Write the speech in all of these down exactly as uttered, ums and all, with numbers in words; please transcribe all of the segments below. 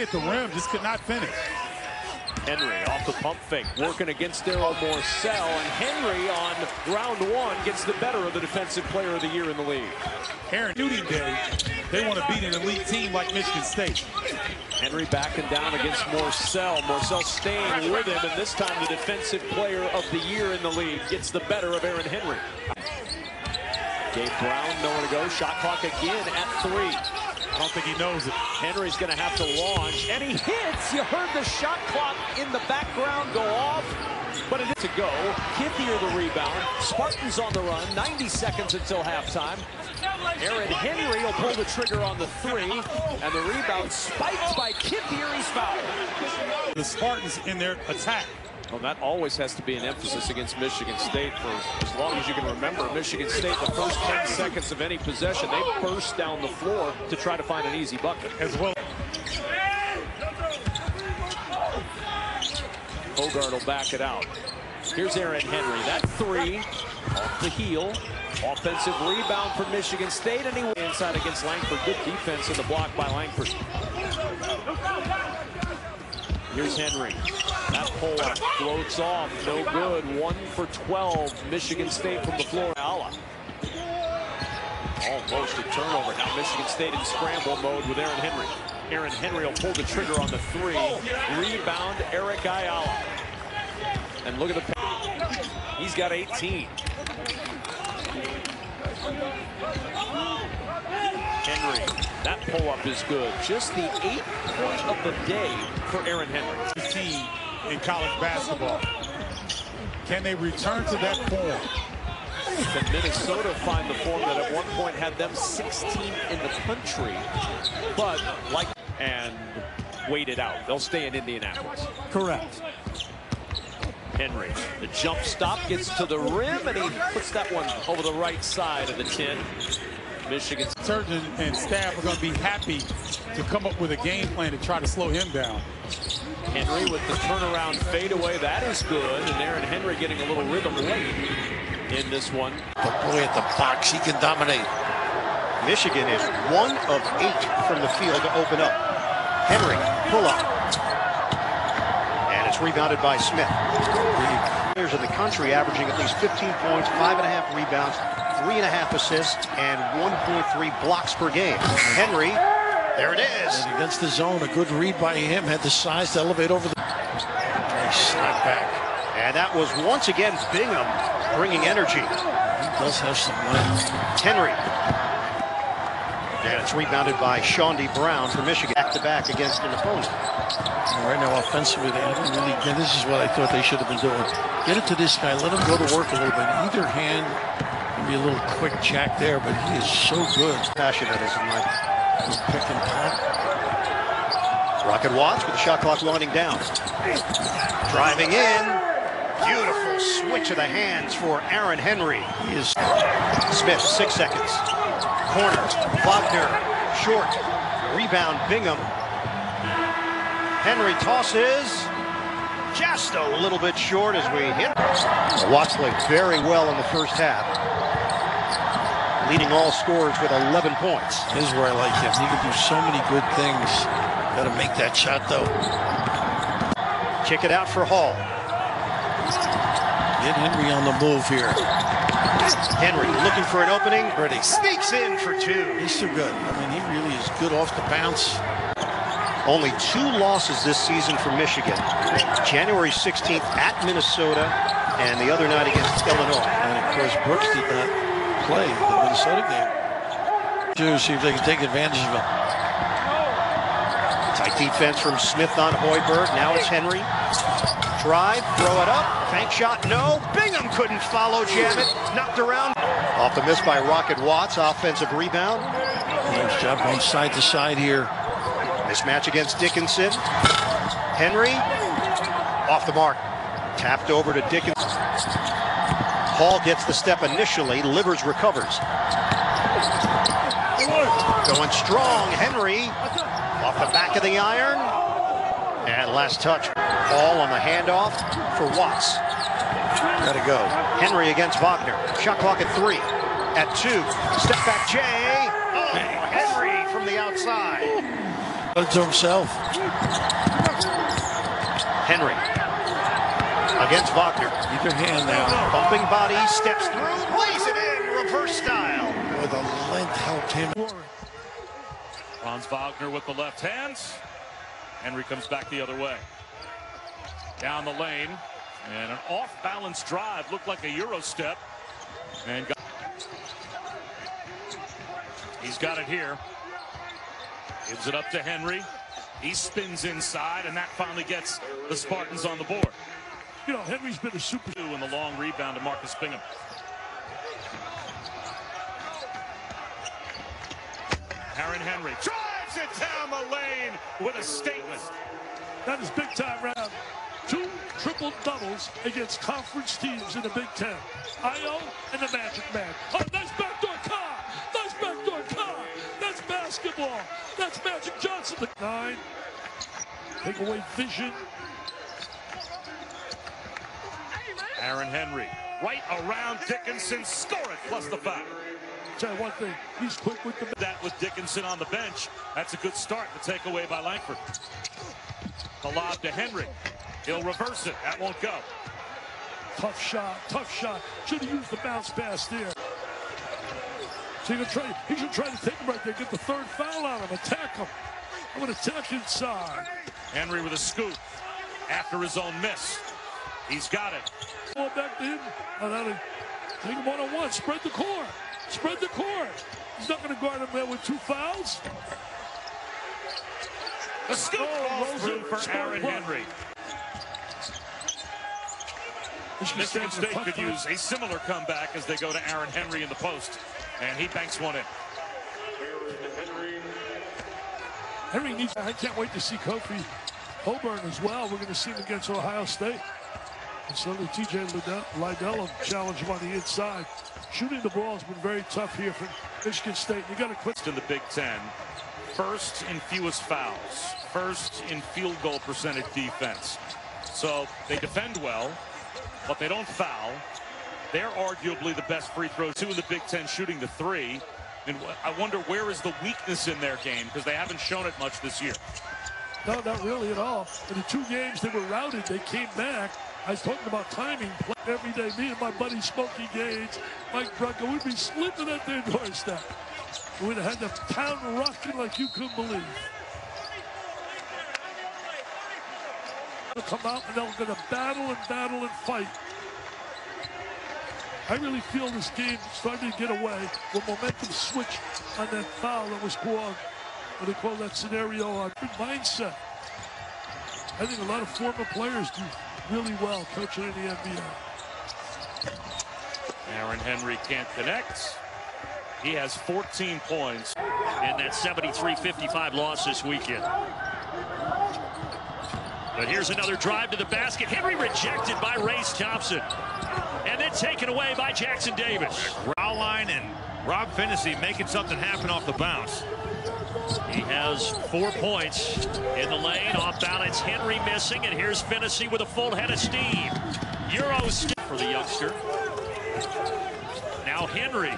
right at the rim, just could not finish. Henry off the pump fake, working against Daryl Morcel, and Henry on round one gets the better of the defensive player of the year in the league. Aaron, duty day, they want to beat an elite team like Michigan State. Henry backing down against Morcel. Morcel staying with him, and this time the defensive player of the year in the league gets the better of Aaron Henry. Gabe Brown, nowhere to go. Shot clock again at three. I don't think he knows it. Henry's going to have to launch, and he hits. You heard the shot clock in the background go off, but it is to go. Kithier the rebound. Spartans on the run. ninety seconds until halftime. Aaron Henry will pull the trigger on the three, and the rebound spiked by Kithier. He's fouled. The Spartans in their attack. Well, that always has to be an emphasis against Michigan State for as long as you can remember. Michigan State, the first ten seconds of any possession, they burst down the floor to try to find an easy bucket. As well. Hogarth will back it out. Here's Aaron Henry. That three off the heel. Offensive rebound for Michigan State, and he went inside against Lankford. Good defense in the block by Lankford. Here's Henry. That pull-up floats off. No good. one for twelve. Michigan State from the floor. Ayala. Almost a turnover. Now Michigan State in scramble mode with Aaron Henry. Aaron Henry will pull the trigger on the three. Rebound, Eric Ayala. And look at the pass. He's got eighteen. Henry, that pull-up is good. Just the eighth point of the day for Aaron Henry. fifteen in college basketball. Can they return to that form? Can Minnesota find the form that at one point had them sixteenth in the country, but like and waited out. They'll stay in Indianapolis. Correct. Henry, the jump stop gets to the rim, and he puts that one over the right side of the tin. Michigan Surgeon and staff are going to be happy to come up with a game plan to try to slow him down. Henry with the turnaround fadeaway, that is good, and Aaron Henry getting a little rhythm late in this one. But boy, at the box, he can dominate. Michigan is one of eight from the field to open up. Henry, pull up. And it's rebounded by Smith. Players in the country averaging at least fifteen points, five and a half rebounds, three and a half assists, and one point three blocks per game. Henry, there it is. And against the zone, a good read by him. Had the size to elevate over the... Nice snap back. And that was once again Bingham bringing energy. He does have some length. Henry. And it's rebounded by Shaundy Brown for Michigan. Back-to-back against an opponent. And right now, offensively, they haven't really... And this is what I thought they should have been doing. Get it to this guy. Let him go to work a little bit. Either hand... Be a little quick jack there, but he is so good. Passionate as a mic. Just pick and pop. Rocket Watts with the shot clock winding down. Driving in. Beautiful switch of the hands for Aaron Henry. He is Smith, six seconds. Corner. Wagner. Short. Rebound, Bingham. Henry tosses. Just a little bit short as we hit. Watts played very well in the first half, leading all scorers with eleven points. This is where I like him. He can do so many good things. Got to make that shot though. Kick it out for Hall. Get Henry on the move here. Henry looking for an opening. Pretty sneaks in for two. He's too good. I mean, he really is good off the bounce. Only two losses this season for Michigan. January sixteenth at Minnesota, and the other night against Illinois. And of course, Brooks did not play the Minnesota game. To see if they can take advantage of him. Tight defense from Smith on Hoiberg. Now it's Henry. Drive, throw it up. Bank shot, no. Bingham couldn't follow. Jam it. Knocked around. Off the miss by Rocket Watts. Offensive rebound. Nice job going side to side here. This match against Dickinson. Henry, off the mark. Tapped over to Dickinson. Hall gets the step initially. Livers recovers. Going strong, Henry. Off the back of the iron. And last touch. Hall on the handoff for Watts. Gotta go. Henry against Wagner. Shot clock at three. At two. Step back, Jay. Oh, Henry from the outside. to himself. Henry against Wagner. Either hand now. Bumping body, steps through, plays it in, reverse style. Boy, the length helped him. Franz Wagner with the left hands. Henry comes back the other way. Down the lane. And an off-balance drive, looked like a Euro step. And got He's got it here. Gives it up to Henry. He spins inside, and that finally gets the Spartans on the board. You know, Henry's been a super two in the long rebound to Marcus Bingham. Aaron Henry drives it down the lane with a statement. That is big time round. Two triple doubles against conference teams in the Big Ten. Io and the Magic Man. Oh, that's backdoor car. That's backdoor car. That's basketball. That's Magic Johnson. The nine. Take away vision. Aaron Henry right around Dickinson, score it, plus the foul. Tell you one thing, he's quick with the that with Dickinson on the bench. That's a good start. The takeaway by Lankford. The lob to Henry. He'll reverse it. That won't go. Tough shot. Tough shot. Should have used the bounce pass there. So he, try, he should try to take him right there. Get the third foul on him. Attack him. I'm going to attack inside. Henry with a scoop after his own miss. He's got it. Ball back to him. Take him one on one. Spread the court. Spread the court. He's not going to guard him there with two fouls. A scoop oh, through for Scored Aaron one. Henry. Michigan State, Michigan State could fight. use a similar comeback as they go to Aaron Henry in the post. And he banks one in. Henry needs, I can't wait to see Kofi Hoburn as well. We're going to see him against Ohio State. And suddenly T J Liddell challenged him on the inside. Shooting the ball has been very tough here for Michigan State. You got to quit. In the Big Ten, first in fewest fouls, first in field goal percentage defense. So they defend well, but they don't foul. They're arguably the best free throw two in the Big Ten, shooting the three. And I wonder where is the weakness in their game, because they haven't shown it much this year. No, not really at all. In the two games they were routed, they came back. I was talking about timing every day. Me and my buddy Smokey Gage, Mike Brucker, we'd be sleeping at their doorstep. We would have had the town rocking like you couldn't believe. They'll come out and they're going to battle and battle and fight. I really feel this game starting to get away. The momentum switch on that foul that was called. What they call that scenario, a good mindset. I think a lot of former players do really well coaching in the N B A. Aaron Henry can't connect. He has fourteen points in that seventy-three fifty-five loss this weekend. But here's another drive to the basket. Henry rejected by Ray Thompson. And then taken away by Jackson Davis. Rowline and Rob Finnessy making something happen off the bounce. He has four points in the lane, off balance, Henry missing, and here's Finnessy with a full head of steam. Euro step for the youngster. Now Henry,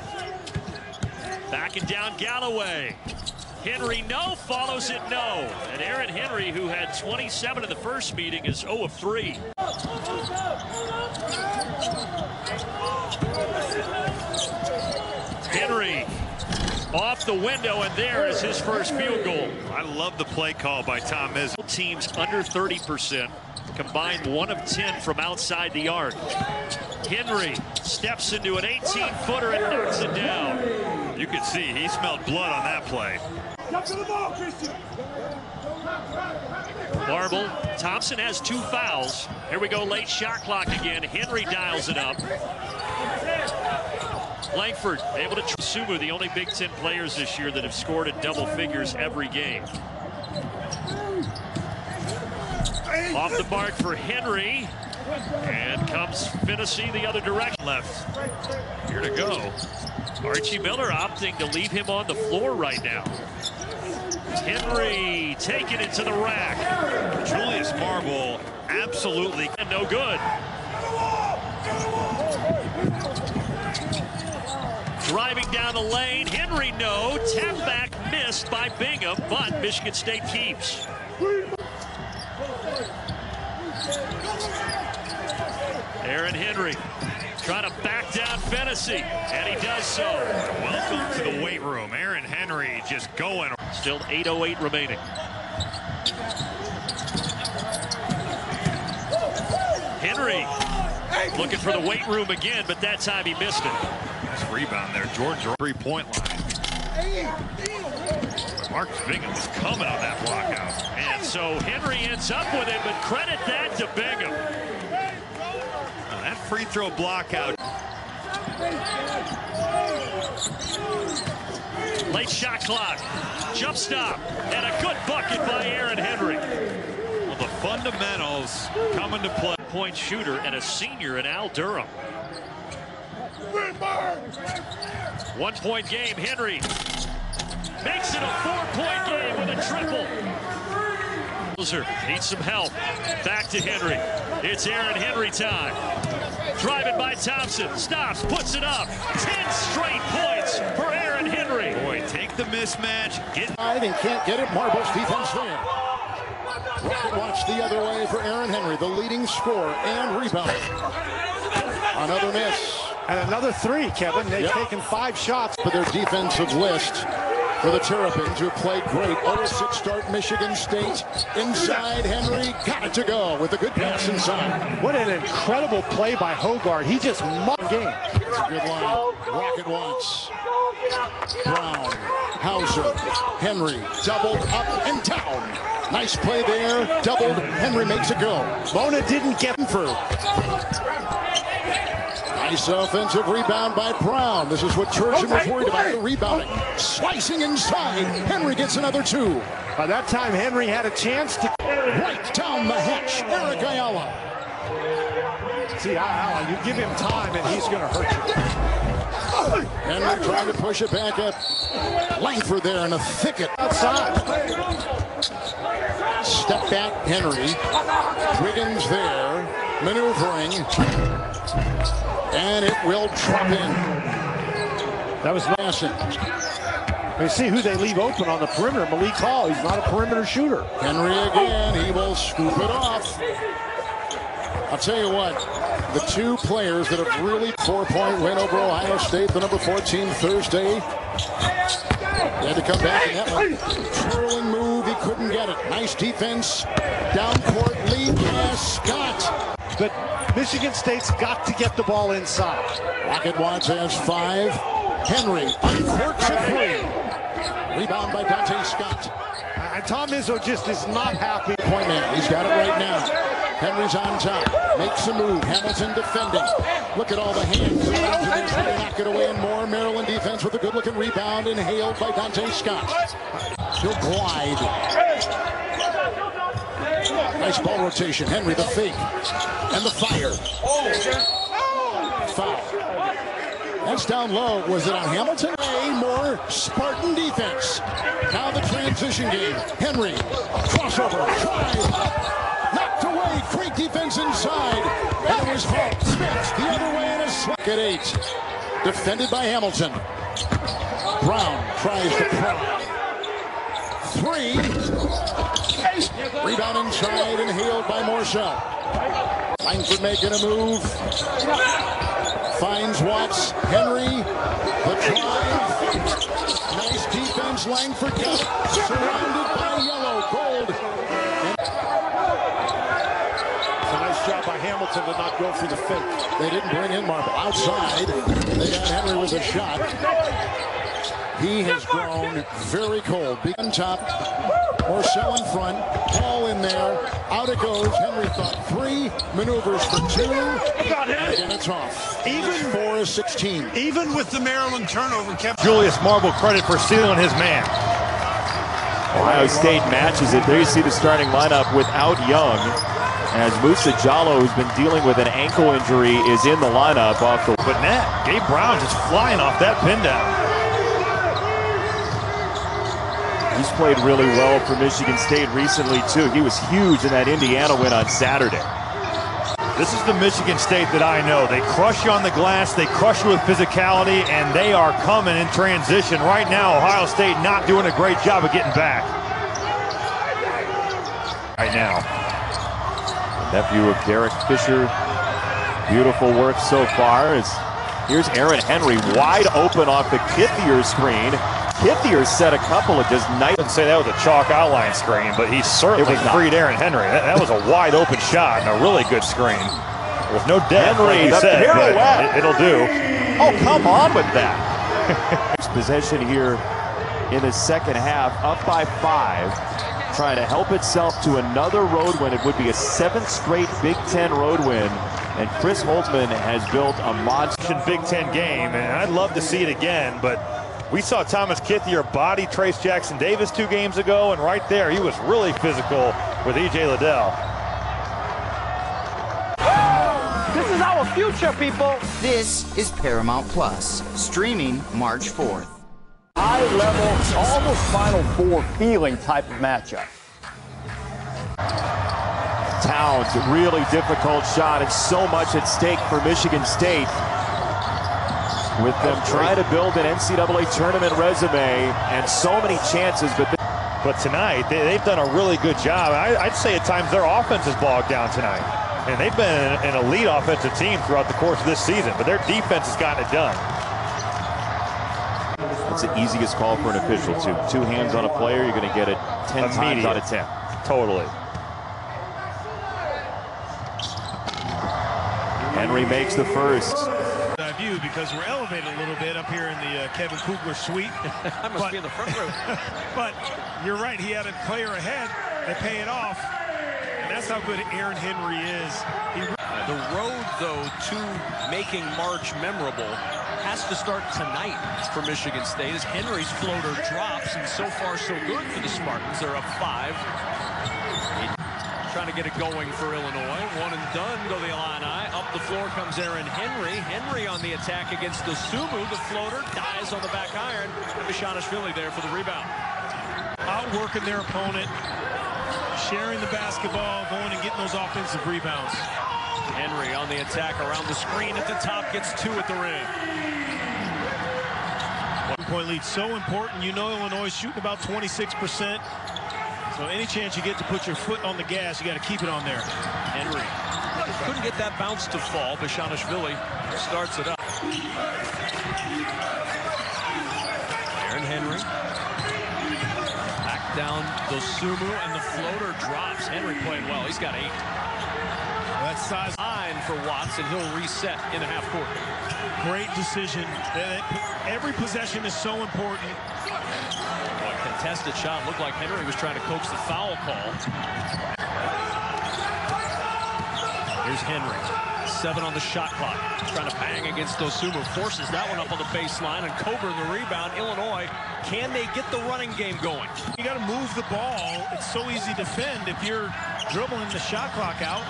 backing down Galloway. Henry, no, follows it, no. And Aaron Henry, who had twenty-seven in the first meeting, is zero of three. Henry. Off the window, and there is his first field goal. I love the play call by Tom Izzo. Teams under thirty percent, combined one of ten from outside the arc. Henry steps into an eighteen-footer and knocks it down. You can see he smelled blood on that play. Marble, Thompson has two fouls. Here we go, late shot clock again. Henry dials it up. Lankford able to Dosunmu, the only Big Ten players this year that have scored at double figures every game. Off the mark for Henry. And comes Finnessy the other direction. Left. Here to go. Archie Miller opting to leave him on the floor right now. Henry taking it to the rack. Julius Marble absolutely no good. Driving down the lane, Henry, no, tap back. missed by Bingham, but Michigan State keeps. Aaron Henry trying to back down Fennessy, and he does so. Welcome to the weight room. Aaron Henry just going. Still eight oh eight remaining. Henry looking for the weight room again, but that time he missed it. Nice rebound there. Georgia three-point line. Marcus Bingham was coming on that blockout. And so Henry ends up with it, but credit that to Bingham. Now that free throw blockout. Late shot clock. Jump stop. And a good bucket by Aaron Henry. Well, the fundamentals come into play. Point shooter and a senior in Al Durham. One point game. Henry makes it a four point game with a triple. Hauser needs some help. Back to Henry. It's Aaron Henry time. Driving by Thompson. Stops. Puts it up. Ten straight points for Aaron Henry. Boy, take the mismatch. Get and can't get it. Marble's defense there. Rocket Watts the other way for Aaron Henry, the leading scorer and rebounder. Another miss. And another three, Kevin. They've yep. taken five shots. For their defensive list for the Terrapins, who played great. oh six start, Michigan State. Inside Henry, got it to go with a good pass inside. What an incredible play by Hogarth. He just mugged game. That's a good line. Rocket Watts. Brown, Hauser, Henry, doubled up and down. Nice play there, doubled, Henry makes a go. Bona didn't get him through. Nice offensive rebound by Brown. This is what Turgeon okay, was worried play. about, the rebounding. Slicing inside, Henry gets another two. By that time, Henry had a chance to... Right down the hatch, Eric Ayala. See, Ayala, you give him time and he's gonna hurt you. Henry trying to push it back up. Langford there in a thicket. Outside. Step back, Henry. Wiggins there, maneuvering, and it will drop in. That was Lassen. They see who they leave open on the perimeter. Malik Hall. He's not a perimeter shooter. Henry again. He will scoop it off. I'll tell you what. The two players that have really four-point win over Ohio State, the number fourteen Thursday. They had to come back in that one. Twirling move. Couldn't get it. Nice defense. Down court lead. Yes, Scott. But Michigan State's got to get the ball inside. Rocket Watts has five. Henry uncorks a three. Rebound by Dante Scott. Uh, Tom Izzo just is not happy. Point man. He's got it right now. Henry's on top. Makes a move. Hamilton defending. Look at all the hands. Knock it away and more. Maryland defense with a good-looking rebound and hailed by Dante Scott. He'll glide. Nice ball rotation. Henry, the fake. And the fire. Oh. Foul. That's down low. Was it on Hamilton? A more Spartan defense. Now the transition game. Henry. Crossover. Drive. Knocked away. Great defense inside. And it was Hall. Smith the other way and a swag at eight. Defended by Hamilton. Brown tries to press. Three. Rebound inside and healed by Morshell. Langford making a move. Finds Watts. Henry. The drive. Nice defense. Langford gets surrounded by yellow. Gold. It's a nice job by Hamilton to not go for the fake. They didn't bring in Marble. Outside. They got Henry with a shot. He has grown very cold. Big on top. Morshell in front. Hall in there. Out it goes. Henry thought three. Maneuvers for two. And it's off. Even four is sixteen. Even with the Maryland turnover, kept Julius Marble credit for stealing his man. Ohio State matches it. There you see the starting lineup without Young. As Musa Jallow, who's been dealing with an ankle injury, is in the lineup off the but net. Gabe Brown just flying off that pin down. He's played really well for Michigan State recently, too. He was huge in that Indiana win on Saturday. This is the Michigan State that I know. They crush you on the glass, they crush you with physicality, and they are coming in transition. Right now, Ohio State not doing a great job of getting back. Right now, the nephew of Derek Fisher. Beautiful work so far. It's, here's Aaron Henry wide open off the Kithier screen. Kithier set a couple of just nice. I wouldn't say that was a chalk outline screen, but he certainly freed Aaron Henry. That, that was a wide open shot and a really good screen. With no depth, Henry, like said, it, it'll do. Oh, come on with that. Possession here in the second half, up by five. Trying to help itself to another road win. It would be a seventh straight Big Ten road win. And Chris Holtmann has built a monster Big Ten game, and I'd love to see it again, but we saw Thomas Kithier body trace Jackson Davis two games ago, and right there he was really physical with E J Liddell. This is our future, people. This is Paramount Plus, streaming March fourth. High level, almost Final Four feeling type of matchup. Towns, really difficult shot, and so much at stake for Michigan State. With them trying to build an N C double A tournament resume and so many chances. But, but tonight, they, they've done a really good job. I, I'd say at times their offense is bogged down tonight. And they've been an, an elite offensive team throughout the course of this season, but their defense has gotten it done. That's the easiest call for an official, too. Two hands on a player, you're going to get it ten times out of ten. Totally. Henry makes the first. I view because we're elevated a little bit up here in the uh, Kevin Kugler suite. I must but, be in the front row. But you're right, he had a player ahead. They pay it off. And that's how good Aaron Henry is. He the road, though, to making March memorable has to start tonight for Michigan State as Henry's floater drops. And so far, so good for the Spartans. They're up five. Trying to get it going for Illinois. One and done go the Illini. Up the floor comes Aaron Henry. Henry on the attack against Dosunmu. The floater dies on the back iron. Bashanishvili there for the rebound. Outworking their opponent. Sharing the basketball. Going and getting those offensive rebounds. Henry on the attack around the screen at the top. Gets two at the rim. One point lead. So important. You know Illinois is shooting about twenty-six percent. So any chance you get to put your foot on the gas, you got to keep it on there. Henry couldn't get that bounce to fall. Bashanishvili starts it up. Aaron Henry. Back down Dosunmu, and the floater drops. Henry playing well. He's got eight. Well, that's size nine for Watts, and he'll reset in the half court. Great decision. Every possession is so important. Contested shot. Looked like Henry was trying to coax the foul call. Here's Henry. Seven on the shot clock. Trying to bang against Dosunmu. Forces that one up on the baseline. And Coburn the rebound. Illinois, can they get the running game going? You got to move the ball. It's so easy to defend if you're dribbling the shot clock out.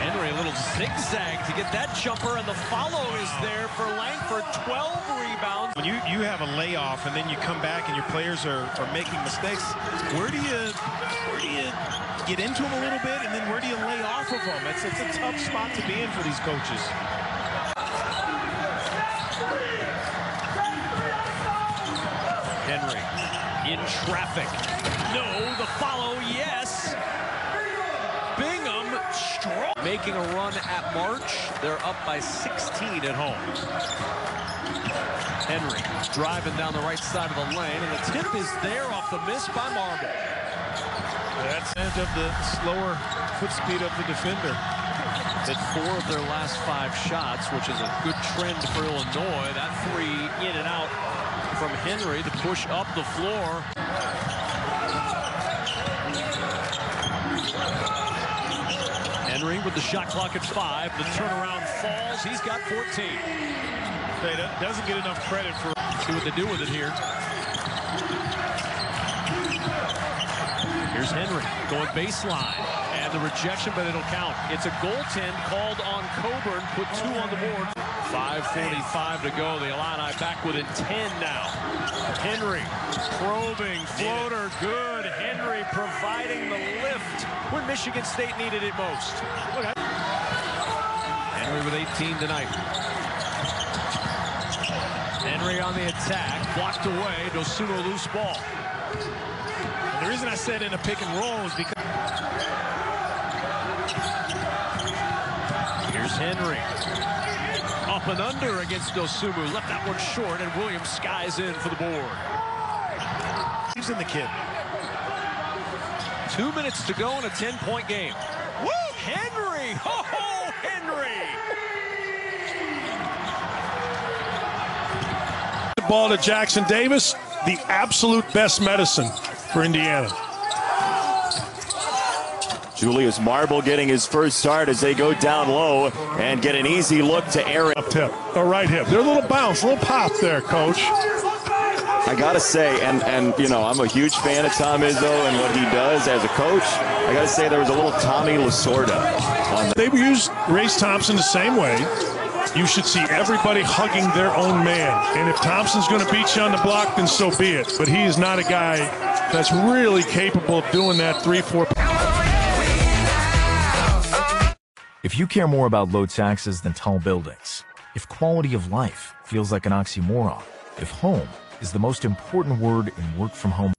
Henry a little zigzag to get that jumper, and the follow is there for Lankford. twelve rebounds. When you, you have a layoff and then you come back and your players are, are making mistakes, where do you where do you get into them a little bit, and then where do you lay off of them? It's, it's a tough spot to be in for these coaches. Henry in traffic. No, the follow, yes. Bingham strong. Making a run at March. They're up by sixteen at home. Henry driving down the right side of the lane, and the tip is there off the miss by Marble. That's end of the slower foot speed of the defender. Hit four of their last five shots, which is a good trend for Illinois. That three in and out from Henry to push up the floor. Henry with the shot clock at five. The turnaround falls. He's got fourteen. They doesn't get enough credit for see what they do with it here. Here's Henry going baseline. And the rejection, but it'll count. It's a goaltend called on Coburn. Put two on the board. five forty-five to go. The Illini back within ten now. Henry probing. Floater good. Henry providing the lift. when Michigan State needed it most. Henry with eighteen tonight. Henry on the attack, blocked away. Dosunmu loose ball. The reason I said in a pick and roll is because here's Henry. Up and under against Dosunmu. Left that one short, and Williams skies in for the board. He's in the kid. Two minutes to go in a ten-point game. Woo! Henry! Ho, ho, Henry! The ball to Jackson Davis, the absolute best medicine for Indiana. Julius Marble getting his first start as they go down low and get an easy look to Aaron. Up tip, a right hip. They're a little bounce, a little pop there, Coach. I gotta say, and and you know, I'm a huge fan of Tom Izzo and what he does as a coach. I gotta say, there was a little Tommy Lasorda on. They use Ray Thompson the same way. You should see everybody hugging their own man. And if Thompson's going to beat you on the block, then so be it. But he is not a guy that's really capable of doing that three, four. If you care more about low taxes than tall buildings, if quality of life feels like an oxymoron, if home is the most important word in work from home.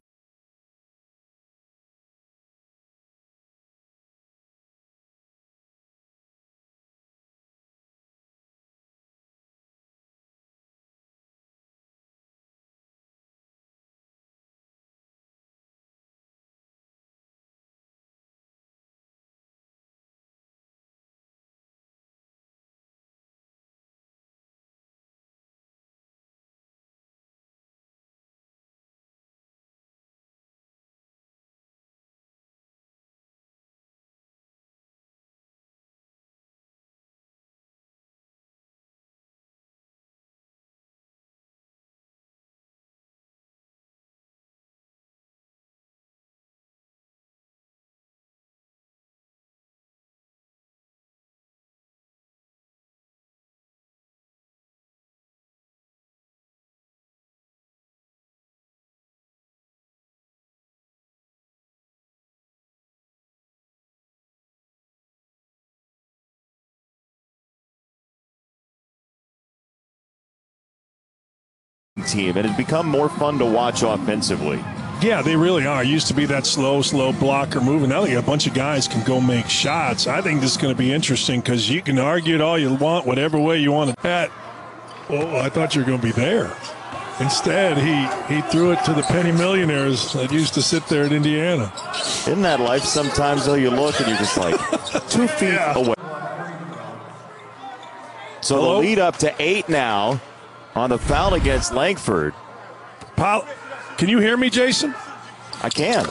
Team, and it's become more fun to watch offensively. Yeah, they really are. It used to be that slow, slow blocker moving. Now they got a bunch of guys can go make shots. I think this is going to be interesting because you can argue it all you want, whatever way you want to. At, oh, I thought you were going to be there. Instead, he, he threw it to the penny millionaires that used to sit there at Indiana. Isn't that life sometimes, though, you look and you're just like two feet yeah. away. So Hello? the lead up to eight now. On the foul against Lankford. Pol can you hear me, Jason? I can.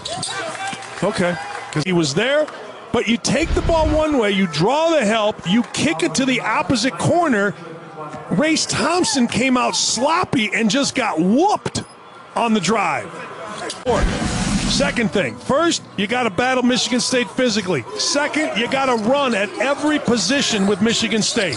Okay. Because he was there, but you take the ball one way, you draw the help, you kick it to the opposite corner. Race Thompson came out sloppy and just got whooped on the drive. Second thing. First, you got to battle Michigan State physically. Second, you got to run at every position with Michigan State.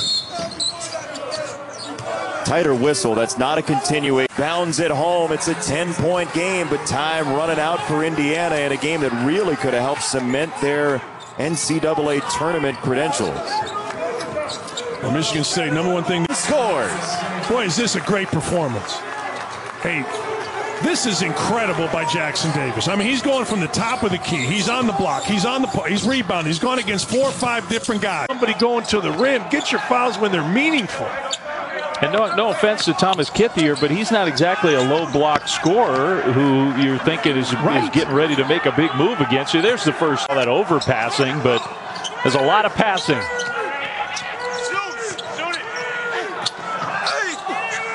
Tighter whistle. That's not a continuation. Bounds at home. It's a ten-point game, but time running out for Indiana in a game that really could have helped cement their N C double A tournament credentials. Well, Michigan State, number one thing. Scores. Boy, is this a great performance. Hey, this is incredible by Jackson Davis. I mean, he's going from the top of the key. He's on the block. He's on the he's rebounding. He's going against four or five different guys. Somebody going to the rim. Get your fouls when they're meaningful. And no, no offense to Thomas Kithier, but he's not exactly a low block scorer who you're thinking is, right. is getting ready to make a big move against you. There's the first, all that overpassing, but there's a lot of passing.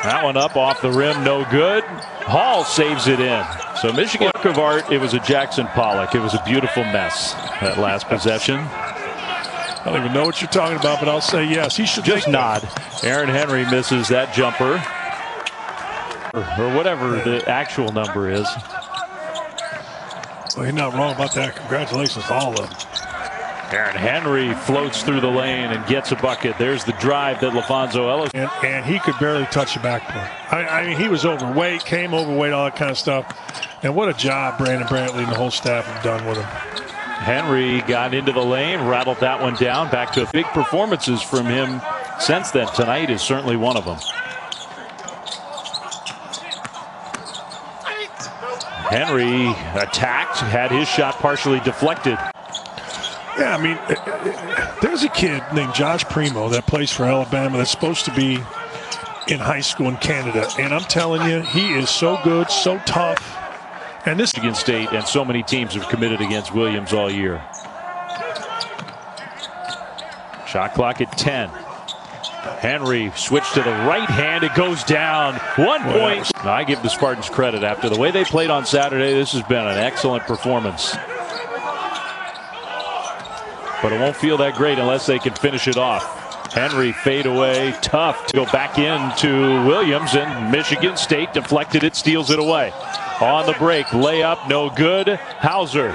That one up off the rim, no good. Hall saves it in. So Michigan, Hogarth, it was a Jackson Pollock. It was a beautiful mess, that last possession. I don't even know what you're talking about, but I'll say yes. He should just nod. Aaron Henry misses that jumper. Or, or whatever the actual number is. Well, you're not wrong about that. Congratulations to all of them. Aaron Henry floats through the lane and gets a bucket. There's the drive that LaVonzo Ellis. And, and he could barely touch the backboard. I, I mean, he was overweight, came overweight, all that kind of stuff. And what a job Brandon Brantley and the whole staff have done with him. Henry got into the lane, rattled that one down. Back to big performances from him since then. Tonight is certainly one of them. Henry attacked, had his shot partially deflected. Yeah, I mean, there's a kid named Josh Primo that plays for Alabama that's supposed to be in high school in Canada. And I'm telling you, he is so good, so tough. And this Michigan State and so many teams have committed against Williams all year. Shot clock at ten. Henry switched to the right hand. It goes down. One point. Now, I give the Spartans credit. After the way they played on Saturday, this has been an excellent performance. But it won't feel that great unless they can finish it off. Henry fade away. Tough to go back into Williams, and Michigan State deflected it, steals it away. On the break, layup, no good. Hauser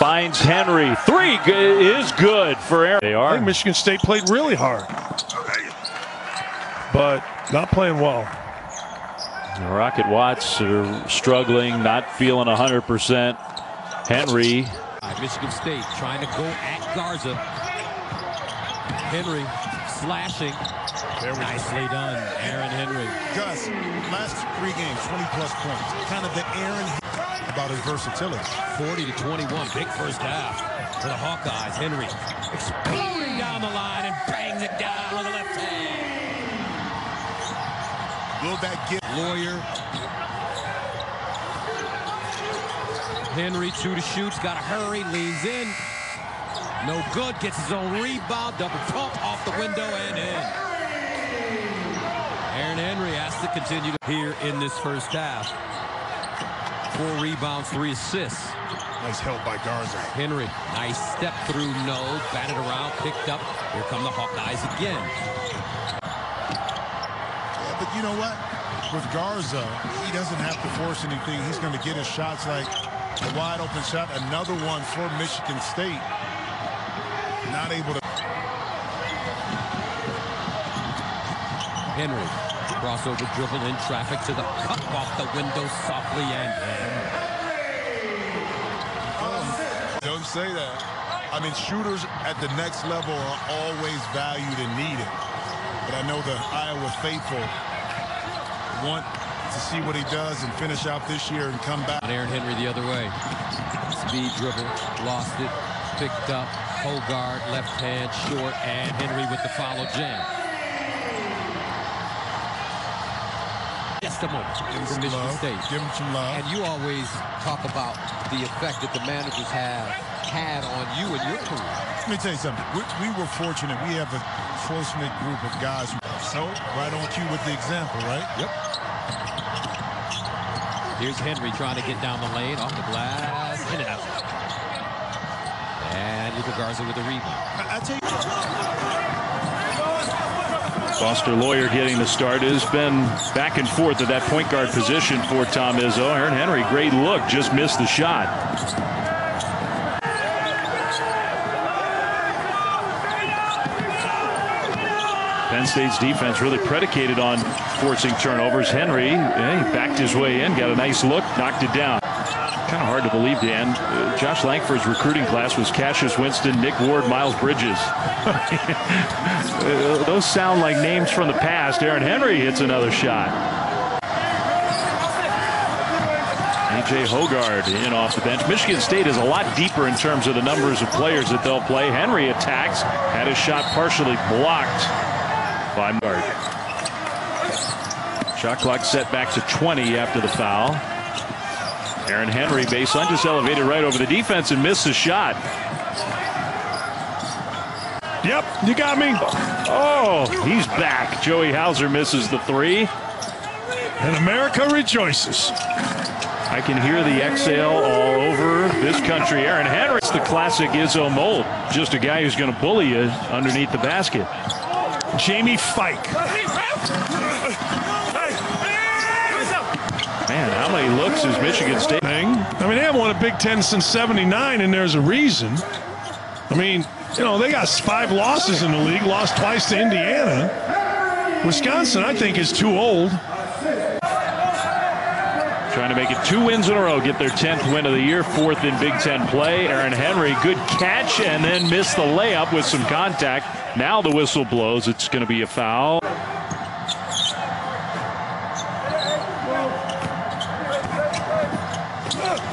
finds Henry. Three is good for Aaron. They are. I think Michigan State played really hard, but not playing well. Rocket Watts are struggling, not feeling one hundred percent. Henry. Michigan State trying to go at Garza. Henry slashing. Nicely done, Aaron Henry. Gus, last three games, twenty plus points. Kind of the Aaron about his versatility. forty to twenty-one, big first half for the Hawkeyes. Henry exploding down the line and bangs it down on the left hand. Will that get Lawyer? Henry, two to shoot, got to hurry, leans in. No good, gets his own rebound, double pump off the window and in. Aaron Henry has to continue to here in this first half. Four rebounds, three assists. Nice help by Garza. Henry, nice step through, no, batted around, picked up. Here come the Hawkeyes again. Yeah, but you know what? With Garza, he doesn't have to force anything. He's going to get his shots, like a wide open shot. Another one for Michigan State. Not able to. Henry, crossover dribble in traffic to the cup off the window softly and in. Don't say that. I mean, shooters at the next level are always valued and needed. But I know the Iowa faithful want to see what he does and finish out this year and come back. Aaron Henry the other way. Speed dribble, lost it, picked up. Hogarth, left hand, short, and Henry with the follow jam. Just a moment. Give him some love. Give him some love. And you always talk about the effect that the managers have had on you and your career. Let me tell you something. We, we were fortunate. We have a fortunate group of guys. So, right on cue with the example, right? Yep. Here's Henry trying to get down the lane, off the glass, in and out. And Luka Garza with a rebound. I tell you. Foster Lawyer getting the start. Has been back and forth at that point guard position for Tom Izzo. Aaron Henry, great look, just missed the shot. Penn State's defense really predicated on forcing turnovers. Henry, yeah, he backed his way in, got a nice look, knocked it down. Kind of hard to believe, Dan. Uh, Josh Langford's recruiting class was Cassius Winston, Nick Ward, Miles Bridges. uh, those sound like names from the past. Aaron Henry hits another shot. A J Hogarth in off the bench. Michigan State is a lot deeper in terms of the numbers of players that they'll play. Henry attacks, had his shot partially blocked by Mark. Shot clock set back to twenty after the foul. Aaron Henry, baseline, just elevated right over the defense and missed the shot. Yep, you got me. Oh, he's back. Joey Hauser misses the three. And America rejoices. I can hear the exhale all over this country. Aaron Henry, it's the classic Izzo mold. Just a guy who's going to bully you underneath the basket. Jamie Fike. Man, how many looks is Michigan State? I mean, they haven't won a Big Ten since seventy-nine, and there's a reason. I mean, you know, they got five losses in the league, lost twice to Indiana. Wisconsin, I think, is too old. Trying to make it two wins in a row, get their tenth win of the year, fourth in Big Ten play. Aaron Henry, good catch, and then missed the layup with some contact. Now the whistle blows. It's going to be a foul.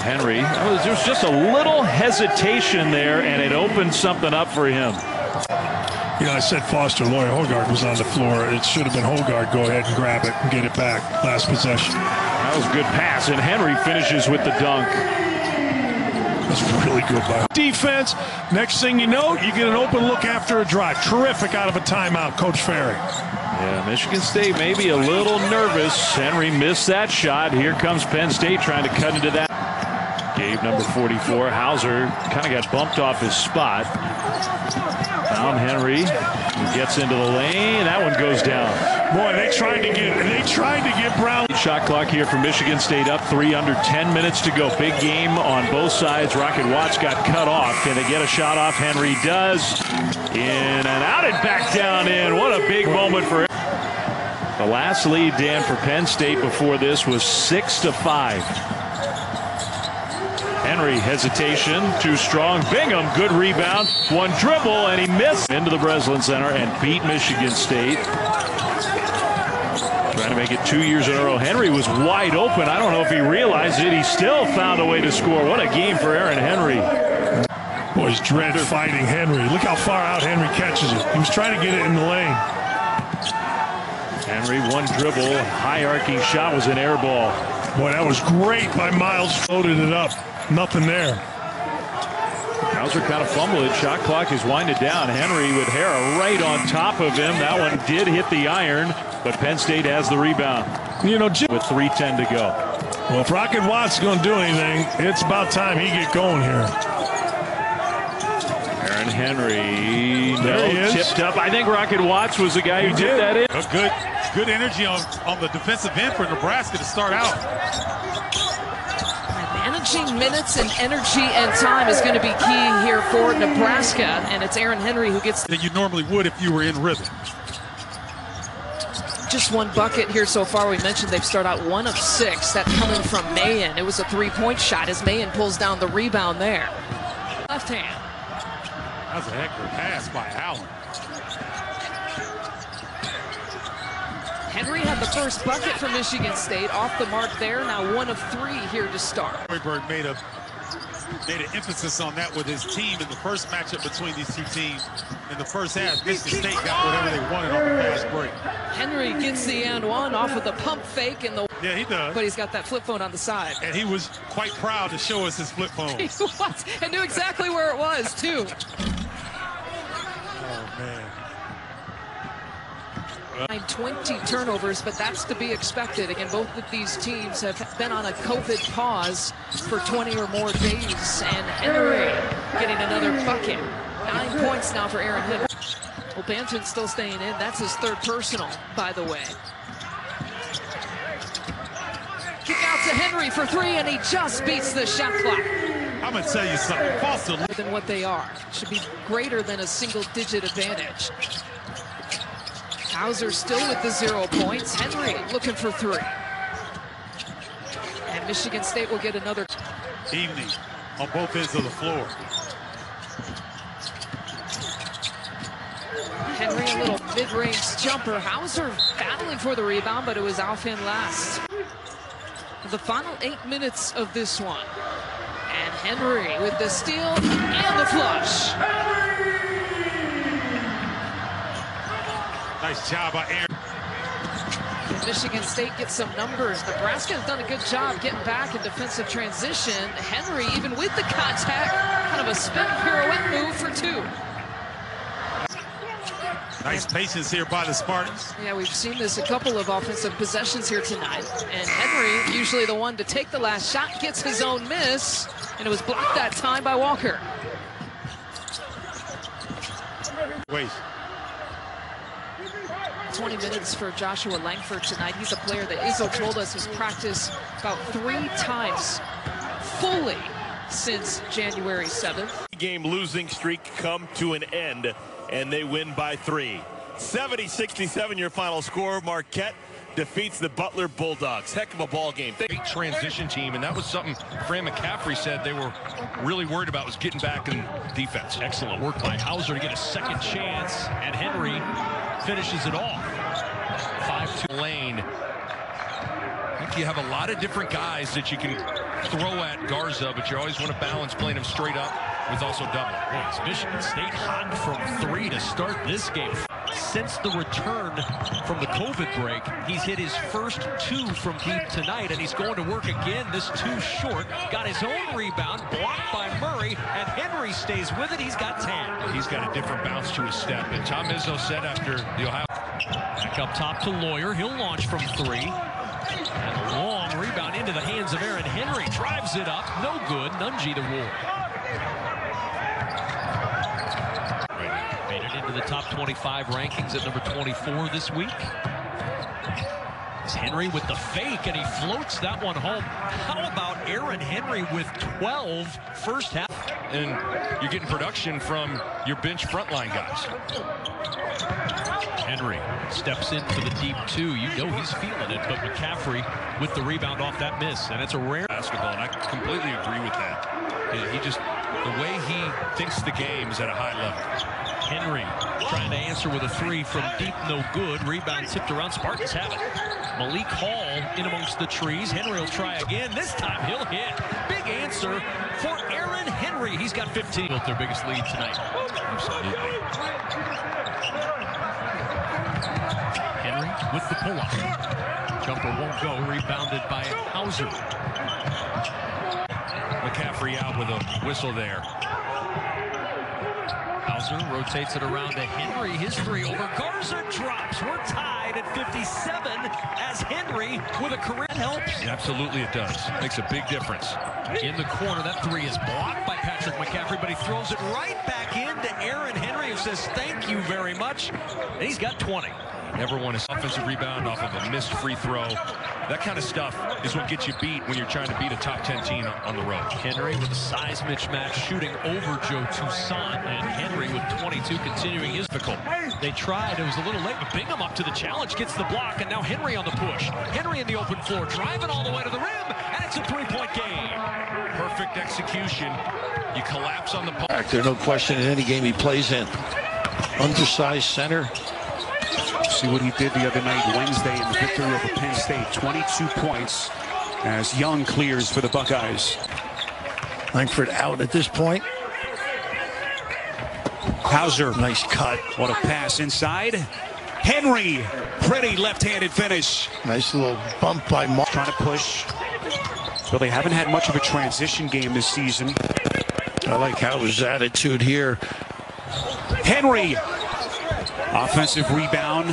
Henry, there was just a little hesitation there, and it opened something up for him. You know, I said Foster Lawyer Hogarth was on the floor. It should have been Hogarth. Go ahead and grab it and get it back. Last possession. That was a good pass, and Henry finishes with the dunk. That's really good by defense. Next thing you know, you get an open look after a drive. Terrific out of a timeout, Coach Ferry. Yeah, Michigan State maybe a little nervous. Henry missed that shot. Here comes Penn State trying to cut into that. Gabe, number forty-four. Hauser kind of got bumped off his spot. Down Henry gets into the lane. That one goes down. Boy, they tried to get they tried to get Brown. Shot clock here for Michigan State up three, under ten minutes to go. Big game on both sides. Rocket Watts got cut off. Can they get a shot off? Henry does. In and out and back down in. What a big moment for him. The last lead, Dan, for Penn State before this was six to five. Henry, hesitation, too strong. Bingham, good rebound, one dribble, and he missed. Into the Breslin Center and beat Michigan State. Trying to make it two years in a row. Henry was wide open. I don't know if he realized it. He still found a way to score. What a game for Aaron Henry. Boy, he's dread fighting Henry. Look how far out Henry catches it. He was trying to get it in the lane. Henry, one dribble, high-arcing shot, was an air ball. Boy, that was great by Miles. Floated it up. Nothing there. Hauser kind of fumbled it. Shot clock is winded down. Henry with Hara right on top of him. That one did hit the iron, but Penn State has the rebound. You know, Jim, with three ten to go. Well, if Rocket Watts is going to do anything, it's about time he get going here. Aaron Henry, no, he tipped up. I think Rocket Watts was the guy who did, did that. In. A good, good energy on on the defensive end for Nebraska to start out. Managing minutes and energy and time is going to be key here for Nebraska, and it's Aaron Henry who gets that you normally would if you were in rhythm. Just one bucket here so far. We mentioned they've started out one of six. That coming from Mayen. It was a three-point shot as Mayen pulls down the rebound there. Left hand. That was a heck of a pass by Allen. Henry had the first bucket for Michigan State. Off the mark there. Now one of three here to start. Hoiberg made a made an emphasis on that with his team in the first matchup between these two teams. In the first half, Michigan State got whatever they wanted on the fast break. Henry gets the and one off with a pump fake in the. Yeah, he does. But he's got that flip phone on the side. And he was quite proud to show us his flip phone. He was, and knew exactly where it was too. Oh man. twenty turnovers, but that's to be expected. Again, both of these teams have been on a COVID pause for twenty or more days, and Henry getting another bucket. Nine points now for Aaron Henry. Well, Banton still staying in. That's his third personal, by the way. Kick out to Henry for three, and he just beats the shot clock. I'm going to tell you something. Foster than what they are. Should be greater than a single-digit advantage. Hauser still with the zero points. Henry looking for three. And Michigan State will get another. Evening on both ends of the floor. Henry a little mid-range jumper. Hauser battling for the rebound, but it was off him last. The final eight minutes of this one. And Henry with the steal and the flush. Nice job by Aaron. Michigan State gets some numbers. Nebraska has done a good job getting back in defensive transition. Henry, even with the contact, kind of a spin pirouette move for two. Nice patience here by the Spartans. Yeah, we've seen this a couple of offensive possessions here tonight. And Henry, usually the one to take the last shot, gets his own miss. And it was blocked that time by Walker. Wait. twenty minutes for Joshua Langford tonight. He's a player that Izzo told us has practiced about three times fully since January seventh. Game losing streak come to an end, and they win by three. seventy sixty-seven your final score. Marquette defeats the Butler Bulldogs. Heck of a ball game. Great transition team, and that was something Fran McCaffrey said they were really worried about, was getting back in defense. Excellent work by Hauser to get a second chance, and Henry finishes it off. five two lane. I think you have a lot of different guys that you can throw at Garza, but you always want to balance playing him straight up with also double. Boy, it's Michigan State hot from three to start this game. Since the return from the COVID break, he's hit his first two from deep tonight, and he's going to work again. This two short, got his own rebound, blocked by Murray, and Henry stays with it. He's got ten. He's got a different bounce to his step, and Tom Izzo said after the Ohio. Back up top to Lawyer. He'll launch from three. And a long rebound into the hands of Aaron Henry. Drives it up. No good. Nunji to Ward. Into the top twenty-five rankings at number twenty-four this week. It's Henry with the fake, and he floats that one home. How about Aaron Henry with twelve first half? And you're getting production from your bench frontline guys. Henry steps into the deep two. You know he's feeling it, but McCaffrey with the rebound off that miss, and it's a rare basketball, and I completely agree with that. He just, the way he thinks the game is at a high level. Henry trying to answer with a three from deep, no good. Rebound tipped around. Spartans have it. Malik Hall in amongst the trees. Henry will try again. This time he'll hit. Big answer for Aaron Henry. He's got fifteen. Built their biggest lead tonight. Absolutely. Henry with the pull-up. Jumper won't go. Rebounded by Hauser. McCaffrey out with a whistle there. Hauser rotates it around to Henry. His three over Garza drops. We're tied at fifty-seven as Henry with a career helps. Absolutely it does. Makes a big difference. In the corner, that three is blocked by Patrick McCaffrey, but he throws it right back in to Aaron Henry, who says thank you very much. And he's got twenty. Never won his offensive rebound off of a missed free throw. That kind of stuff is what gets you beat when you're trying to beat a top ten team on the road. Henry with a size mismatch, shooting over Joe Toussaint, and Henry with twenty-two continuing his difficult. They tried, it was a little late, but Bingham up to the challenge, gets the block, and now Henry on the push. Henry in the open floor, driving all the way to the rim, and it's a three-point game. Perfect execution. You collapse on the ball. There's no question in any game he plays in. Undersized center. See what he did the other night Wednesday in the victory over Penn State. twenty-two points as Young clears for the Buckeyes. Lankford out at this point. Hauser. Nice cut. What a pass inside. Henry. Pretty left-handed finish. Nice little bump by Mark. Trying to push. Well, they haven't had much of a transition game this season. I like Hauser's attitude here. Henry. Offensive rebound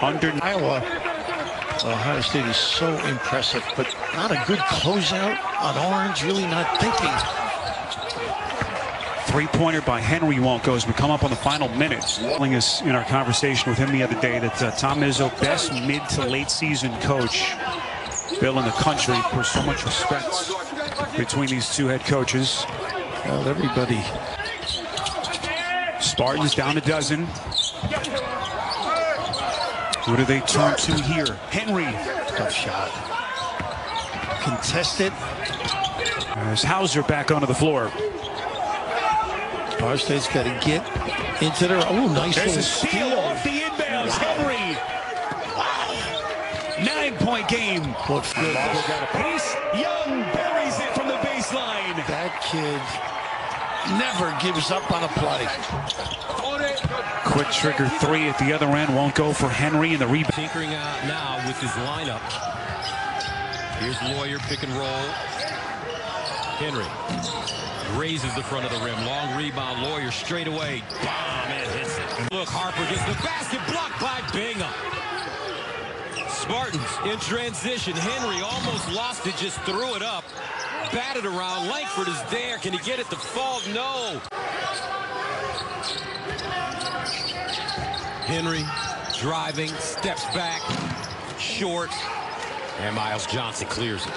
under Iowa. Ohio State is so impressive, but not a good closeout on Orange, really not thinking. Three-pointer by Henry won't go as we come up on the final minutes. Telling us in our conversation with him the other day that uh, Tom Izzo, best mid to late season coach Bill in the country, for so much respect between these two head coaches. Well, everybody. Spartans down a dozen. Who do they turn to here? Henry. Tough shot. Contested. As Hauser back onto the floor. Ohio State's got to get into their own. Oh, nice. There's a steal, steal off the inbounds. Wow. Henry. Wow. Nine-point game. Looks good. Marble got a piece. Young buries it from the baseline. That kid never gives up on a play. Quick trigger three at the other end. Won't go for Henry in the rebound. Tinkering out now with his lineup. Here's Lawyer, pick and roll. Henry raises the front of the rim. Long rebound, Lawyer straight away. Bomb and hits it. Look, Harper gets the basket blocked by Bingham. Spartans in transition. Henry almost lost it, just threw it up. Batted around. Lankford is there. Can he get it to fall? No. Henry driving, steps back, short, and Miles Johnson clears it.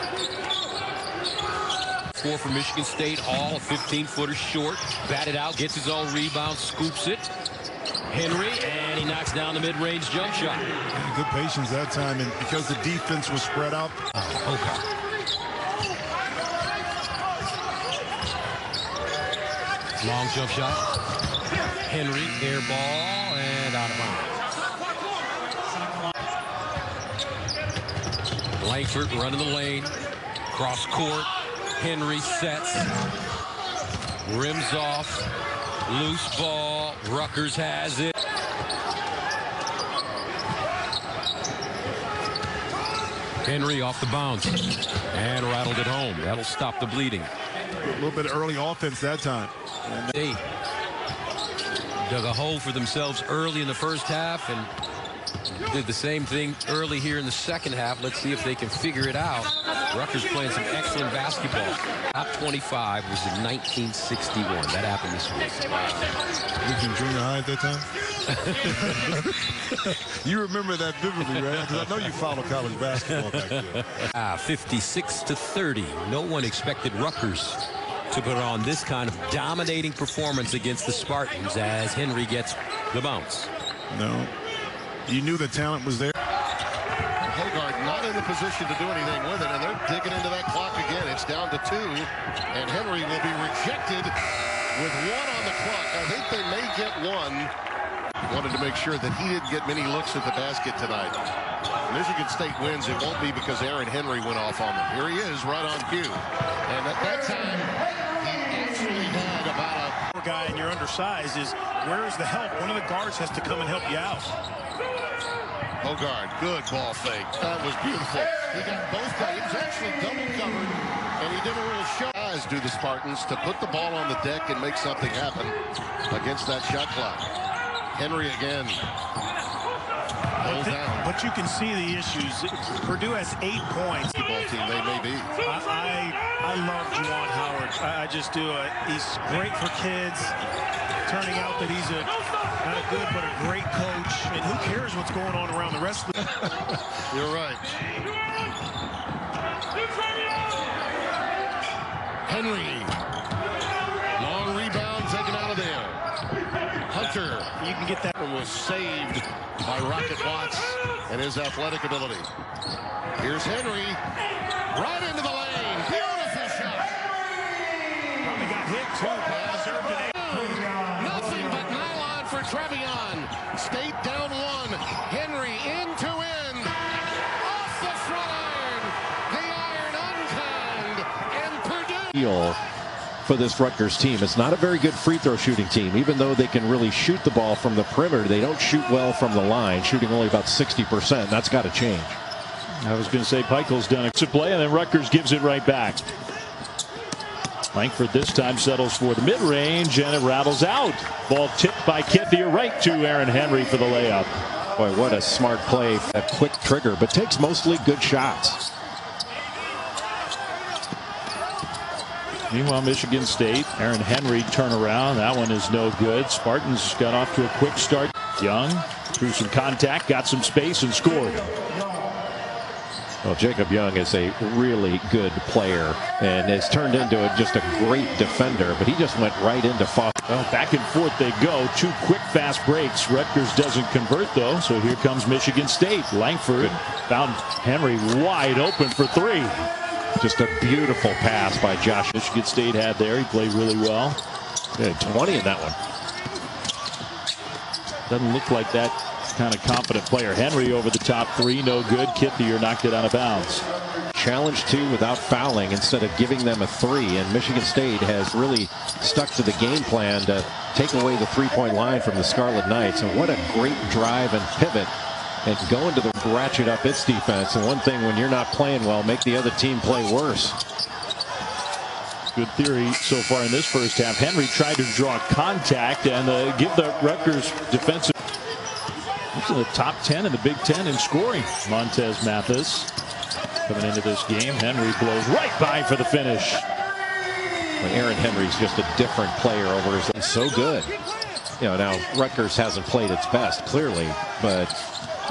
Four for Michigan State, all fifteen-footer short. Batted out, gets his own rebound, scoops it. Henry, and he knocks down the mid-range jump shot. Good patience that time, and because the defense was spread out. Uh, Hogarth. Long jump shot. Henry, air ball, and out of bounds. Lankford running the lane. Cross court. Henry sets. Rims off. Loose ball. Rutgers has it. Henry off the bounce. And rattled it home. That'll stop the bleeding. A little bit of early offense that time. They dug a hole for themselves early in the first half and did the same thing early here in the second half. Let's see if they can figure it out. Rutgers playing some excellent basketball. Top twenty-five was in nineteen sixty-one. That happened this week. You can junior high at that time? You remember that vividly, right? Because I know you followed college basketball back then. Ah, fifty-six to thirty. No one expected Rutgers to put on this kind of dominating performance against the Spartans as Henry gets the bounce. No. You knew the talent was there. Hogarth not in a position to do anything with it, and they're digging into that clock again. It's down to two, and Henry will be rejected with one on the clock. I think they may get one. Wanted to make sure that he didn't get many looks at the basket tonight. Michigan State wins. It won't be because Aaron Henry went off on them. Here he is right on cue. And at that time... about a guy and you're undersized is where's the help? One of the guards has to come and help you out. Hogarth, good ball fake. That was beautiful. He got both guys. He was actually double covered, and he did a little show. Guys do the Spartans to put the ball on the deck and make something happen against that shot clock. Henry again. But, the, but you can see the issues. Purdue has eight points. Football team they may be. I, I, I love Juwan Howard. I, I just do. A, he's great for kids. Turning out that he's a not a good but a great coach. And who cares what's going on around the rest of the? You're right. Henry. Long rebound taken out of there. Hunter. You can get that one was saved by Rocket Watts and his athletic ability. Here's Henry, right into the lane. Beautiful shot. Probably got hit too. Nothing but nylon for Trevion. State down one. Henry into end. Off the front iron. The iron unkind. And Purdue. For this Rutgers team, it's not a very good free throw shooting team. Even though they can really shoot the ball from the perimeter, they don't shoot well from the line, shooting only about sixty percent. That's got to change. I was going to say Peichel's done it to play, and then Rutgers gives it right back. Lankford this time settles for the mid-range, and it rattles out. Ball tipped by Kithier right to Aaron Henry for the layup. Boy, what a smart play, a quick trigger, but takes mostly good shots. Meanwhile, Michigan State, Aaron Henry turnaround. That one is no good. Spartans got off to a quick start. Young, through some contact, got some space and scored. Well, Jacob Young is a really good player and has turned into a, just a great defender, but he just went right into Foster. Well, back and forth they go. Two quick, fast breaks. Rutgers doesn't convert, though, so here comes Michigan State. Langford found Henry wide open for three. Just a beautiful pass by Josh. Michigan State had there. He played really well. Yeah, twenty in that one. Doesn't look like that kind of confident player. Henry over the top three. No good. Kithier knocked it out of bounds. Challenge two without fouling instead of giving them a three. And Michigan State has really stuck to the game plan to take away the three-point line from the Scarlet Knights. And what a great drive and pivot. And going to the ratchet up its defense. And one thing, when you're not playing well, make the other team play worse. Good theory so far in this first half. Henry tried to draw contact and uh, give the Rutgers defensive. He's in the top ten in the Big Ten in scoring. Montez Mathis coming into this game. Henry blows right by for the finish. Well, Aaron Henry's just a different player over his life. So good. You know, now Rutgers hasn't played its best, clearly, but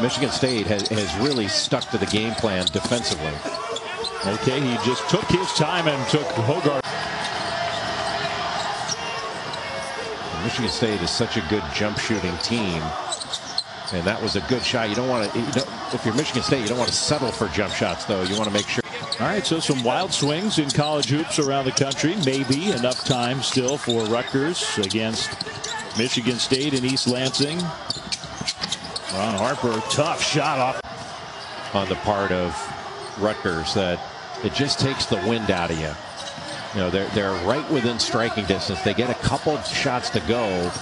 Michigan State has, has really stuck to the game plan defensively. Okay, he just took his time and took Hogarth. Michigan State is such a good jump shooting team. And that was a good shot. You don't want to, you don't, if you're Michigan State, you don't want to settle for jump shots, though. You want to make sure. All right, so some wild swings in college hoops around the country. Maybe enough time still for Rutgers against Michigan State in East Lansing. Ron Harper, tough shot off on the part of Rutgers that it just takes the wind out of you. You know, they're, they're right within striking distance. They get a couple shots to go.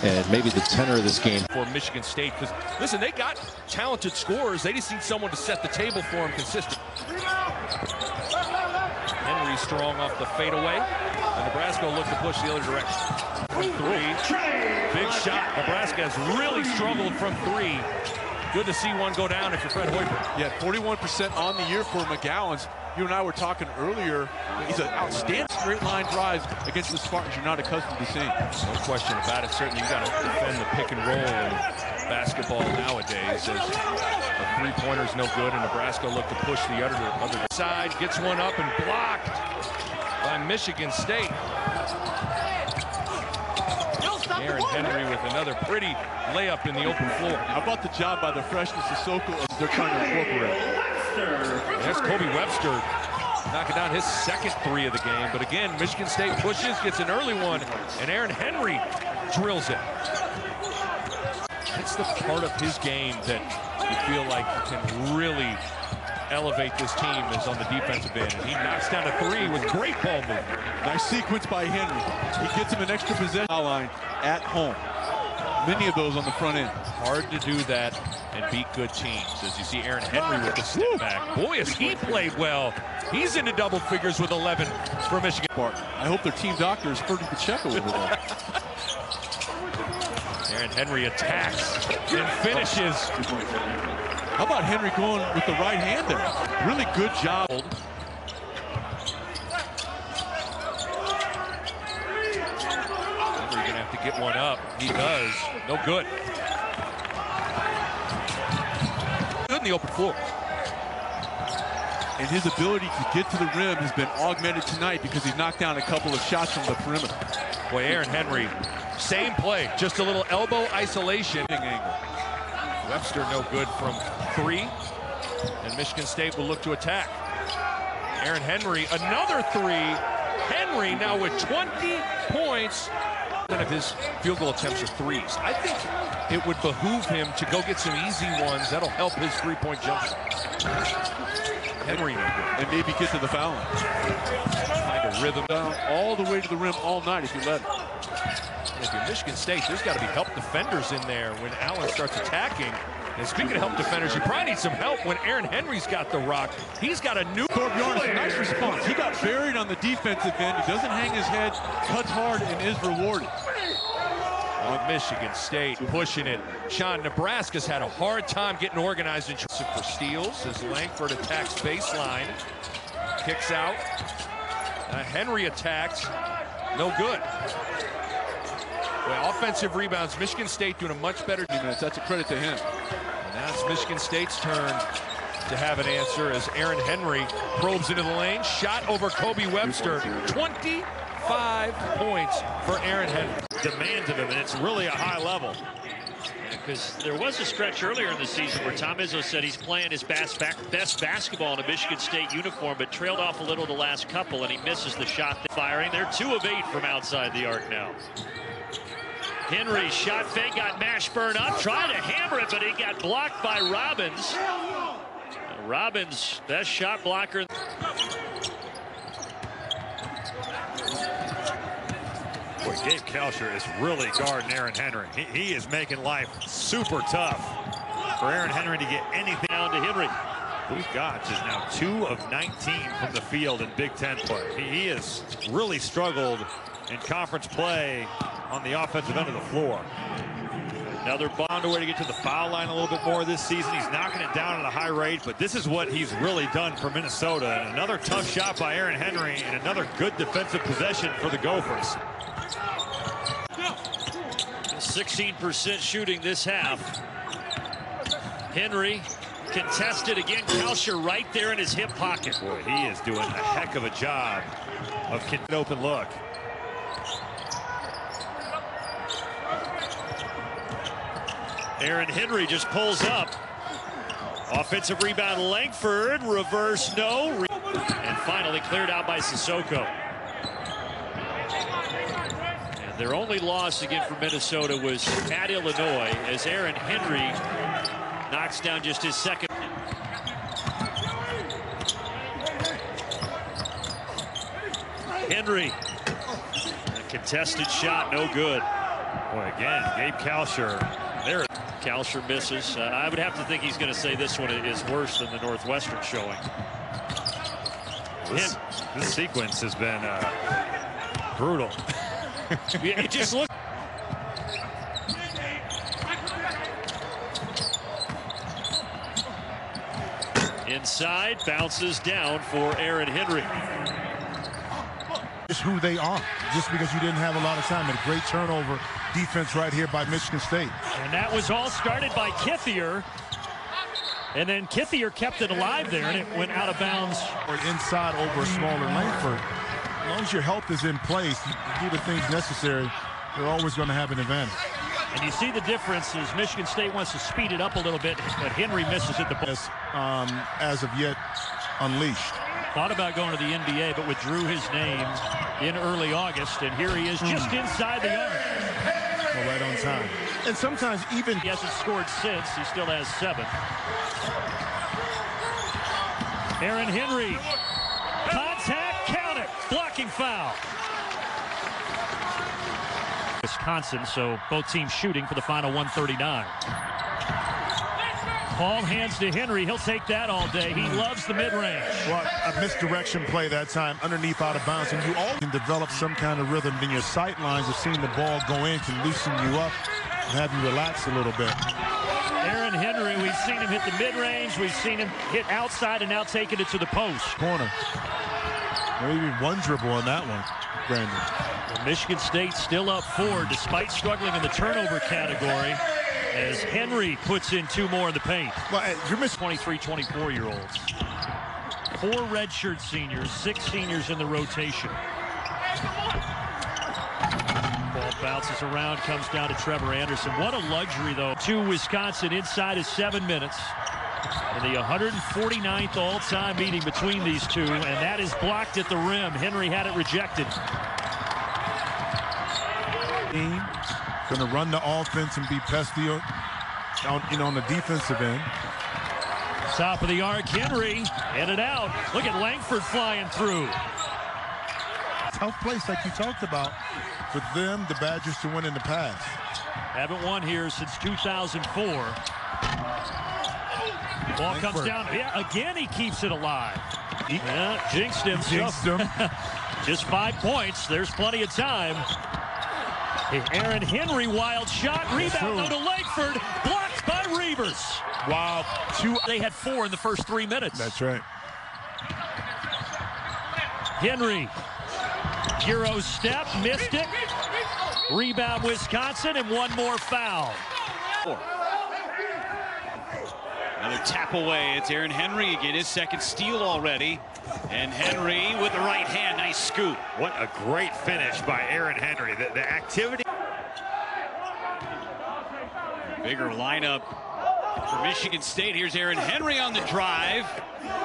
And maybe the tenor of this game for Michigan State, because listen, they got talented scorers. They just need someone to set the table for them consistently. Henry strong off the fadeaway, and Nebraska will look to push the other direction. From three, big shot. Nebraska has really struggled from three. Good to see one go down if you're Fred Hoiberg. Yeah, forty-one percent on the year for McGowan's. You and I were talking earlier. He's an outstanding straight line drive against the Spartans. You're not accustomed to seeing. No question about it. Certainly, you've got to defend the pick and roll in basketball nowadays. As a three-pointer's no good, and Nebraska looked to push the other other side. Gets one up and blocked by Michigan State. Aaron Henry with another pretty layup in the open floor. How about the job by the freshman Sissoko? They're trying to incorporate. That's Kobe Webster knocking down his second three of the game. But again, Michigan State pushes, gets an early one, and Aaron Henry drills it. That's the part of his game that you feel like can really elevate this team is on the defensive end. He knocks down a three with great ball movement. Nice sequence by Henry. He gets him an extra possession line at home. Many of those on the front end. Hard to do that and beat good teams. As you see Aaron Henry with the step back. Boy, has he played well. He's into double figures with eleven for Michigan. I hope their team doctor is Ferdy Pacheco over there. Aaron Henry attacks and finishes. How about Henry going with the right hand there? Really good job. Henry gonna have to get one up. He does. No good. Good in the open floor. And his ability to get to the rim has been augmented tonight because he's knocked down a couple of shots from the perimeter. Boy, Aaron Henry, same play, just a little elbow isolation angle. Webster no good from three, and Michigan State will look to attack. Aaron Henry, another three. Henry now with twenty points. None of his field goal attempts are threes. I think it would behoove him to go get some easy ones. That'll help his three-point jump shot. Henry no good. And maybe get to the foul line. Find a rhythm down all the way to the rim all night if you let him. If you're Michigan State, there's got to be help defenders in there when Allen starts attacking. And speaking of help defenders, you probably need some help when Aaron Henry's got the rock. He's got a new... Thorbjorn, nice response. He got buried on the defensive end. He doesn't hang his head, cuts hard, and is rewarded. Well, Michigan State pushing it. Sean, Nebraska's had a hard time getting organized and for steals as Lankford attacks baseline. Kicks out. Uh, Henry attacks. No good. Well, offensive rebounds, Michigan State doing a much better minutes. That's a credit to him. And now it's Michigan State's turn to have an answer as Aaron Henry probes into the lane. Shot over Kobe Webster. twenty-five points for Aaron Henry. Demands of him, and it's really a high level. Because there was a stretch earlier in the season where Tom Izzo said he's playing his best, best basketball in a Michigan State uniform, but trailed off a little the last couple, and he misses the shot. Firing. They're two of eight from outside the arc now. Henry shot fake, got Mashburn up, trying to hammer it, but he got blocked by Robbins. Robbins, best shot blocker. Boy, Gabe Kalsher is really guarding Aaron Henry. He, he is making life super tough for Aaron Henry to get anything down to Henry. Luke Garza is now two of nineteen from the field in Big Ten play. He, he has really struggled in conference play on the offensive end of the floor. Another bond away to get to the foul line a little bit more this season. He's knocking it down at a high rate, but this is what he's really done for Minnesota. And another tough shot by Aaron Henry and another good defensive possession for the Gophers. sixteen percent shooting this half. Henry contested again. Kalsher right there in his hip pocket. Boy, he is doing a heck of a job of getting an open look. Aaron Henry just pulls up. Offensive rebound, Lankford. Reverse, no. And finally cleared out by Sissoko. And their only loss again for Minnesota was at Illinois as Aaron Henry knocks down just his second. Henry. A contested shot, no good. Boy, again, Gabe Kalsher. There, Kalsher misses. Uh, I would have to think he's going to say this one is worse than the Northwestern showing. This, this sequence has been uh, brutal. Yeah, it just looks. Inside, bounces down for Aaron Henry. It's who they are, just because you didn't have a lot of time. And a great turnover defense right here by Michigan State. And that was all started by Kithier. And then Kithier kept it alive there, and it went out of bounds. Or inside over a smaller Lankford. As long as your health is in place, you do the things necessary, you're always going to have an advantage. And you see the difference is Michigan State wants to speed it up a little bit, but Henry misses at the ball. Um, as of yet unleashed. Thought about going to the N B A, but withdrew his name in early August, and here he is just inside the arc. Well, right on time. And sometimes even... He hasn't scored since. He still has seven. Aaron Henry. Contact, count it. Blocking foul. Wisconsin, so both teams shooting for the final one thirty-nine. Ball hands to Henry. He'll take that all day. He loves the mid-range. Well, a misdirection play that time underneath out of bounds. And you all can develop some kind of rhythm. Then your sight lines of seeing the ball go in can loosen you up and have you relax a little bit. Aaron Henry, we've seen him hit the mid-range. We've seen him hit outside and now taking it to the post. Corner. Maybe one dribble on that one, Brandon. Well, Michigan State still up four despite struggling in the turnover category. As Henry puts in two more in the paint. Well, you're missing twenty-three, twenty-four-year-olds. Four redshirt seniors, six seniors in the rotation. Ball bounces around, comes down to Trevor Anderson. What a luxury, though. To Wisconsin inside is seven minutes. And the one hundred forty-ninth all-time meeting between these two, and that is blocked at the rim. Henry had it rejected. Team. Going to run the offense and be pesky on, you know, on the defensive end. Top of the arc, Henry headed out. Look at Lankford flying through. Tough place, like you talked about, for them, the Badgers, to win in the past. Haven't won here since two thousand four. Ball Lankford. Comes down. Yeah, again, he keeps it alive. He, yeah, jinxed him. Jinxed him. Just five points. There's plenty of time. Aaron Henry, wild shot, rebound though to Lankford, blocked by Reavers. Wow. Two, they had four in the first three minutes. That's right. Henry, Euro step, missed it. Rebound Wisconsin, and one more foul. Four. Another tap away. It's Aaron Henry again, his second steal already. And Henry with the right hand, nice scoop. What a great finish by Aaron Henry. The, the activity. Bigger lineup for Michigan State. Here's Aaron Henry on the drive.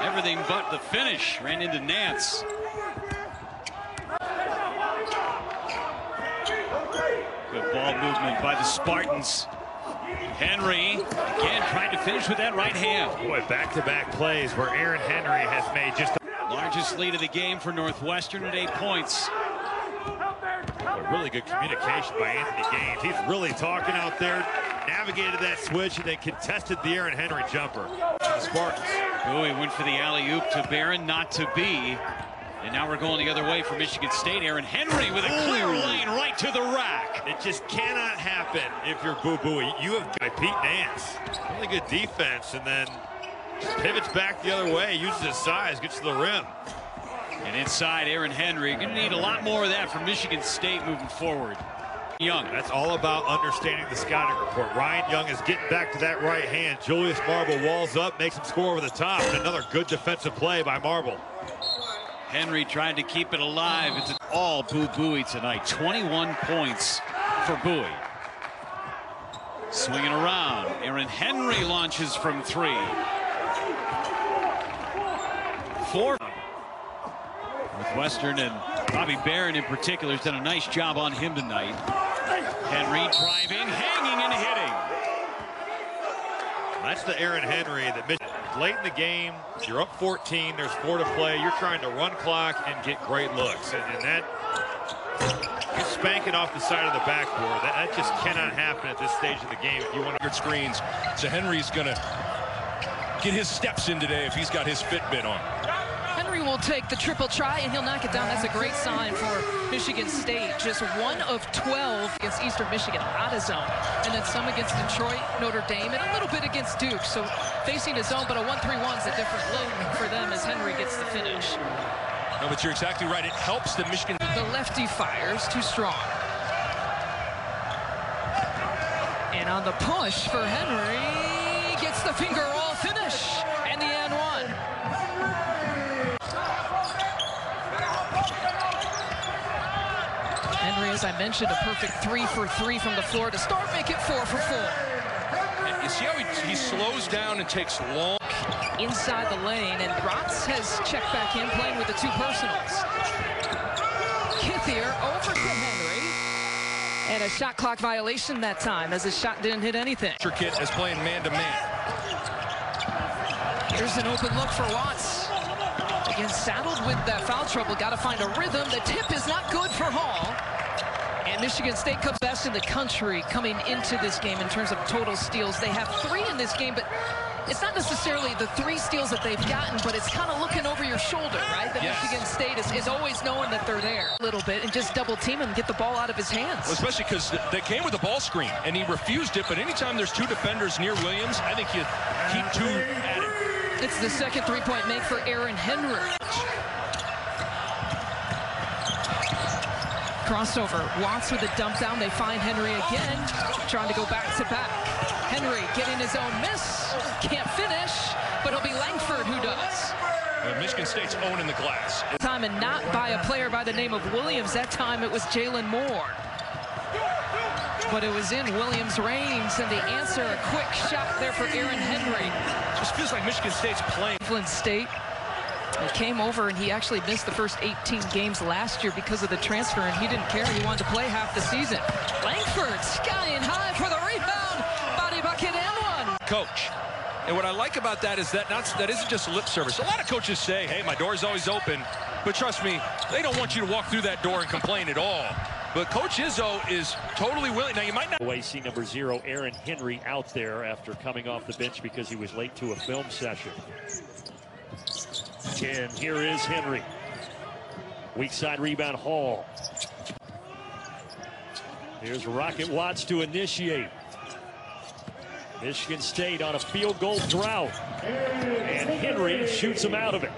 Everything but the finish. Ran into Nance. Good ball movement by the Spartans. Henry, again, trying to finish with that right hand. Boy, back-to-back plays where Aaron Henry has made just the largest lead of the game for Northwestern at eight points. A really good communication by Anthony Gaines. He's really talking out there, navigated that switch, and they contested the Aaron Henry jumper. Spartans. Bowie went for the alley-oop to Barron, not to be. And now we're going the other way for Michigan State. Aaron Henry with a clear lane right to the rack. It just cannot happen if you're Boo Booey. You have by Pete Nance. Really good defense, and then pivots back the other way, uses his size, gets to the rim. And inside, Aaron Henry. You're going to need a lot more of that from Michigan State moving forward. Young. That's all about understanding the scouting report. Ryan Young is getting back to that right hand. Julius Marble walls up, makes him score over the top. And another good defensive play by Marble. Henry trying to keep it alive. It's all Boo Booey tonight. twenty-one points for Booey. Swinging around. Aaron Henry launches from three. Four. Northwestern and Bobby Barron in particular has done a nice job on him tonight. Henry driving, hanging, and hitting. That's the Aaron Henry that Michigan. Late in the game, you're up fourteen, there's four to play, you're trying to run clock and get great looks. And, and that, you're spanking off the side of the backboard. That, that just cannot happen at this stage of the game if you want your screens. So Henry's going to get his steps in today if he's got his Fitbit on. Henry will take the triple try and he'll knock it down. That's a great sign for Michigan State. Just one of twelve against Eastern Michigan out of zone. And then some against Detroit, Notre Dame, and a little bit against Duke. So facing a zone, but a one three one is a different load for them as Henry gets the finish. No, but you're exactly right. It helps the Michigan. The lefty fires too strong. And on the push for Henry, gets the finger roll finish. And the end one. Henry, as I mentioned, a perfect three for three from the floor to start, make it four for four. And you see how he, he slows down and takes long. Inside the lane, and Rotz has checked back in, playing with the two personals. Kithier over to Henry. And a shot clock violation that time, as his shot didn't hit anything. Kit is playing man-to-man. Here's an open look for Watts. Again, saddled with that foul trouble, got to find a rhythm. The tip is not good for Hall. And Michigan State comes best in the country coming into this game in terms of total steals. They have three in this game, but it's not necessarily the three steals that they've gotten, but it's kind of looking over your shoulder, right? That yes. Michigan State is, is always knowing that they're there a little bit and just double team him, get the ball out of his hands. Well, especially because they came with a ball screen and he refused it, but anytime there's two defenders near Williams, I think you keep two at it. It's the second three-point make for Aaron Henry. Crossover. Watts with a dump down. They find Henry again, trying to go back to back. Henry getting his own miss. Can't finish, but it'll be Lankford who does. Well, Michigan State's owning the glass. Time and not by a player by the name of Williams. That time it was Jalen Moore. But it was in Williams' reins, and the answer, a quick shot there for Aaron Henry. Just feels like Michigan State's playing. Cleveland State. He came over and he actually missed the first eighteen games last year because of the transfer, and he didn't care. He wanted to play half the season. Lankford skying high for the rebound. Body bucket and one. Coach. And what I like about that is that not, that isn't just lip service. A lot of coaches say, hey, my door's always open. But trust me, they don't want you to walk through that door and complain at all. But Coach Izzo is totally willing. Now, you might not. Away, see number zero, Aaron Henry out there after coming off the bench because he was late to a film session. And here is Henry. Weak side rebound, Hall. Here's Rocket Watts to initiate. Michigan State on a field goal drought. And Henry shoots him out of it.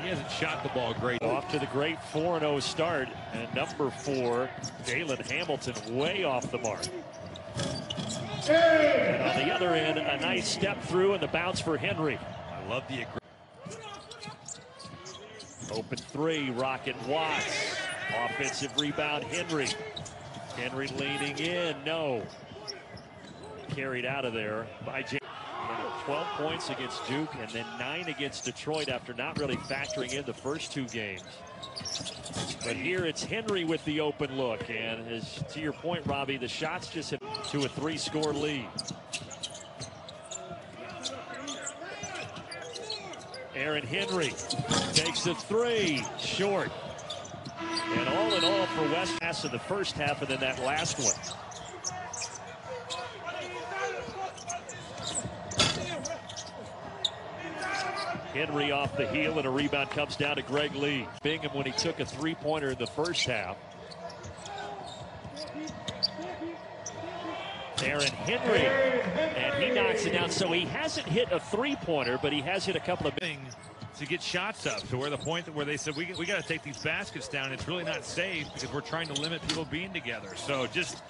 He hasn't shot the ball great. Off to the great four and oh start. And number four, Jalen Hamilton, way off the mark. And on the other end, a nice step through and the bounce for Henry. I love the aggression. Open three, Rocket Watts. Offensive rebound, Henry. Henry leaning in, no. Carried out of there by James. twelve points against Duke and then nine against Detroit after not really factoring in the first two games. But here it's Henry with the open look. And as to your point, Robbie, the shots just hit to a three-score lead. Aaron Henry takes a three, short. And all in all for West Pass in the first half and then that last one. Henry off the heel and a rebound comes down to Greg Lee. Bingham when he took a three-pointer in the first half. Aaron Henry, and he knocks it down. So he hasn't hit a three-pointer, but he has hit a couple of things to get shots up to where the point where they said we, we got to take these baskets down. It's really not safe because we're trying to limit people being together. So just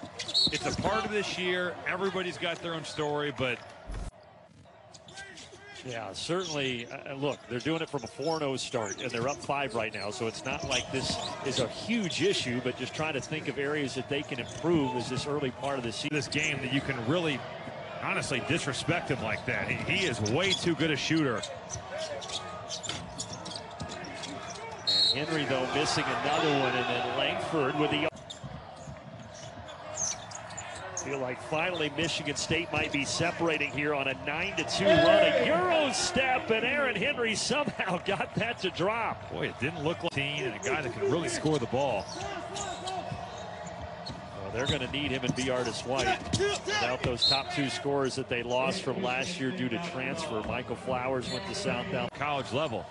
it's a part of this year. Everybody's got their own story, but Yeah, certainly. Uh, look, they're doing it from a four and oh start, and they're up five right now, so it's not like this is a huge issue, but just trying to think of areas that they can improve as this early part of the season. This game that you can really, honestly, disrespect him like that. He, he is way too good a shooter. And Henry, though, missing another one, and then Lankford with the... Feel like finally Michigan State might be separating here on a nine to two run. A Euro step, and Aaron Henry somehow got that to drop. Boy, it didn't look like team and a guy that can really score the ball. Well, they're going to need him and B. Artis White. Without those top two scorers that they lost from last year due to transfer, Michael Flowers went to South Down college level.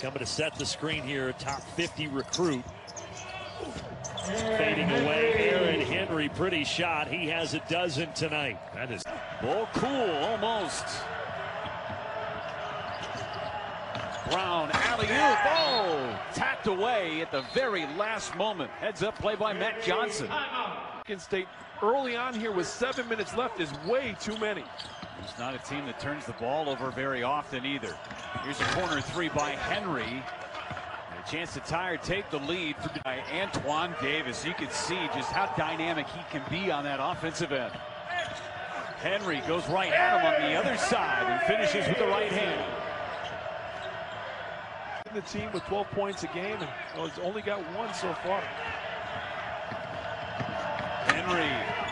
Coming to set the screen here, top fifty recruit. Fading away, Aaron Henry, pretty shot. He has a dozen tonight. That is ball cool, almost. Brown, alley-oop, oh! Tapped away at the very last moment. Heads up play by Matt Johnson. Michigan State early on here with seven minutes left is way too many. It's not a team that turns the ball over very often either. Here's a corner three by Henry. Chance to tire take the lead by Antoine Davis. You can see just how dynamic he can be on that offensive end. Henry goes right at him on the other side and finishes with the right hand. The team with twelve points a game, and well, it's only got one so far. Henry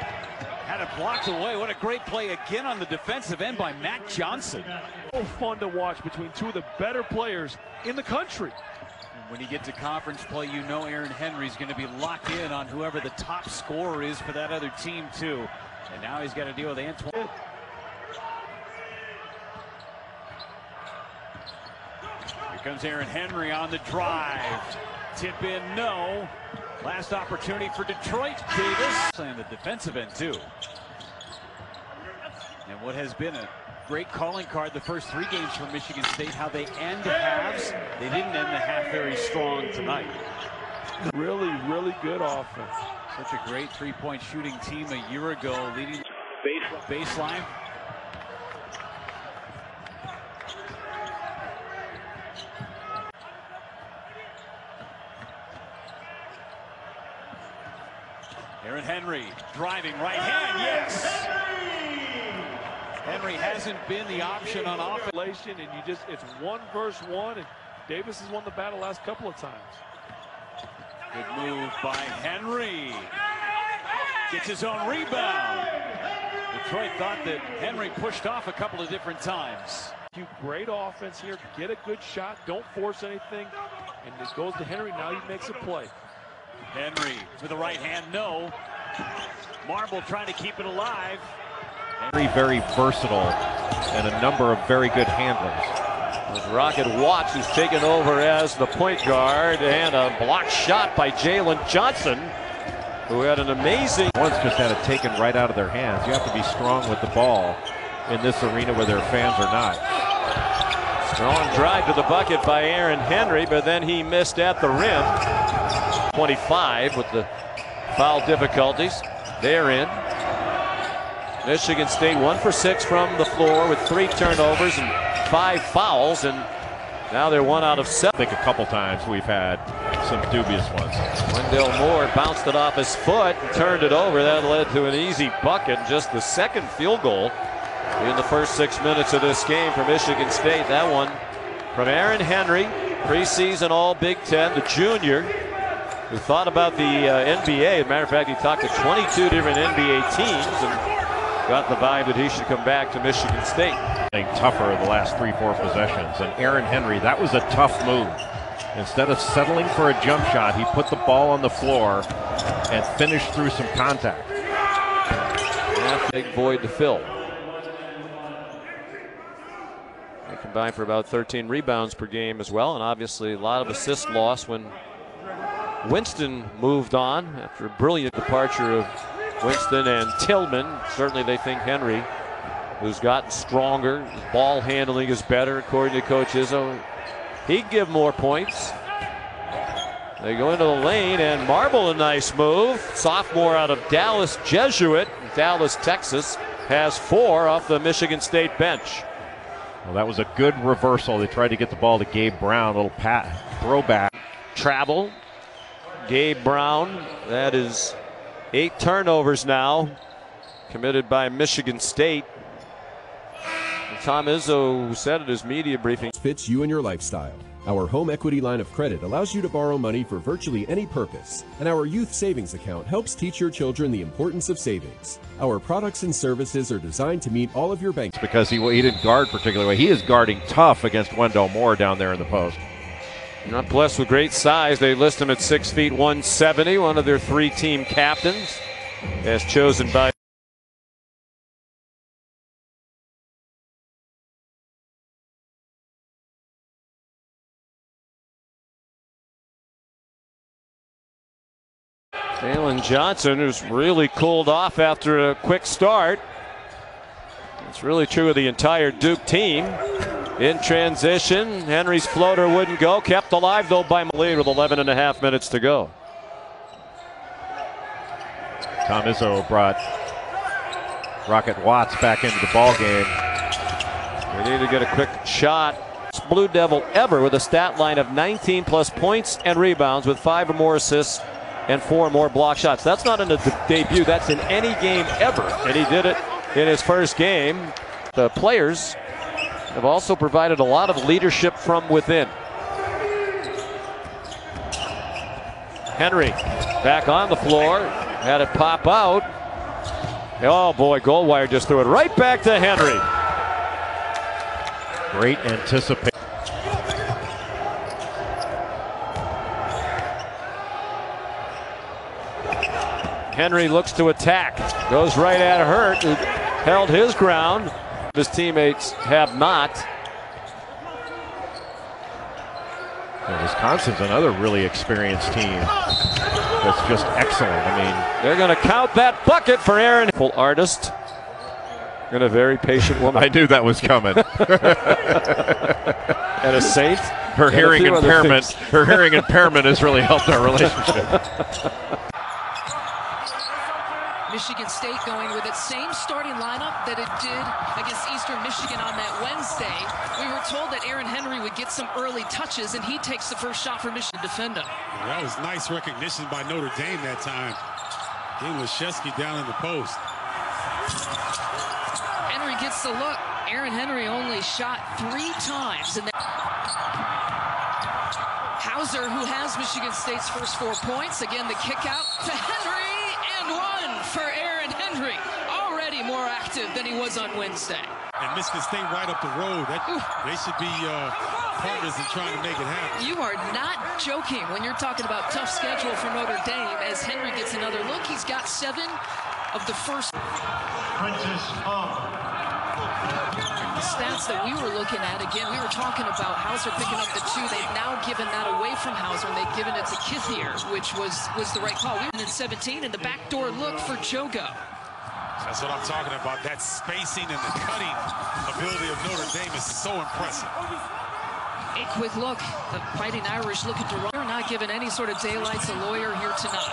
had it blocked away. What a great play again on the defensive end by Matt Johnson. So fun to watch between two of the better players in the country. When you get to conference play, you know Aaron Henry's going to be locked in on whoever the top scorer is for that other team, too. And now he's got to deal with Antoine. Here comes Aaron Henry on the drive. Tip in, no. Last opportunity for Detroit. Davis playing the defensive end, too. And what has been a great calling card the first three games for Michigan State, how they end the halves. They didn't end the half very strong tonight. Really, really good offense. Such a great three-point shooting team a year ago, leading baseline. Aaron Henry driving right hand, yes! Henry hasn't been the option on offense, and you just, it's one versus one, and Davis has won the battle last couple of times. Good move by Henry. Gets his own rebound. Detroit thought that Henry pushed off a couple of different times. Great offense here. Get a good shot. Don't force anything. And it goes to Henry. Now he makes a play. Henry with the right hand. No. Marble trying to keep it alive. Very, very versatile and a number of very good handlers. With Rocket Watts, who's taken over as the point guard, and a blocked shot by Jalen Johnson, who had an amazing... One's just had it taken right out of their hands. You have to be strong with the ball in this arena, whether fans or not. Strong drive to the bucket by Aaron Henry, but then he missed at the rim. twenty-five with the foul difficulties. They're in. Michigan State one for six from the floor with three turnovers and five fouls, and now they're one out of seven. I think a couple times we've had some dubious ones. Wendell Moore bounced it off his foot and turned it over. That led to an easy bucket, just the second field goal in the first six minutes of this game for Michigan State. That one from Aaron Henry, preseason all Big Ten, the junior, who thought about the uh, N B A. As a matter of fact, he talked to twenty-two different N B A teams and got the vibe that he should come back to Michigan State. Tougher the last three, four possessions. And Aaron Henry, that was a tough move. Instead of settling for a jump shot, he put the ball on the floor and finished through some contact. Yeah, big void to fill. They combined for about thirteen rebounds per game as well, and obviously a lot of assist loss when Winston moved on after a brilliant departure of Winston and Tillman. Certainly they think Henry, who's gotten stronger, his ball handling is better, according to Coach Izzo. He'd give more points. They go into the lane, and Marble, a nice move. Sophomore out of Dallas Jesuit, Dallas, Texas. has four off the Michigan State bench. Well, that was a good reversal. They tried to get the ball to Gabe Brown, a little pat throwback. Travel, Gabe Brown. That is eight turnovers now committed by Michigan State. And Tom Izzo said at his media briefing, fits you and your lifestyle. Our home equity line of credit allows you to borrow money for virtually any purpose, and our youth savings account helps teach your children the importance of savings. Our products and services are designed to meet all of your banks. Because he, he didn't guard particularly well. He is guarding tough against Wendell Moore down there in the post. Not blessed with great size. They list him at six feet one seventy, one of their three team captains, as chosen by Jalen Johnson, who's really cooled off after a quick start. It's really true of the entire Duke team. In transition, Henry's floater wouldn't go. Kept alive, though, by Malik with eleven and a half minutes to go. Tom Izzo brought Rocket Watts back into the ballgame. They need to get a quick shot. Blue Devil ever with a stat line of nineteen plus points and rebounds with five or more assists and four more block shots. That's not in a de debut, that's in any game ever. And he did it in his first game. The players have also provided a lot of leadership from within. Henry back on the floor, had it pop out. Oh boy, Goldwire just threw it right back to Henry. Great anticipation. Henry looks to attack, goes right at Hurt, who held his ground. His teammates have not. And Wisconsin's another really experienced team that's just excellent. I mean, they're going to count that bucket for Aaron. Full artist and a very patient woman. I knew that was coming. And a saint. Her hearing impairment. Her hearing impairment has really helped our relationship. Michigan State going with its same starting lineup that it did against Eastern Michigan on that Wednesday. We were told that Aaron Henry would get some early touches, and he takes the first shot for Michigan defender. Well, that was nice recognition by Notre Dame that time. Getting Leshewski down in the post. Henry gets the look. Aaron Henry only shot three times. And Hauser, who has Michigan State's first four points, again the kick out to Henry. One for Aaron Henry, already more active than he was on Wednesday. And Michigan State right up the road. That, they should be uh, partners in trying to make it happen. You are not joking when you're talking about tough schedule for Notre Dame. As Henry gets another look, he's got seven of the first. Princess of. The stats that we were looking at, again, we were talking about Hauser picking up the two. They've now given that away from Hauser, and they've given it to Kithier, which was, was the right call. We were in seventeen, and the backdoor look for Jogo. That's what I'm talking about. That spacing and the cutting ability of Notre Dame is so impressive. A quick look. The Fighting Irish looking to run. They're not giving any sort of daylight to Lawyer here tonight.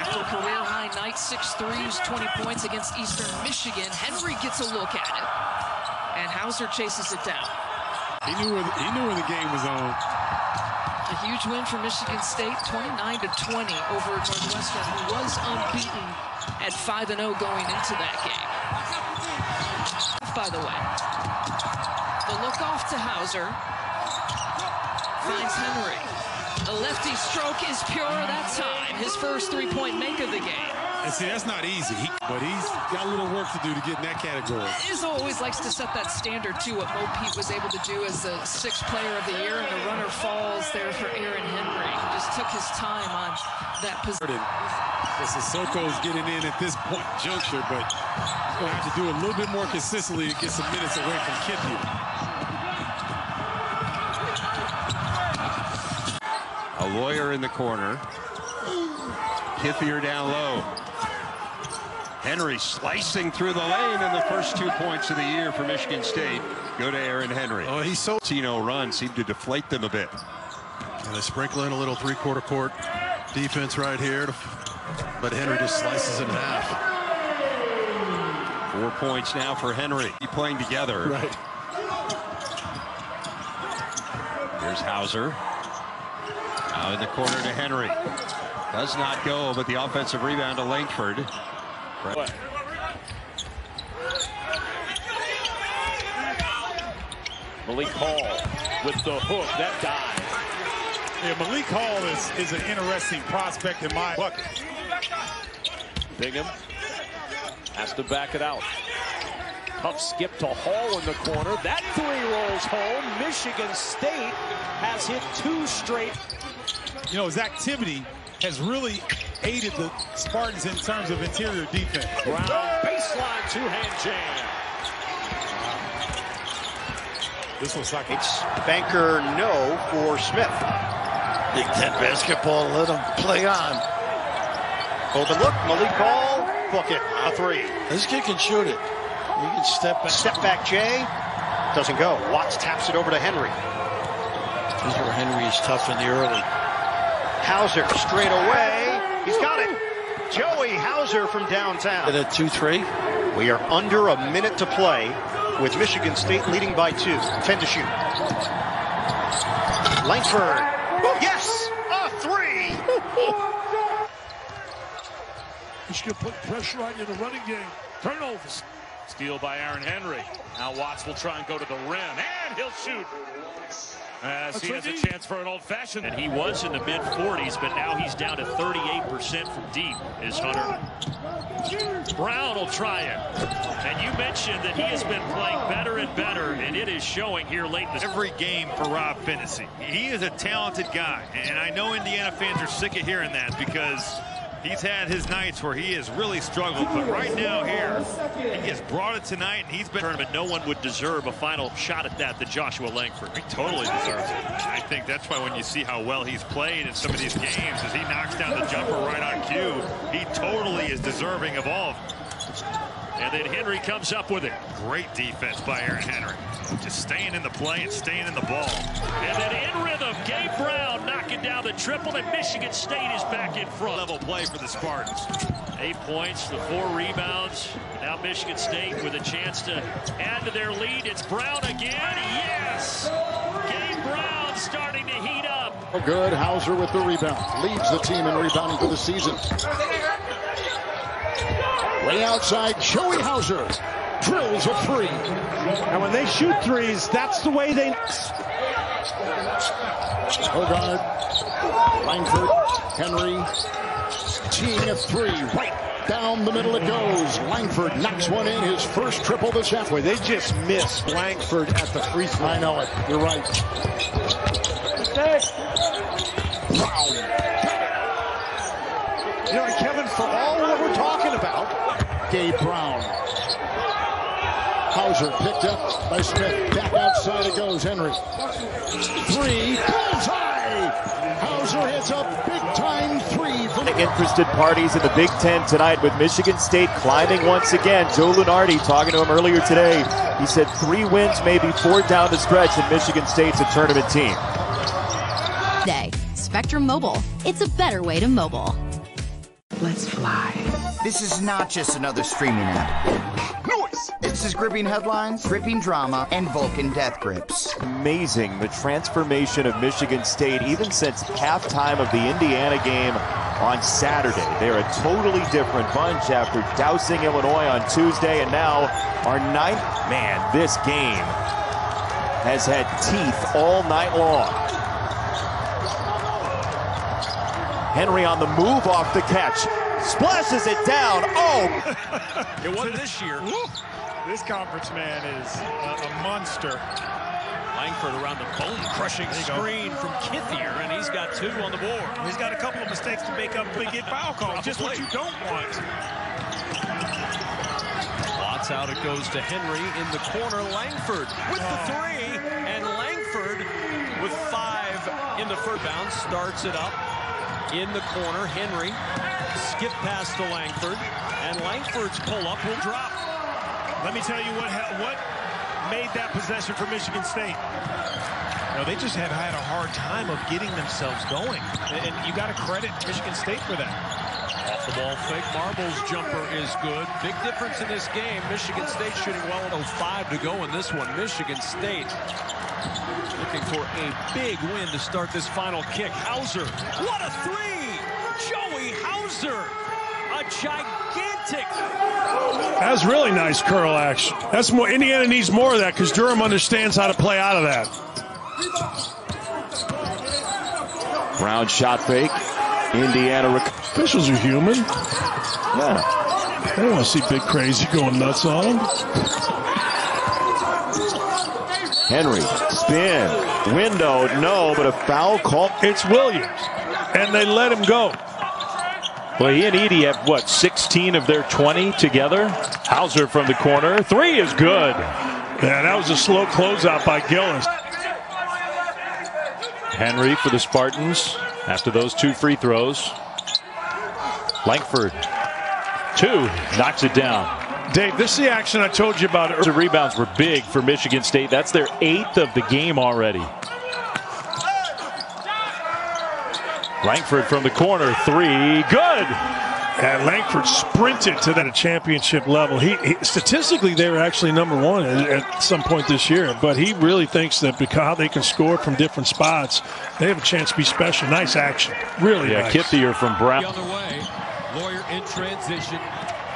After career-high night, six threes, twenty points against Eastern Michigan. Henry gets a look at it. And Hauser chases it down. He knew where the, he knew where the game was on. A huge win for Michigan State, twenty-nine to twenty over Northwestern, who was unbeaten at five and oh going into that game. By the way, the look off to Hauser finds Henry. A lefty stroke is pure that time. His first three-point make of the game. And see, that's not easy, he, but he's got a little work to do to get in that category. Izzo always likes to set that standard, too, what Bo Peep was able to do as the sixth player of the year, and the runner falls there for Aaron Henry. He just took his time on that position. Sissoko's getting in at this point juncture, but he's going to have to do a little bit more consistently to get some minutes away from Kithier. A Lawyer in the corner. Kithier down low. Henry slicing through the lane, and the first two points of the year for Michigan State go to Aaron Henry. Oh, he's so... Tino run seemed to deflate them a bit. And they sprinkle in a little three-quarter court defense right here, to, but Henry just slices it in half. Four points now for Henry. He's playing together. Right. Here's Hauser. Now in the corner to Henry. Does not go, but the offensive rebound to Lankford. Right. Malik Hall with the hook. That dive. Yeah, Malik Hall is, is an interesting prospect in my bucket. Bingham has to back it out. Tough skip to Hall in the corner. That three rolls home. Michigan State has hit two straight. You know, his activity has really aided the Spartans in terms of interior defense. Brown baseline two-hand jam. This was like it's banker no for Smith. Take that basketball, let him play on. Open look, Malik Hall, book it, a three. This kid can shoot it. He can step back. Step back, Jay. Doesn't go. Watts taps it over to Henry. This is where Henry is tough in the early. Hauser straight away. He's got it. Joey Hauser from downtown. At a two three. We are under a minute to play, with Michigan State leading by two. Ten to shoot. Lankford. Yes! A three! Michigan put pressure on you in the running game. Turnovers. Steal by Aaron Henry. Now Watts will try and go to the rim. And he'll shoot. As he has a chance for an old-fashioned. And he was in the mid forties, but now he's down to thirty-eight percent from deep, is Hunter. Brown will try it. And you mentioned that he has been playing better and better, and it is showing here late. Every game for Rob Finnessy. He is a talented guy, and I know Indiana fans are sick of hearing that because he's had his nights where he has really struggled, but right now here, he has brought it tonight, and he's been tournament. No one would deserve a final shot at that than Joshua Langford. He totally deserves it. I think that's why when you see how well he's played in some of these games, as he knocks down the jumper right on cue, he totally is deserving of all. And then Henry comes up with it. Great defense by Aaron Henry. Just staying in the play and staying in the ball. And then in rhythm, Gabe Brown knocking down the triple, and Michigan State is back in front. Level play for the Spartans. Eight points, the four rebounds. Now Michigan State with a chance to add to their lead. It's Brown again. Yes! Gabe Brown starting to heat up. Good. Hauser with the rebound. Leads the team in rebounding for the season. Way outside, Joey Hauser. Drills a three. And when they shoot threes, that's the way they... Hogarth, Langford, Henry, teeing a three. Right down the middle it goes. Langford knocks one in, his first triple this half. Boy, they just missed Langford at the free throw. I know it. You're right. Wow. You know, Kevin, for all that we're talking about, Gabe Brown. Hauser picked up by Smith. Back outside it goes, Henry. Three, goes high! Hauser hits a big-time three. From interested parties in the Big Ten tonight with Michigan State climbing once again. Joe Lunardi, talking to him earlier today, he said three wins, maybe four down the stretch, and Michigan State's a tournament team. Day, Spectrum Mobile. It's a better way to mobile. Let's fly. This is not just another streaming app. This is gripping headlines, gripping drama, and Vulcan death grips. Amazing, the transformation of Michigan State, even since halftime of the Indiana game on Saturday. They're a totally different bunch after dousing Illinois on Tuesday, and now our ninth man, this game has had teeth all night long. Henry on the move off the catch. Splashes it down. Oh! It wasn't this year. This conference man is a, a monster. Langford around the bone-crushing screen go. From Kithier, and he's got two on the board. He's got a couple of mistakes to make up and get foul calls. Just what you don't want. Lots out. It goes to Henry in the corner. Langford with oh. the three, and Langford with five in the first bound starts it up in the corner. Henry skip past to Langford, and Langford's pull-up will drop. Let me tell you what what made that possession for Michigan State. No, they just have had a hard time of getting themselves going, and you got to credit Michigan State for that. Off the ball fake. Marble's jumper is good. Big difference in this game. Michigan State shooting well at oh five to go in this one. Michigan State looking for a big win to start this final kick. Hauser. What a three! Joey Hauser. A gigantic. That's really nice curl action. That's more. Indiana needs more of that because Durham understands how to play out of that. Brown shot fake. Indiana. Officials are human. Yeah. They don't want to see Big Crazy going nuts on him. Henry, spin, window, no, but a foul call. It's Williams, and they let him go. Well, he and Edie have, what, sixteen of their twenty together? Hauser from the corner. Three is good. Yeah, that was a slow closeout by Gillis. Henry for the Spartans after those two free throws. Lankford, two, knocks it down. Dave, this is the action I told you about earlier. The rebounds were big for Michigan State. That's their eighth of the game already. Lankford from the corner, three, good. And Lankford sprinted to that championship level. He, he statistically, they were actually number one at, at some point this year, but he really thinks that because how they can score from different spots, they have a chance to be special. Nice action, really yeah, nice. Yeah, Kithier from Brown. The other way, Lawyer in transition.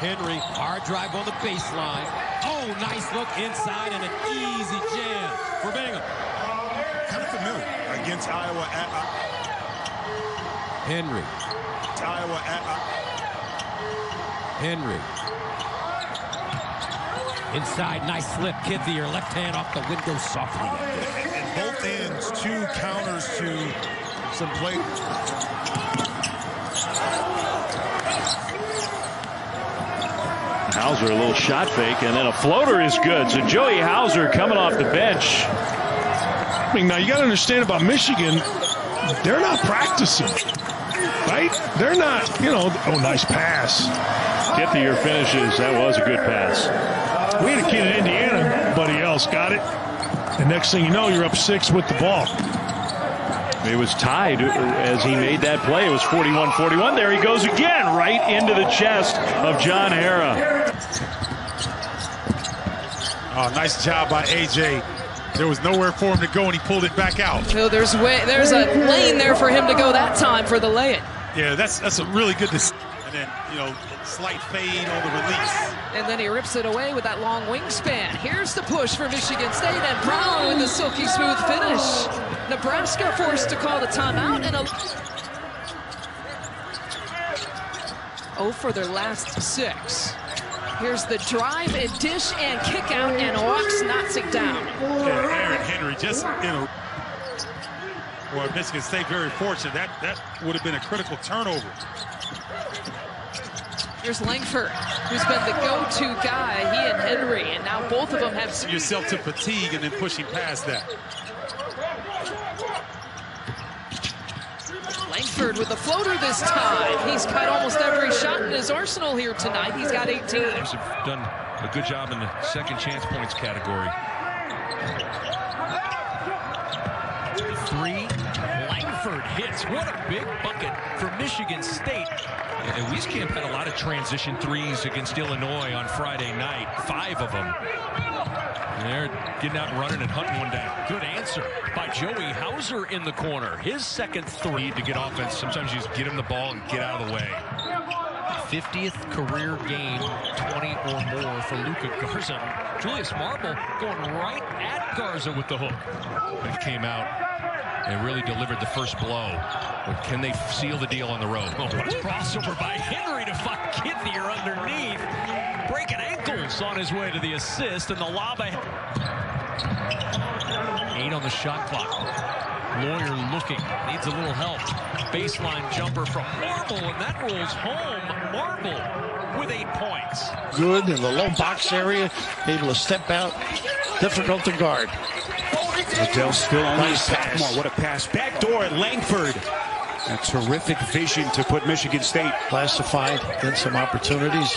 Henry, hard drive on the baseline. Oh, nice look inside and an easy jam for Bingham. Kind of familiar against Iowa at Iowa. Henry. Iowa at Henry. Inside, nice slip. Kithier, left hand off the window softly. And, and both ends, two counters to some play. Hauser, a little shot fake, and then a floater is good. So Joey Hauser coming off the bench. I mean, now you got to understand about Michigan, they're not practicing. Right? They're not, you know, oh, nice pass. Kithier finishes. That was a good pass. We had a kid in Indiana, buddy else got it. And next thing you know, you're up six with the ball. It was tied as he made that play. It was forty-one forty-one. There he goes again, right into the chest of John Hara. Oh, nice job by A J. There was nowhere for him to go, and he pulled it back out. So there's way, there's a lane there for him to go that time for the lay-in. Yeah, that's that's a really good decision. And then, you know, slight fade on the release. And then he rips it away with that long wingspan. Here's the push for Michigan State, and Brown with the silky smooth finish. Nebraska forced to call the timeout, and a oh for their last six. Here's the drive and dish and kick out, and walks Notzig down. Yeah, Aaron Henry just, you know, well, Michigan State very fortunate. That that would have been a critical turnover. Here's Langford, who's been the go-to guy, he and Henry, and now both of them have yourself to fatigue and then pushing past that. Langford with the floater this time. He's cut almost every shot in his arsenal here tonight. He's got eighteen. He's done a good job in the second chance points category. Three. Langford hits. What a big bucket for Michigan State. And Wieskamp had a lot of transition threes against Illinois on Friday night. Five of them. And they're getting out and running and hunting one down. Good answer by Joey Hauser in the corner. His second three to get offense. Sometimes you just get him the ball and get out of the way. fiftieth career game, twenty or more for Luka Garza. Julius Marble going right at Garza with the hook. They came out and really delivered the first blow. But can they seal the deal on the road? Oh, what a crossover by Henry to find Kithier underneath. Breaking ankles on his way to the assist, and the lob ahead. Eight on the shot clock. Lawyer looking, needs a little help. Baseline jumper from Marble, and that rolls home. Marble with eight points. Good in the low box area, able to step out, difficult to guard. Adele still on nice pass. Pass. What a pass. Back door at Lankford. A terrific vision to put Michigan State classified in some opportunities.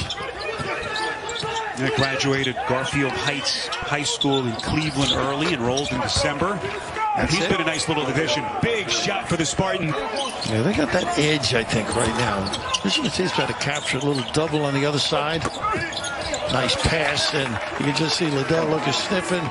I graduated Garfield Heights High School in Cleveland early, enrolled in December. And he's been a nice little addition. Big shot for the Spartan. Yeah, they got that edge, I think, right now. Michigan State's trying to capture a little double on the other side. Nice pass, and you can just see Liddell looking, sniffing.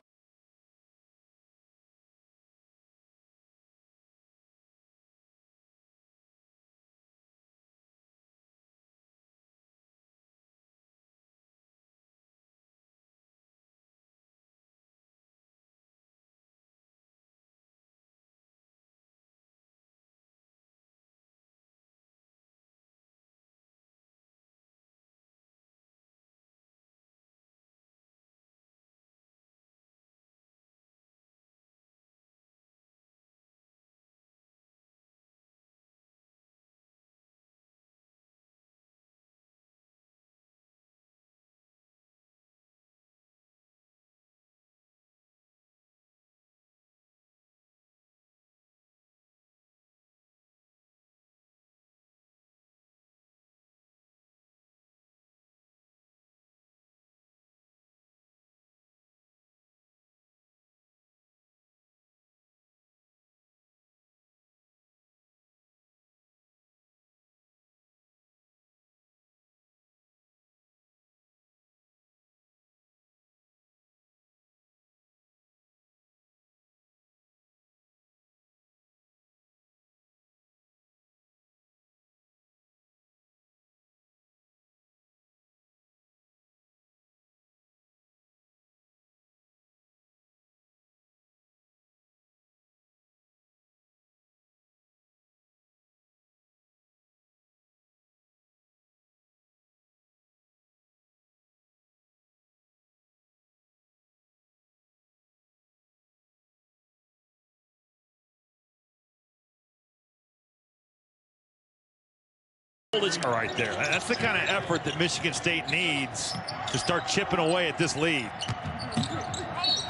Right there. That's the kind of effort that Michigan State needs to start chipping away at this lead.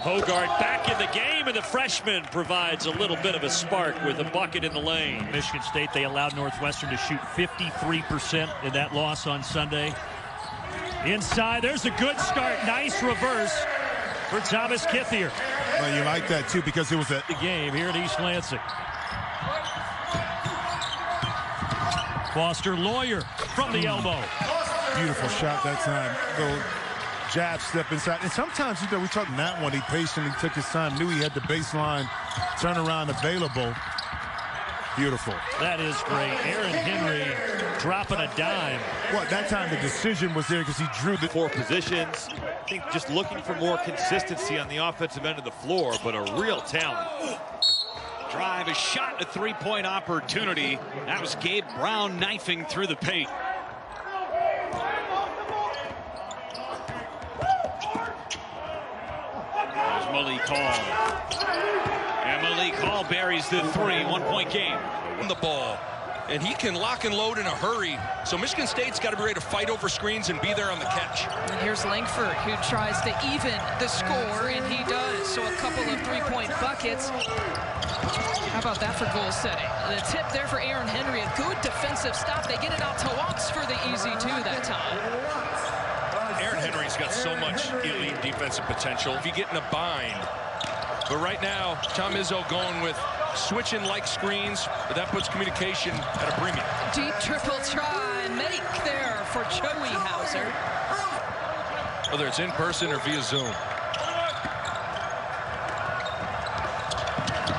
Hogarth back in the game, and the freshman provides a little bit of a spark with a bucket in the lane. Michigan State, they allowed Northwestern to shoot fifty-three percent in that loss on Sunday. Inside, there's a good start. Nice reverse for Thomas Kithier. Well, you like that, too, because it was a the game here at East Lansing. Foster Lawyer from the elbow. Beautiful shot that time. Little jab step inside. And sometimes, you know, we talked about that one. He patiently took his time, knew he had the baseline turnaround available. Beautiful. That is great. Aaron Henry dropping a dime. Well, that time the decision was there because he drew the four positions. I think just looking for more consistency on the offensive end of the floor, but a real talent. Drive, a shot, a three-point opportunity. That was Gabe Brown knifing through the paint. There's Malik Hall. And Malik Hall buries the three, one-point game. On the ball, and he can lock and load in a hurry. So Michigan State's got to be ready to fight over screens and be there on the catch. And here's Lankford, who tries to even the score, and he does. So a couple of three-point buckets. How about that for goal setting? The tip there for Aaron Henry, a good defensive stop. They get it out to Watts for the easy two that time. Aaron Henry's got so much elite defensive potential. If you get in a bind. But right now, Tom Izzo going with switching like screens, but that puts communication at a premium. Deep triple try and make there for Joey Hauser. Whether it's in person or via Zoom.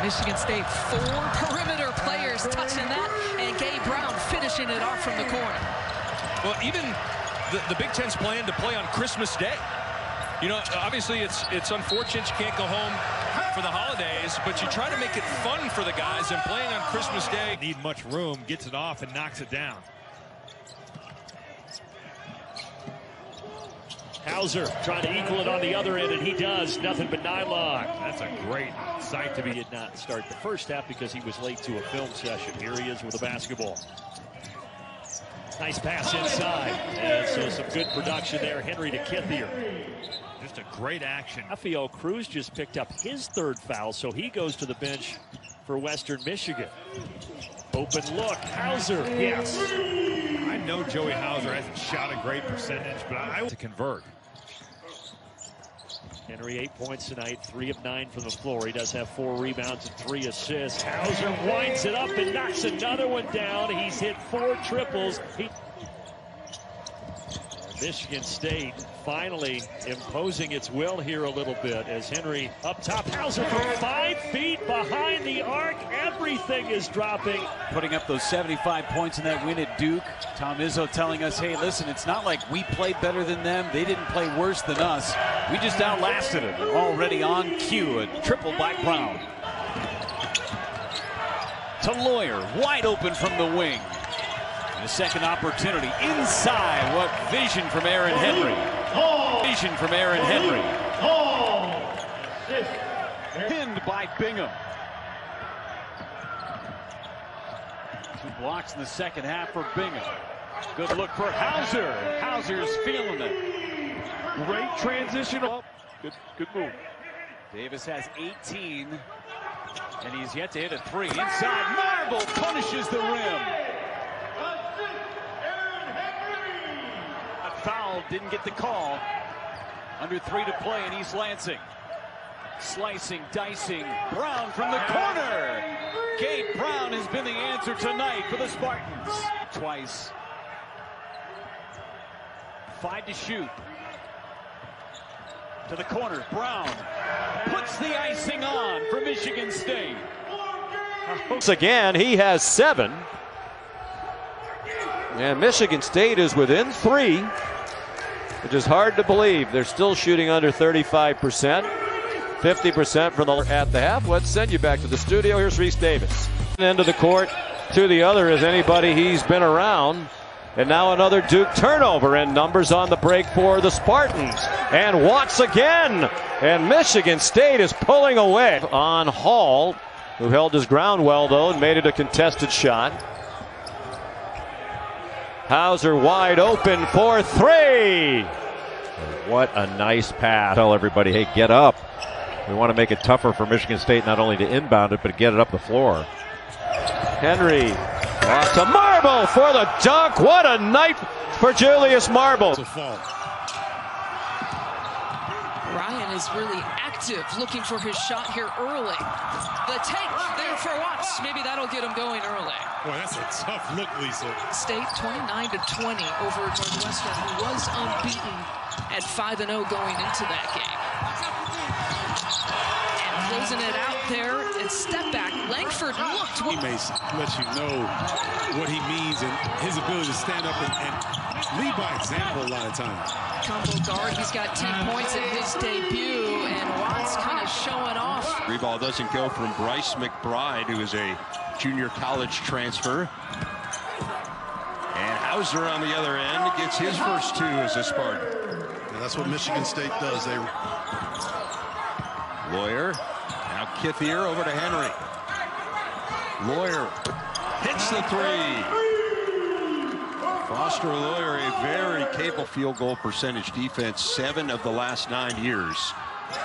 Michigan State, four perimeter players touching that, and Gabe Brown finishing it off from the corner. Well, even the, the Big Ten's plan to play on Christmas Day. You know, obviously it's it's unfortunate you can't go home for the holidays, but you try to make it fun for the guys, and playing on Christmas Day. Need much room, gets it off and knocks it down. Hauser trying to equal it on the other end, and he does. Nothing but nylon. That's a great sight to be. Did not start the first half because he was late to a film session. Here he is with a basketball. Nice pass inside. And so some good production there. Henry to Kithier. Just a great action. Rafael Cruz just picked up his third foul, so he goes to the bench for Western Michigan. Open look. Hauser. Yes. I know Joey Hauser hasn't shot a great percentage, but I want to convert. Henry, eight points tonight, three of nine from the floor. He does have four rebounds and three assists. Hauser winds it up and knocks another one down. He's hit four triples. He... Michigan State finally imposing its will here a little bit as Henry up top. Hauser from five feet behind the arc. Everything is dropping. Putting up those seventy-five points in that win at Duke. Tom Izzo telling us, hey, listen, it's not like we played better than them. They didn't play worse than us. We just outlasted them. Already on cue, a triple by Brown. To Lawyer, wide open from the wing. The second opportunity inside. What vision from Aaron Henry. Vision from Aaron Henry. Pinned by Bingham. Two blocks in the second half for Bingham. Good look for Hauser. Hauser's feeling it. Great transition. Good, good move. Davis has eighteen. And he's yet to hit a three. Inside. Marble punishes the rim. Foul, didn't get the call. Under three to play in East Lansing. Slicing, dicing, Brown from the corner. Gabe Brown has been the answer tonight for the Spartans. Twice. Five to shoot. To the corner, Brown puts the icing on for Michigan State. Once again, he has seven. And Michigan State is within three, which is hard to believe. They're still shooting under thirty-five percent, fifty percent from the at the half. Let's send you back to the studio. Here's Reese Davis. End of the court to the other is anybody he's been around. And now another Duke turnover, and numbers on the break for the Spartans. And Watts again. And Michigan State is pulling away on Hall, who held his ground well, though, and made it a contested shot. Hauser wide open for three. What a nice pass. Tell everybody, hey, get up. We want to make it tougher for Michigan State not only to inbound it, but get it up the floor. Henry off to Marble for the dunk. What a night for Julius Marble. Ryan is really active, looking for his shot here early. The take there for Watts. Maybe that'll get him going early. Boy, that's a tough look, Lisa. State twenty-nine to twenty over Northwestern, who was unbeaten at five and oh going into that game. And closing it out there, it's step back. Lankford looked. He may let you know what he means and his ability to stand up and, and lead by example a lot of times. Combo guard, he's got ten points in his debut, and Watts kind of showing off. Reball doesn't go from Bryce McBride, who is a junior college transfer. And Hauser on the other end gets his first two as a Spartan. And that's what Michigan State does. They Lawyer, now Kithier over to Henry. Lawyer hits the three. Foster Lawyer, a very capable field goal percentage defense, seven of the last nine years.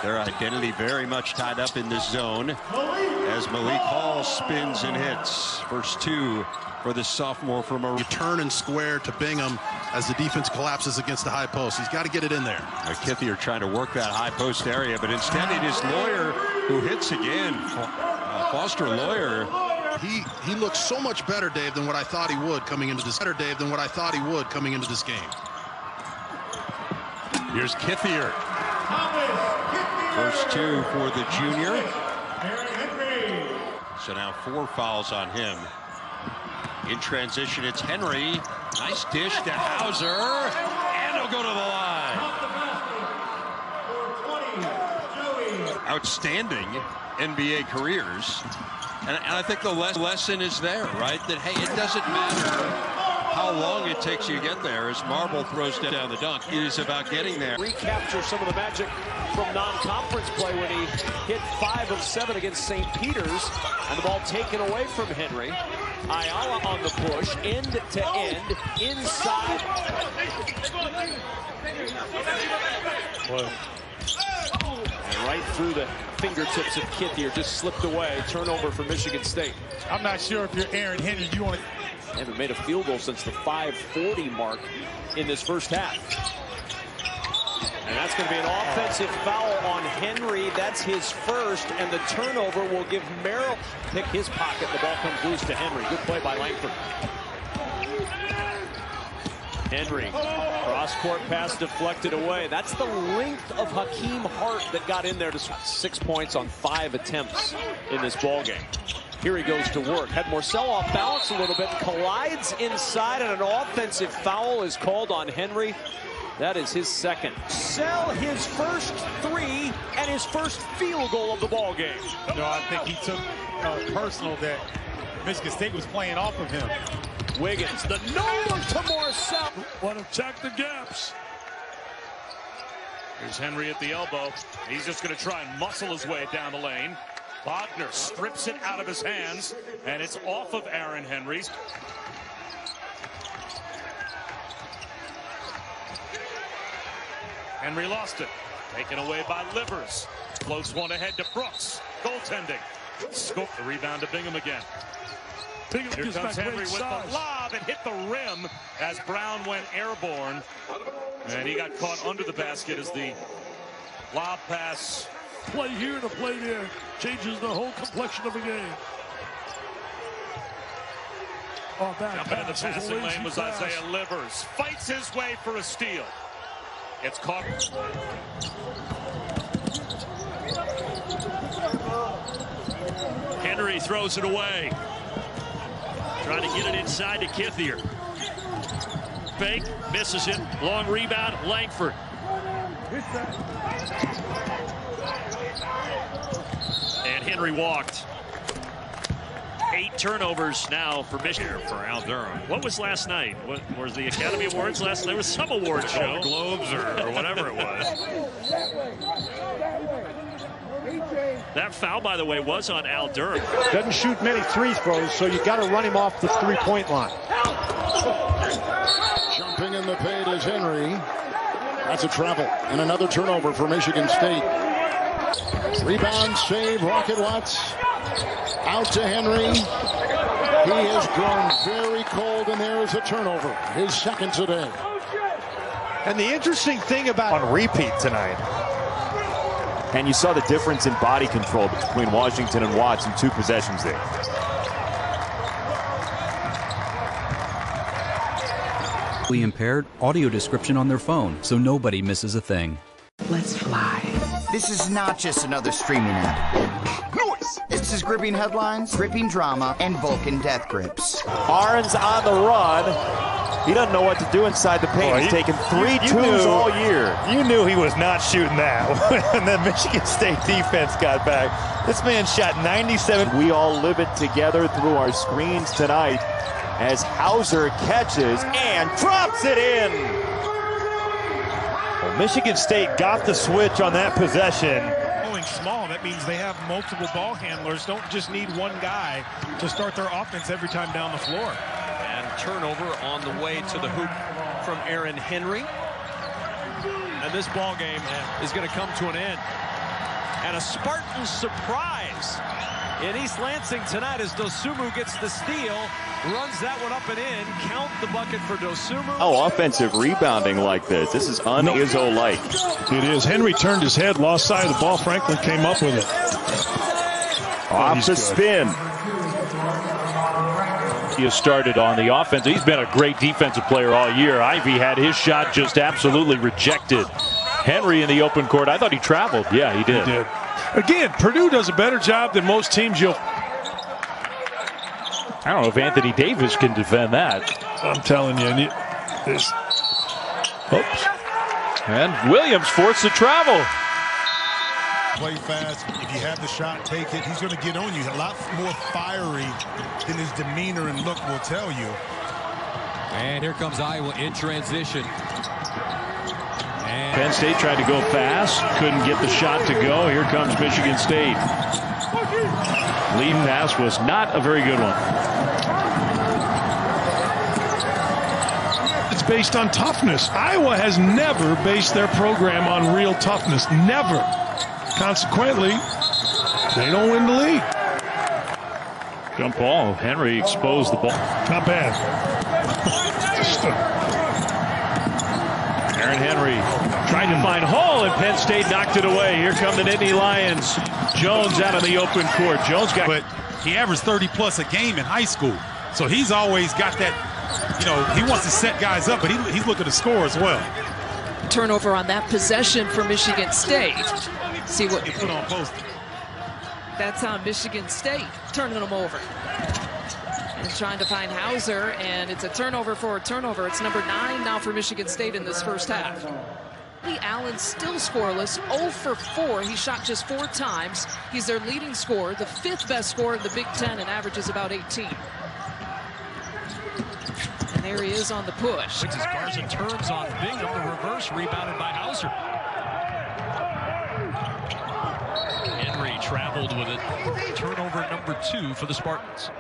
Their identity very much tied up in this zone as Malik Hall spins and hits. First two for the sophomore from a return and square to Bingham as the defense collapses against the high post. He's got to get it in there. Kithier trying to work that high post area, but instead it is Lawyer who hits again. Uh, Foster Lawyer. He he looks so much better, Dave, than what I thought he would coming into this. Better, Dave, than what I thought he would coming into this game. Here's Kithier. First two for the junior. So now four fouls on him. In transition, it's Henry. Nice dish to Hauser, and he'll go to the line. Outstanding N B A careers. And, and I think the le lesson is there, right? That, hey, it doesn't matter how long it takes you to get there as Marble throws down the dunk. It is about getting there. Recapture some of the magic from non-conference play when he hit five of seven against Saint Peter's. And the ball taken away from Henry. Ayala on the push, end to end, inside. Whoa. And right through the fingertips of Kithier, just slipped away. Turnover for Michigan State. I'm not sure if you're Aaron Henry. You want to... Haven't made a field goal since the five forty mark in this first half. And that's going to be an offensive foul on Henry. That's his first, and the turnover will give Merrill pick his pocket. The ball comes loose to Henry. Good play by Lankford. Henry, cross-court pass deflected away. That's the length of Hakeem Hart that got in there to six points on five attempts in this ballgame. Here he goes to work. Had Morcell off balance a little bit, collides inside, and an offensive foul is called on Henry. That is his second. Sell his first three and his first field goal of the ball game. No, I think he took uh, personal that Michigan State was playing off of him. Wiggins, the no-look to Morcell. Want to check the gaps. Here's Henry at the elbow. He's just going to try and muscle his way down the lane. Wagner strips it out of his hands, and it's off of Aaron Henry's. Henry lost it. Taken away by Livers. Floats one ahead to Brooks. Goaltending. Scoop the rebound to Bingham again. Bingham Here comes Henry with size. The lob. It hit the rim as Brown went airborne. And he got caught under the basket as the lob pass. Play here to play there changes the whole complexion of the game. Oh, back Jumping in the passing lane was pass. Isaiah Livers. Fights his way for a steal. It's caught. Henry throws it away. Trying to get it inside to Kithier. Fake, misses it. Long rebound, Lankford. And Henry walked. Eight turnovers now for Michigan. For Al Durham. What was last night? What was the Academy Awards last night? There was some award show. Globes or, or whatever it was. That foul, by the way, was on Al Durham. Doesn't shoot many three throws, so you got to run him off the three-point line. Jumping in the paint is Henry. That's a travel and another turnover for Michigan State. Rebound, save, Rocket Watts. Out to Henry. He has grown very cold, and there is a turnover. His second today. And the interesting thing about on repeat tonight. And you saw the difference in body control between Washington and Watts in two possessions there. Impaired audio description on their phone, so nobody misses a thing. Let's fly. This is not just another streaming app. Noise! This is gripping headlines, gripping drama, and Vulcan death grips. Aaron's on the run. He doesn't know what to do inside the paint. Boy, He's he, taken three you, twos you all year. You knew he was not shooting that. And then Michigan State defense got back. This man shot ninety-seven. We all live it together through our screens tonight as Hauser catches and drops it in. Michigan State got the switch on that possession. Going small, that means they have multiple ball handlers. Don't just need one guy to start their offense every time down the floor. And turnover on the way to the hoop from Aaron Henry. And this ball game is going to come to an end. And a Spartan surprise in East Lansing tonight as Dosunmu gets the steal. Runs that one up and in. Count the bucket for Dosunmu. Oh, offensive rebounding like this. This is un-Izzo-like. It is. Henry turned his head, lost sight of the ball. Franklin came up with it. Off the spin. He has started on the offense. He's been a great defensive player all year. Ivy had his shot just absolutely rejected. Henry in the open court. I thought he traveled. Yeah, he did. He did. Again, Purdue does a better job than most teams you'll... I don't know if Anthony Davis can defend that. I'm telling you. And, this, oops. And Williams forced to travel. Play fast. If you have the shot, take it. He's going to get on you. A lot more fiery than his demeanor and look will tell you. And here comes Iowa in transition. And Penn State tried to go fast. Couldn't get the shot to go. Here comes Michigan State. Lead pass was not a very good one. It's based on toughness. Iowa has never based their program on real toughness. Never. Consequently, they don't win the league. Jump ball. Henry exposed the ball. Not bad. Aaron Henry tried to find Hall, and Penn State knocked it away. Here come the Nittany Lions. Jones out on the open court. Jones got... But he averaged thirty plus a game in high school, so he's always got that, you know, he wants to set guys up, but he, he's looking to score as well. Turnover on that possession for Michigan State. See what... Put on post. That's on Michigan State, turning them over. And trying to find Hauser, and it's a turnover for a turnover. It's number nine now for Michigan State in this first half. Lee Allen still scoreless, zero for four. He shot just four times. He's their leading scorer, the fifth best scorer in the Big Ten, and averages about eighteen. And there he is on the push. As Garza turns on Bingham, the reverse rebounded by Hauser. Henry traveled with it. Turnover number two for the Spartans.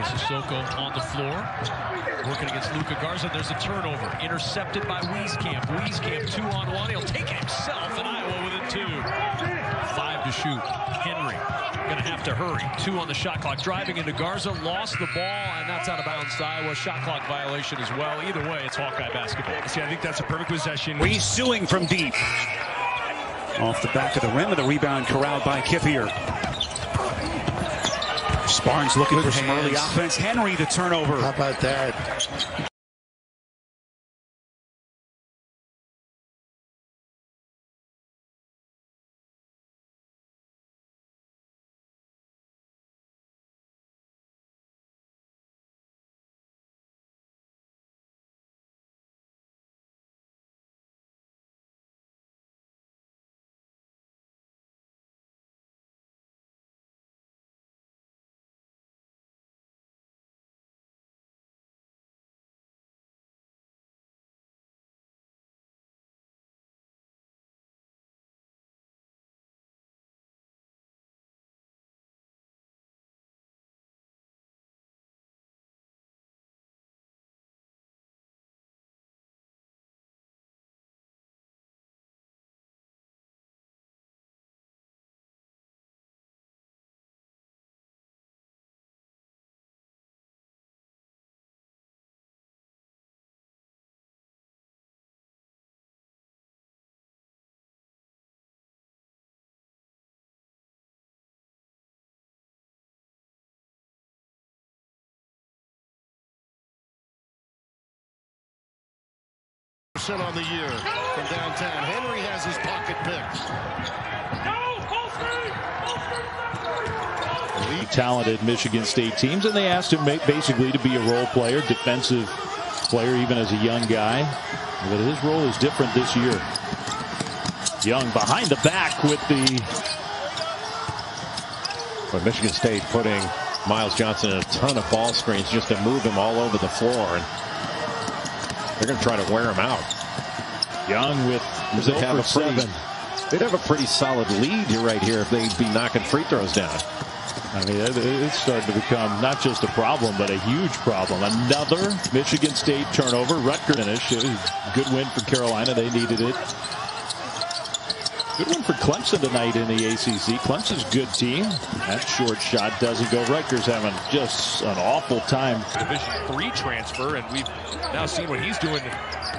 Sissoko on the floor, working against Luka Garza. There's a turnover, intercepted by Wieskamp. Wieskamp two on one. He'll take it himself, and Iowa with a two. Five to shoot. Henry going to have to hurry. Two on the shot clock. Driving into Garza, lost the ball, and that's out of bounds to Iowa. Shot clock violation as well. Either way, it's Hawkeye basketball. See, I think that's a perfect possession. He's suing from deep. Off the back of the rim, and the rebound corralled by Kithier. Barnes looking Good for some hands. Early offense. Henry, the turnover. How about that? On the year from downtown. Henry has his pocket picked. No, talented Michigan State teams, and they asked him basically to be a role player, defensive player, even as a young guy. But his role is different this year. Young behind the back with the... But Michigan State putting Miles Johnson in a ton of ball screens just to move him all over the floor, and they're going to try to wear him out. Young with they have a pretty, they'd have a pretty solid lead here right here if they'd be knocking free throws down. I mean, it's starting to become not just a problem, but a huge problem. Another Michigan State turnover. Rutgers finish. Good win for Carolina. They needed it. Good win for Clemson tonight in the A C C. Clemson's a good team. That short shot doesn't go. Rutgers having just an awful time. Division three transfer, and we've now seen what he's doing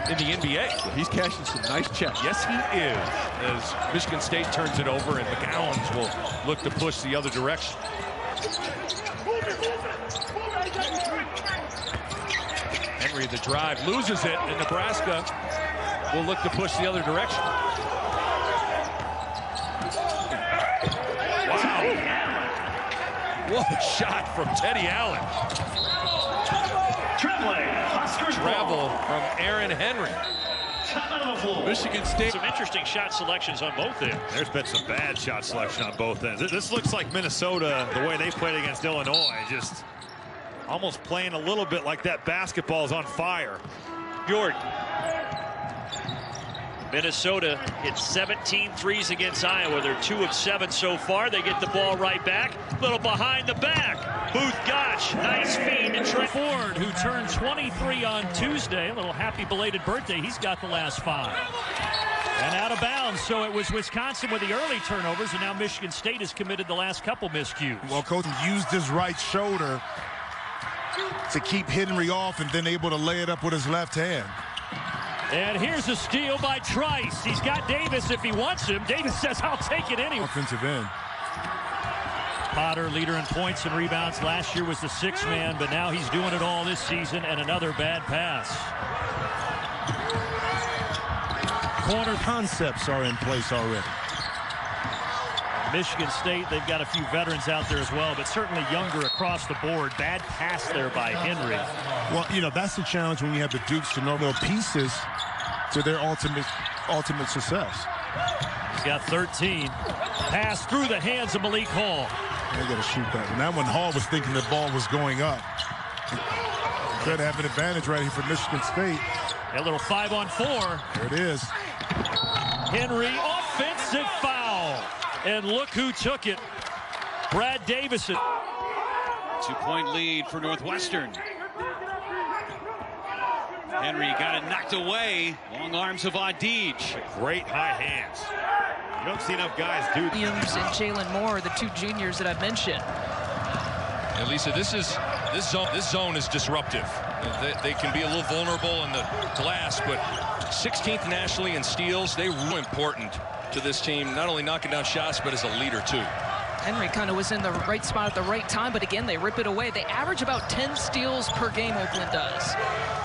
in the N B A. He's cashing some nice checks. Yes, he is. As Michigan State turns it over, and McGowans will look to push the other direction. Henry, the drive, loses it, and Nebraska will look to push the other direction. What a shot from Teddy Allen. Traveling. Travel from Aaron Henry. Michigan State. Some interesting shot selections on both ends. There's been some bad shot selection on both ends. This looks like Minnesota, the way they played against Illinois, just almost playing a little bit like that basketball is on fire. Jordan. Minnesota hits seventeen threes against Iowa. They're two of seven so far. They get the ball right back. Little behind the back. Booth Gotch, nice feed to Trey Ford, who turned twenty-three on Tuesday. A little happy belated birthday. He's got the last five. And out of bounds, so it was Wisconsin with the early turnovers, and now Michigan State has committed the last couple miscues. Well, Coach used his right shoulder to keep Henry off and then able to lay it up with his left hand. And here's a steal by Trice. He's got Davis if he wants him. Davis says, I'll take it anyway. Offensive end. Potter, leader in points and rebounds. Last year was the sixth man, but now he's doing it all this season, and another bad pass. Corner concepts are in place already. Michigan State, they've got a few veterans out there as well, but certainly younger across the board. Bad pass there by Henry. Well, you know, that's the challenge when you have the Dukes to know their pieces to their ultimate, ultimate success. He's got thirteen. Pass through the hands of Malik Hall. They got to shoot that. And that one, Hall was thinking the ball was going up. Could have an advantage right here for Michigan State. A little five on four. There it is. Henry, offensive foul. And look who took it. Brad Davison. Two-point lead for Northwestern. Henry got it knocked away. Long arms of Adij. Great high hands. You don't see enough guys do that. Williams and Jalen Moore, the two juniors that I mentioned. And Lisa, this is this zone. This zone is disruptive. They, they can be a little vulnerable in the glass, but sixteenth nationally in steals. They were important to this team, not only knocking down shots, but as a leader too. Henry kind of was in the right spot at the right time, but again, they rip it away. They average about ten steals per game, Oakland does.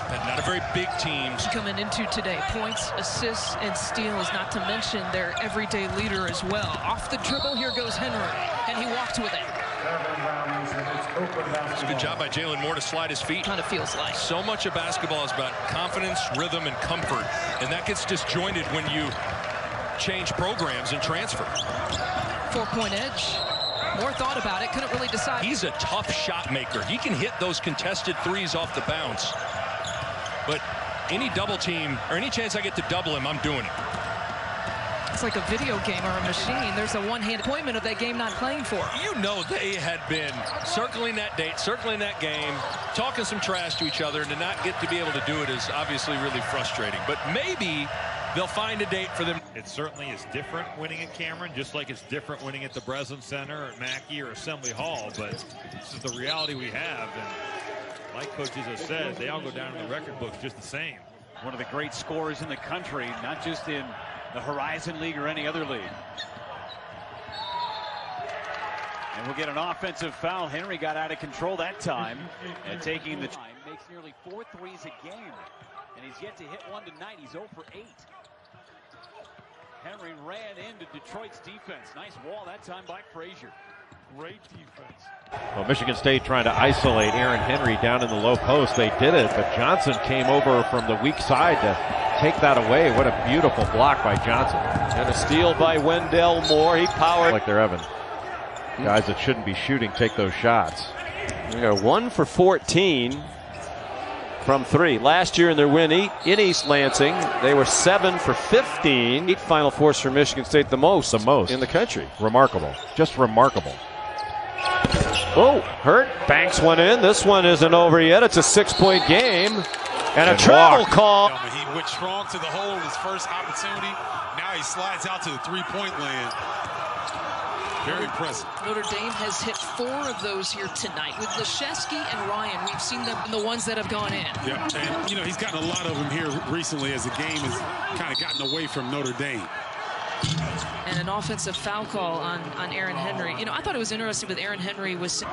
And not a very big team. Coming into today, points, assists, and steals, not to mention their everyday leader as well. Off the dribble, here goes Henry, and he walked with it. It's a good job by Jalen Moore to slide his feet. Kind of feels like. So much of basketball is about confidence, rhythm, and comfort, and that gets disjointed when you change programs and transfer. Four-point edge. Moore thought about it, couldn't really decide. He's a tough shot maker. He can hit those contested threes off the bounce. But any double team, or any chance I get to double him, I'm doing it. It's like a video game or a machine. There's a one-hand appointment of that game not playing for him. You know they had been circling that date, circling that game, talking some trash to each other, and to not get to be able to do it is obviously really frustrating. But maybe they'll find a date for them. It certainly is different winning at Cameron, just like it's different winning at the Breslin Center, or at Mackey, or Assembly Hall. But this is the reality we have. And like coaches have said, they all go down in the record books just the same. One of the great scorers in the country, not just in the Horizon League or any other league. And we'll get an offensive foul. Henry got out of control that time. And taking the time, makes nearly four threes a game. And he's yet to hit one tonight. He's zero for eight. Henry ran into Detroit's defense. Nice wall that time by Frazier. Great defense. Well, Michigan State trying to isolate Aaron Henry down in the low post. They did it, but Johnson came over from the weak side to take that away. What a beautiful block by Johnson. And a steal by Wendell Moore. He powered. Like they're having guys that shouldn't be shooting take those shots. You know, one for fourteen. From three. Last year in their win in East Lansing, they were seven for fifteen. Eight Final Fours for Michigan State, the most, the most in the country. Remarkable. Just remarkable. Oh, Hurt banks one in. This one isn't over yet. It's a six-point game. And, and a travel call. He went strong to the hole in his first opportunity. Now he slides out to the three-point land. Very impressive. Notre Dame has hit four of those here tonight. With Leschewski and Ryan, we've seen them in the ones that have gone in. Yeah, and, you know, he's gotten a lot of them here recently as the game has kind of gotten away from Notre Dame. And an offensive foul call on, on Aaron Henry. You know, I thought it was interesting with Aaron Henry was...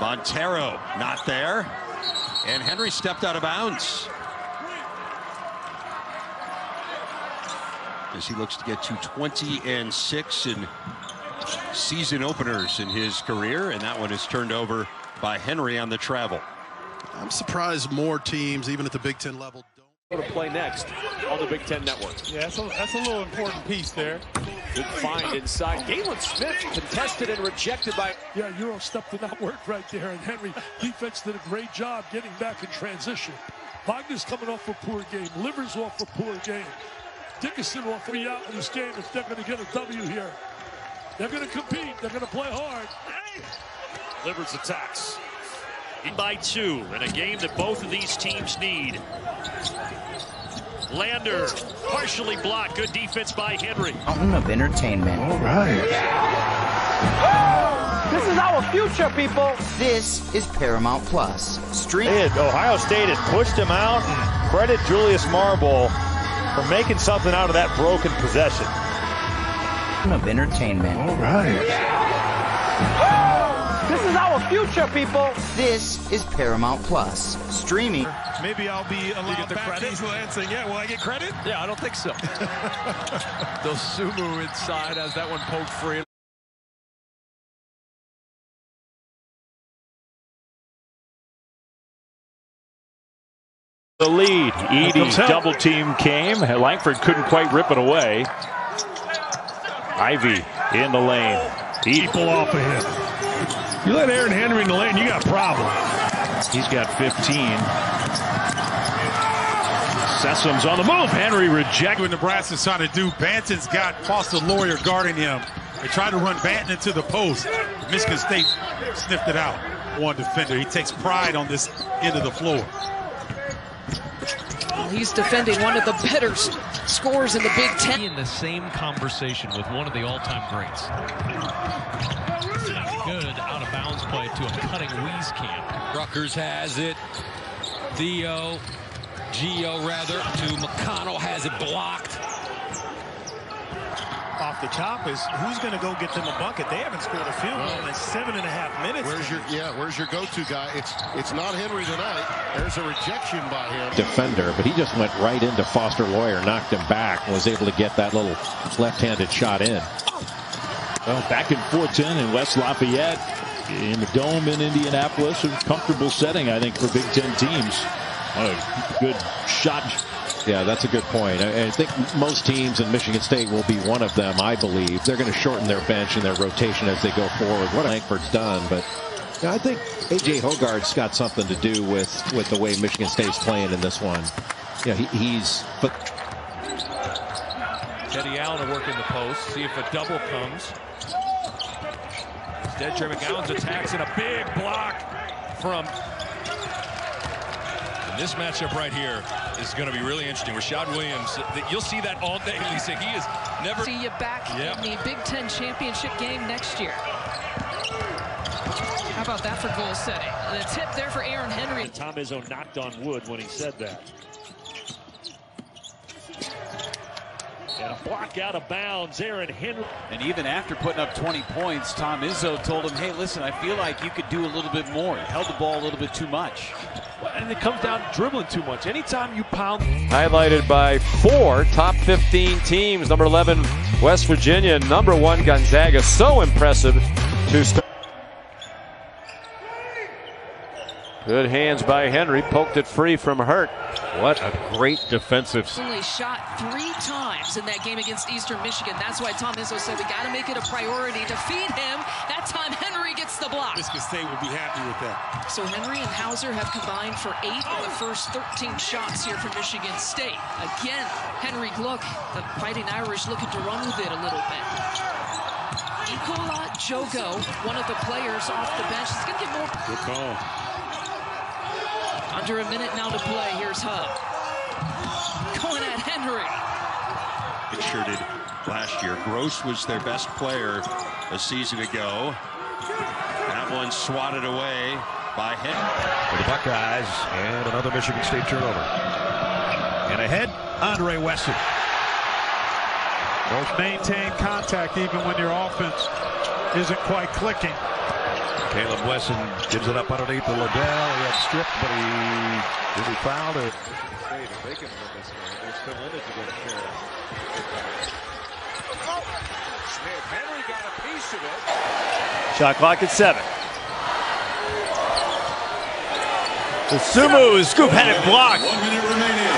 Montero not there. And Henry stepped out of bounds. As he looks to get to twenty and six in season openers in his career, and that one is turned over by Henry on the travel. I'm surprised more teams, even at the Big Ten level, don't play next on the Big Ten Network. Yeah, that's a, that's a little important piece there. Good find inside. Galen Smith contested and rejected by... Yeah, Euro step did not work right there, and Henry defense did a great job getting back in transition. Wagner's coming off a poor game. Livers off a poor game. Dickinson will be out in this game if they're going to get a W here. They're going to compete. They're going to play hard. Livers attacks. By two in a game that both of these teams need. Lander partially blocked. Good defense by Henry. Mountain of entertainment. All right. This is our future, people. This is Paramount Plus. Street. Ohio State has pushed him out, and credit Julius Marble for making something out of that broken possession. Of entertainment. All right. Yeah. This is our future, people. This is Paramount Plus. Streaming. Maybe I'll be allowed get the back credit. Into Lansing. Yeah, will I get credit? Yeah, I don't think so. Dosunmu inside as that one poked free. The lead. Edie double team came. Lankford couldn't quite rip it away. Ivy in the lane. Edie. People off of him. You let Aaron Henry in the lane, you got a problem. He's got fifteen. Sessom's on the move. Henry rejected. What Nebraska's trying to do, Banton's got Foster Lawyer guarding him. They tried to run Banton into the post. Michigan State sniffed it out. One defender. He takes pride on this end of the floor. He's defending one of the better scores in the Big Ten. In the same conversation with one of the all-time greats. Good out-of-bounds play to a cutting Wieskamp. Rutgers has it. Theo, Geo rather, to McConnell, has it blocked. Off the top is who's going to go get them a bucket. They haven't scored a field goal in seven and a half minutes. Where's your yeah? Where's your go-to guy? It's it's not Henry tonight. There's a rejection by him. Defender, but he just went right into Foster Lawyer, knocked him back, and was able to get that little left-handed shot in. Well, back in Fortin and West Lafayette in the Dome in Indianapolis, a comfortable setting I think for Big Ten teams. Oh, good shot. Yeah, that's a good point. I, I think most teams in Michigan State will be one of them, I believe. They're going to shorten their bench and their rotation as they go forward. What Lankford's done, but you know, I think A J Hogarth's got something to do with, with the way Michigan State's playing in this one. Yeah, he, he's... But... Teddy Allen will work in the post, see if a double comes. Instead, Jeremy Gowns attacks in a big block from... And this matchup right here is going to be really interesting. Rashad Williams, you'll see that all day, Lisa. He is never... See you back yep. in the Big Ten championship game next year. How about that for goal setting? The tip there for Aaron Henry. And Tom Izzo knocked on wood when he said that. And a block out of bounds, Aaron Henry. And even after putting up twenty points, Tom Izzo told him, hey, listen, I feel like you could do a little bit more. You held the ball a little bit too much. And it comes down to dribbling too much. Anytime you pound. Highlighted by four top fifteen teams. Number eleven, West Virginia. Number one, Gonzaga. So impressive to start. Good hands by Henry. Poked it free from Hurt. What a great defensive. Only shot three times in that game against Eastern Michigan. That's why Tom Izzo said we got to make it a priority to feed him. That time Henry gets the block. Michigan State will be happy with that. So Henry and Hauser have combined for eight of the first thirteen shots here from Michigan State. Again, Henry Gluck, the Fighting Irish, looking to run with it a little bit. Nikola Jogo, one of the players off the bench, is going to get more. Good call. Under a minute now to play. Here's Hub. Going at Henry. It sure did last year. Gross was their best player a season ago. That one swatted away by Henry. For the Buckeyes, and another Michigan State turnover. And ahead, Andre Wesson. Both maintain contact even when your offense isn't quite clicking. Caleb Wesson gives it up underneath the Liddell. He had stripped, but he really fouled it. They can win this game. They're still in it to get a share. Smith Henry got a piece of it. Shot clock at seven. Dosunmu scoop had it blocked. One minute remaining.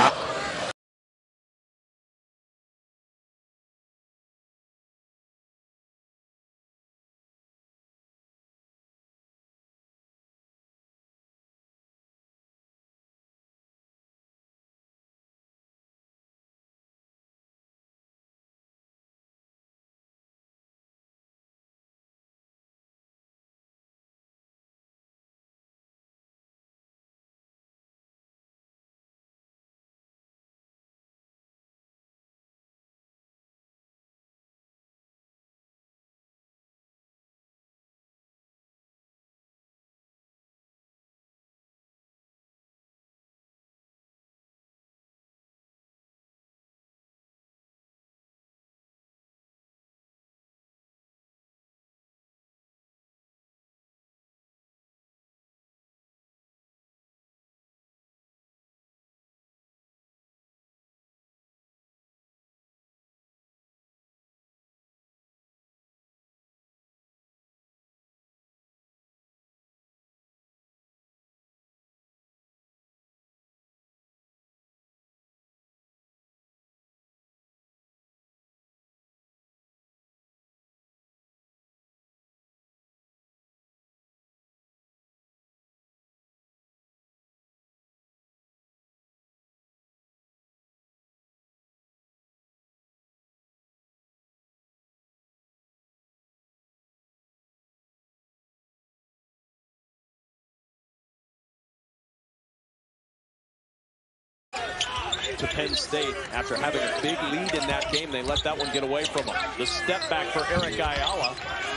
to Penn State after having a big lead in that game. They let that one get away from them. The step back for Eric Ayala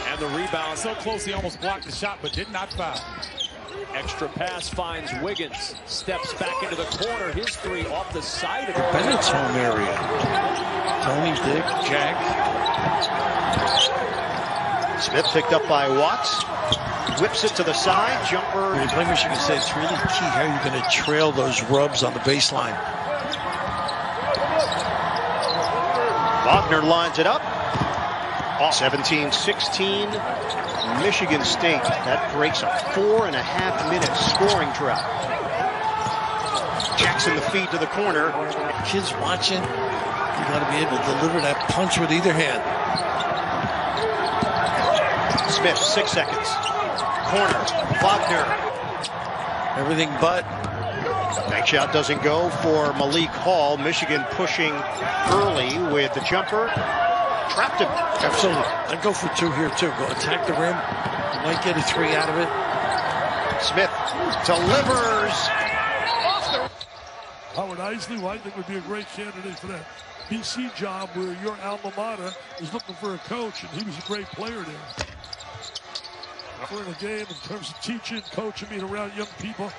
and the rebound. So close he almost blocked the shot but did not foul. Extra pass finds Wiggins. Steps back into the corner. His three off the side of Bennett's home area. Tony, Dick, Jack. Smith picked up by Watts. Whips it to the side. Jumper. When you play Michigan State, it's really key how you're going to trail those rubs on the baseline. Wagner lines it up. seventeen sixteen, Michigan State. That breaks a four and a half minute scoring drought. Jackson the feed to the corner. Kids watching, you got to be able to deliver that punch with either hand. Smith, six seconds. Corner, Wagner. Everything but. Bank shot doesn't go for Malik Hall. Michigan pushing early with the jumper. Trapped him. Absolutely. I'd go for two here, too. Go attack the rim. You might get a three out of it. Smith delivers. Off the... Howard Isley, well, I think, would be a great candidate for that B C job where your alma mater is looking for a coach, and he was a great player there. We're in a game in terms of teaching, coaching, being around young people.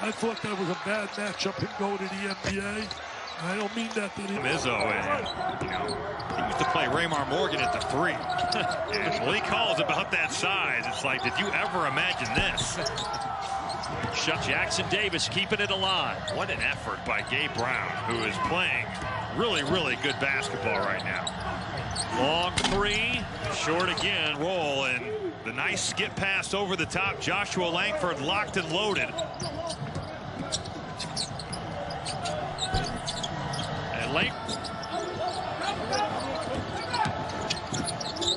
I thought that was a bad matchup, him going to the N B A. I don't mean that to him. Izzo, and, you know, he used to play Raymar Morgan at the three. And Malik Hall is about that size. It's like, did you ever imagine this? Shut Jackson Davis, keeping it alive. What an effort by Gabe Brown, who is playing really, really good basketball right now. Long three, short again, roll, and the nice skip pass over the top. Joshua Langford locked and loaded. Late.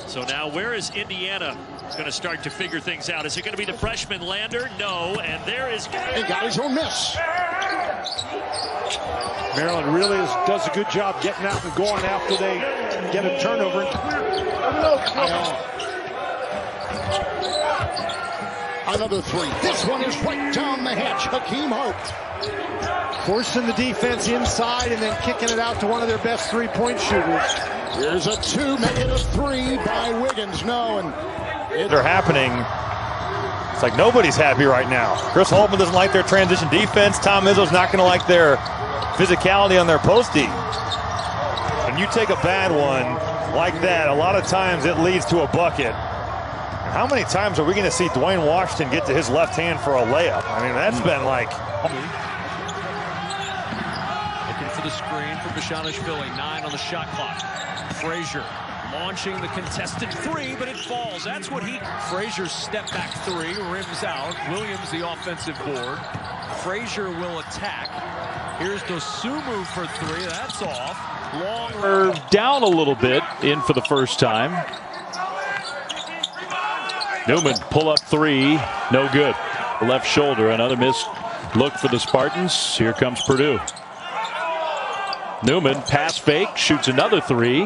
So now where is Indiana going to start to figure things out? Is it going to be the freshman Lander? No, and there is... He got his own miss. Maryland really is, does a good job getting out and going after they get a turnover. Another three. This one is right down the hatch. Hakeem Hope. Forcing the defense inside and then kicking it out to one of their best three-point shooters. Here's a two, making a three by Wiggins. No, and it they're happening. It's like nobody's happy right now. Chris Holtmann doesn't like their transition defense. Tom Izzo's not going to like their physicality on their post D. When you take a bad one like that, a lot of times it leads to a bucket. And how many times are we going to see Dwayne Washington get to his left hand for a layup? I mean, that's been like... The screen for Bashanish Philly. Nine on the shot clock. Frazier launching the contested three, but it falls. That's what he... Frazier's step back three, rims out. Williams the offensive board. Frazier will attack. Here's Dosunmu for three. That's off. Long down a little bit, in for the first time. Newman pull up three. No good. Left shoulder. Another missed look for the Spartans. Here comes Purdue. Newman, pass fake, shoots another three.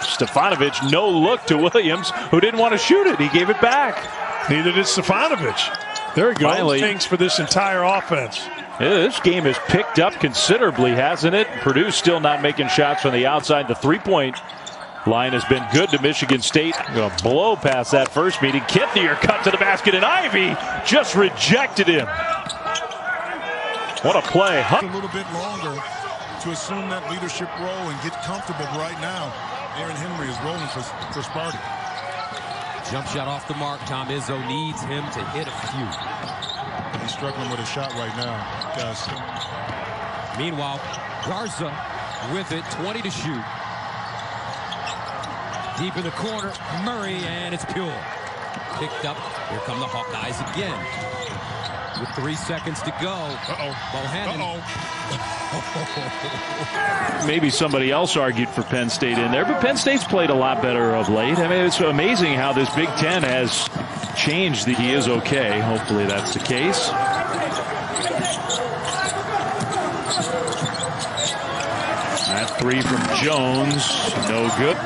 Stefanovic, no look to Williams, who didn't want to shoot it. He gave it back. Neither did Stefanovic. There are good things for this entire offense. Yeah, this game has picked up considerably, hasn't it? Purdue's still not making shots from the outside. The three-point line has been good to Michigan State. Going to blow past that first meeting. Kithier cut to the basket, and Ivy just rejected him. What a play. Huh? A little bit longer to assume that leadership role and get comfortable right now. Aaron Henry is rolling for, for Sparty. Jump shot off the mark. Tom Izzo needs him to hit a few. He's struggling with a shot right now, guys. Meanwhile, Garza with it, twenty to shoot. Deep in the corner, Murray, and it's pure. Picked up. Here come the Hawkeyes again. With three seconds to go. Uh-oh. Bohannon. Uh-oh. Maybe somebody else argued for Penn State in there, but Penn State's played a lot better of late. I mean, it's amazing how this Big Ten has changed. He is okay. Hopefully that's the case. That three from Jones. No good.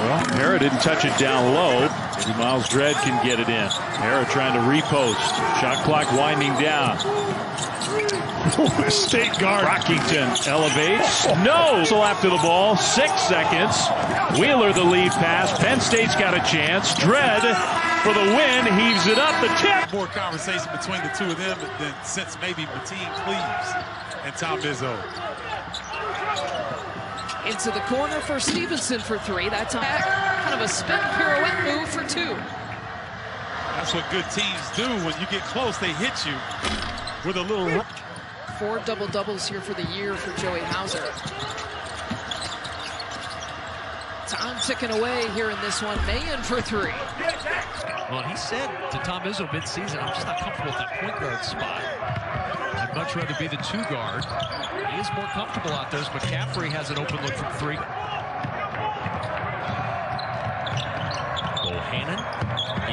Well, Hara didn't touch it down low. Maybe Miles Dredd can get it in. Hara trying to repost. Shot clock winding down. State guard Rockington elevates. No! After the ball. Six seconds. Wheeler the lead pass. Penn State's got a chance. Dredd for the win. Heaves it up. The tip. More conversation between the two of them than since maybe Mateen Cleaves and Tom Izzo. Into the corner for Stevenson for three. That's a, kind of a spin pirouette move for two. That's what good teams do. When you get close, they hit you with a little... Four double-doubles here for the year for Joey Hauser. Tom ticking away here in this one. Mayan for three. Well, he said to Tom Izzo mid-season, I'm just not comfortable with that point guard spot. I'd much rather be the two guard. He is more comfortable out there, but McCaffrey has an open look from three. Bohannon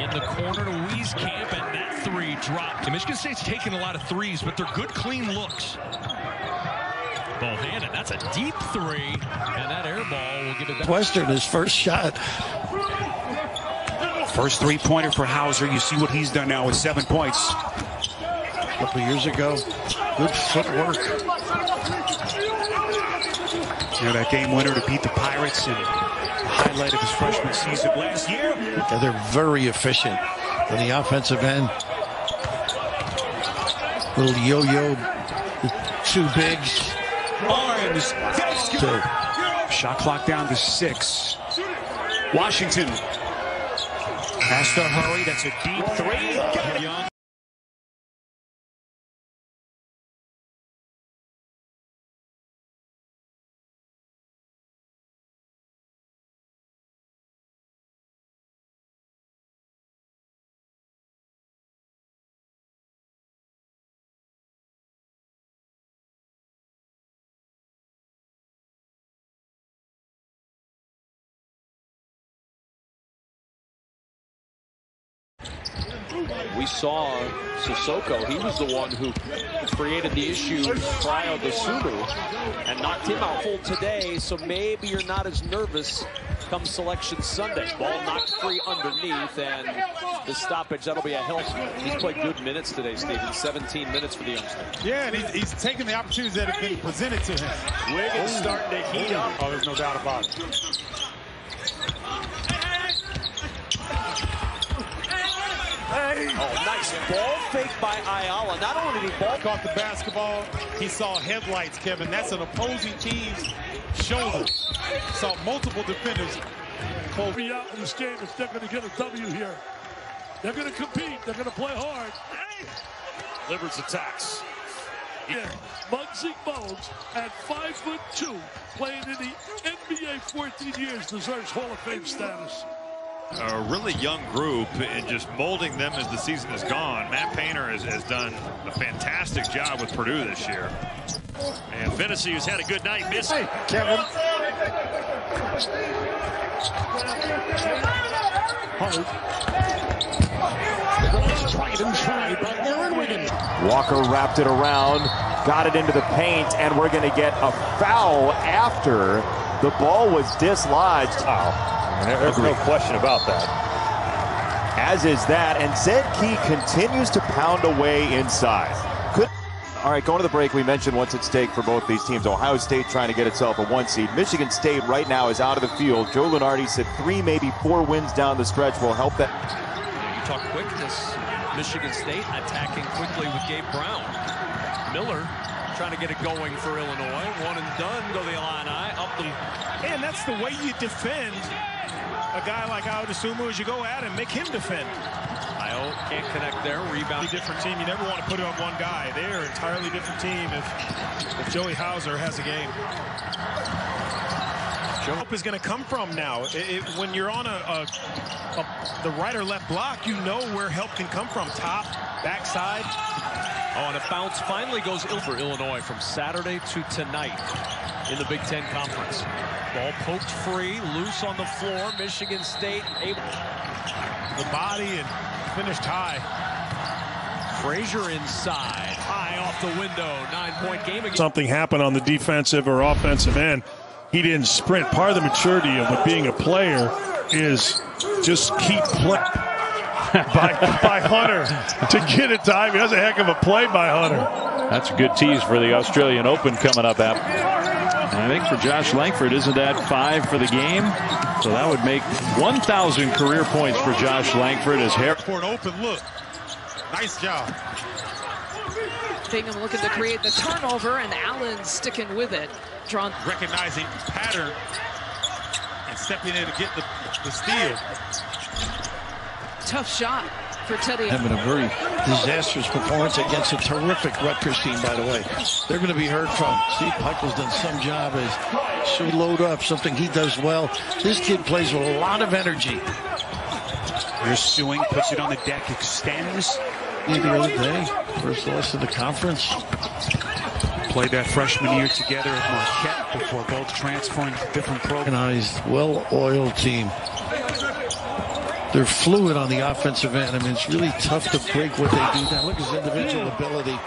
in the corner to Wieskamp, and that three dropped. And Michigan State's taken a lot of threes, but they're good, clean looks. Bohannon, that's a deep three, and that air ball will give it back. Western, his first shot. First three-pointer for Hauser. You see what he's done now with seven points. A couple years ago, good footwork. You know, that game winner to beat the Pirates and the highlight of his freshman season last year. Yeah, they're very efficient on the offensive end. Little yo-yo, two bigs. Arms. So, shot clock down to six. Washington. That's the hurry. That's a deep three. Got it. We saw Sissoko. He was the one who created the issue prior to Suter and knocked him out full today, so maybe you're not as nervous come Selection Sunday. Ball knocked free underneath, and the stoppage, that'll be a help. He's played good minutes today, Steven. seventeen minutes for the youngster. Yeah, and he's, he's taking the opportunities that have been presented to him. Wiggins starting to heat up. Oh, there's no doubt about it. Oh, nice ball fake by Ayala. Not only did he ball caught the basketball, he saw headlights, Kevin. That's an opposing team's shoulder. Saw multiple defenders. Cole be out in this game if they're going to get a W here. They're going to compete. They're going to play hard. Livers attacks. Yeah, Muggsy Bogues at five foot two, playing in the N B A fourteen years, deserves Hall of Fame status. A really young group and just molding them as the season is gone. Matt Painter has, has done a fantastic job with Purdue this year. And Fennessy has had a good night. Miss hey, Kevin. Hard. Tried and tried by Aaron Wiggins. Walker wrapped it around, got it into the paint, and we're going to get a foul after the ball was dislodged. Oh. There's no question about that. As is that, and Zed Key continues to pound away inside. Could... All right, going to the break, we mentioned what's at stake for both these teams. Ohio State trying to get itself a one seed. Michigan State right now is out of the field. Joe Lunardi said three, maybe four wins down the stretch will help that. You talk quickness. Michigan State attacking quickly with Gabe Brown. Miller trying to get it going for Illinois. One and done, go the Illini. Up the... And that's the way you defend a guy like Dosunmu, as you go at him, make him defend. Iowa can't connect there. Rebound. Different team. You never want to put it on one guy. They are an entirely different team if, if Joey Hauser has a game. Joe is going to come from now. It, it, when you're on a, a, a the right or left block, you know where help can come from. Top, backside. Oh, and a bounce finally goes ill for Illinois from Saturday to tonight in the Big Ten Conference. Ball poked free, loose on the floor. Michigan State able the body and finished high. Frazier inside, high off the window. Nine-point game again. Something happened on the defensive or offensive end. He didn't sprint. Part of the maturity of being a player is just keep play by, by Hunter to get it to Ivy. That's a heck of a play by Hunter. That's a good tease for the Australian Open coming up. After. And I think for Josh Langford, isn't that five for the game? So that would make one thousand career points for Josh Langford. As Harris for an open look. Nice job. Bingham looking to create the turnover, and Allen sticking with it. Drawn. Recognizing pattern and stepping in to get the, the steal. Tough shot for Teddy. Having a very disastrous performance against a terrific Rutgers team, by the way. They're going to be heard from. Steve Peichel's done some job as should load up, something he does well. This kid plays with a lot of energy. Here's Sewing, puts it on the deck, extends. The other day, first loss of the conference. Played that freshman year together at Marquette before both transferring to different programs. Organized, well-oiled team. They're fluid on the offensive end. I mean, it's really tough to break what they do. Now look at his individual ability.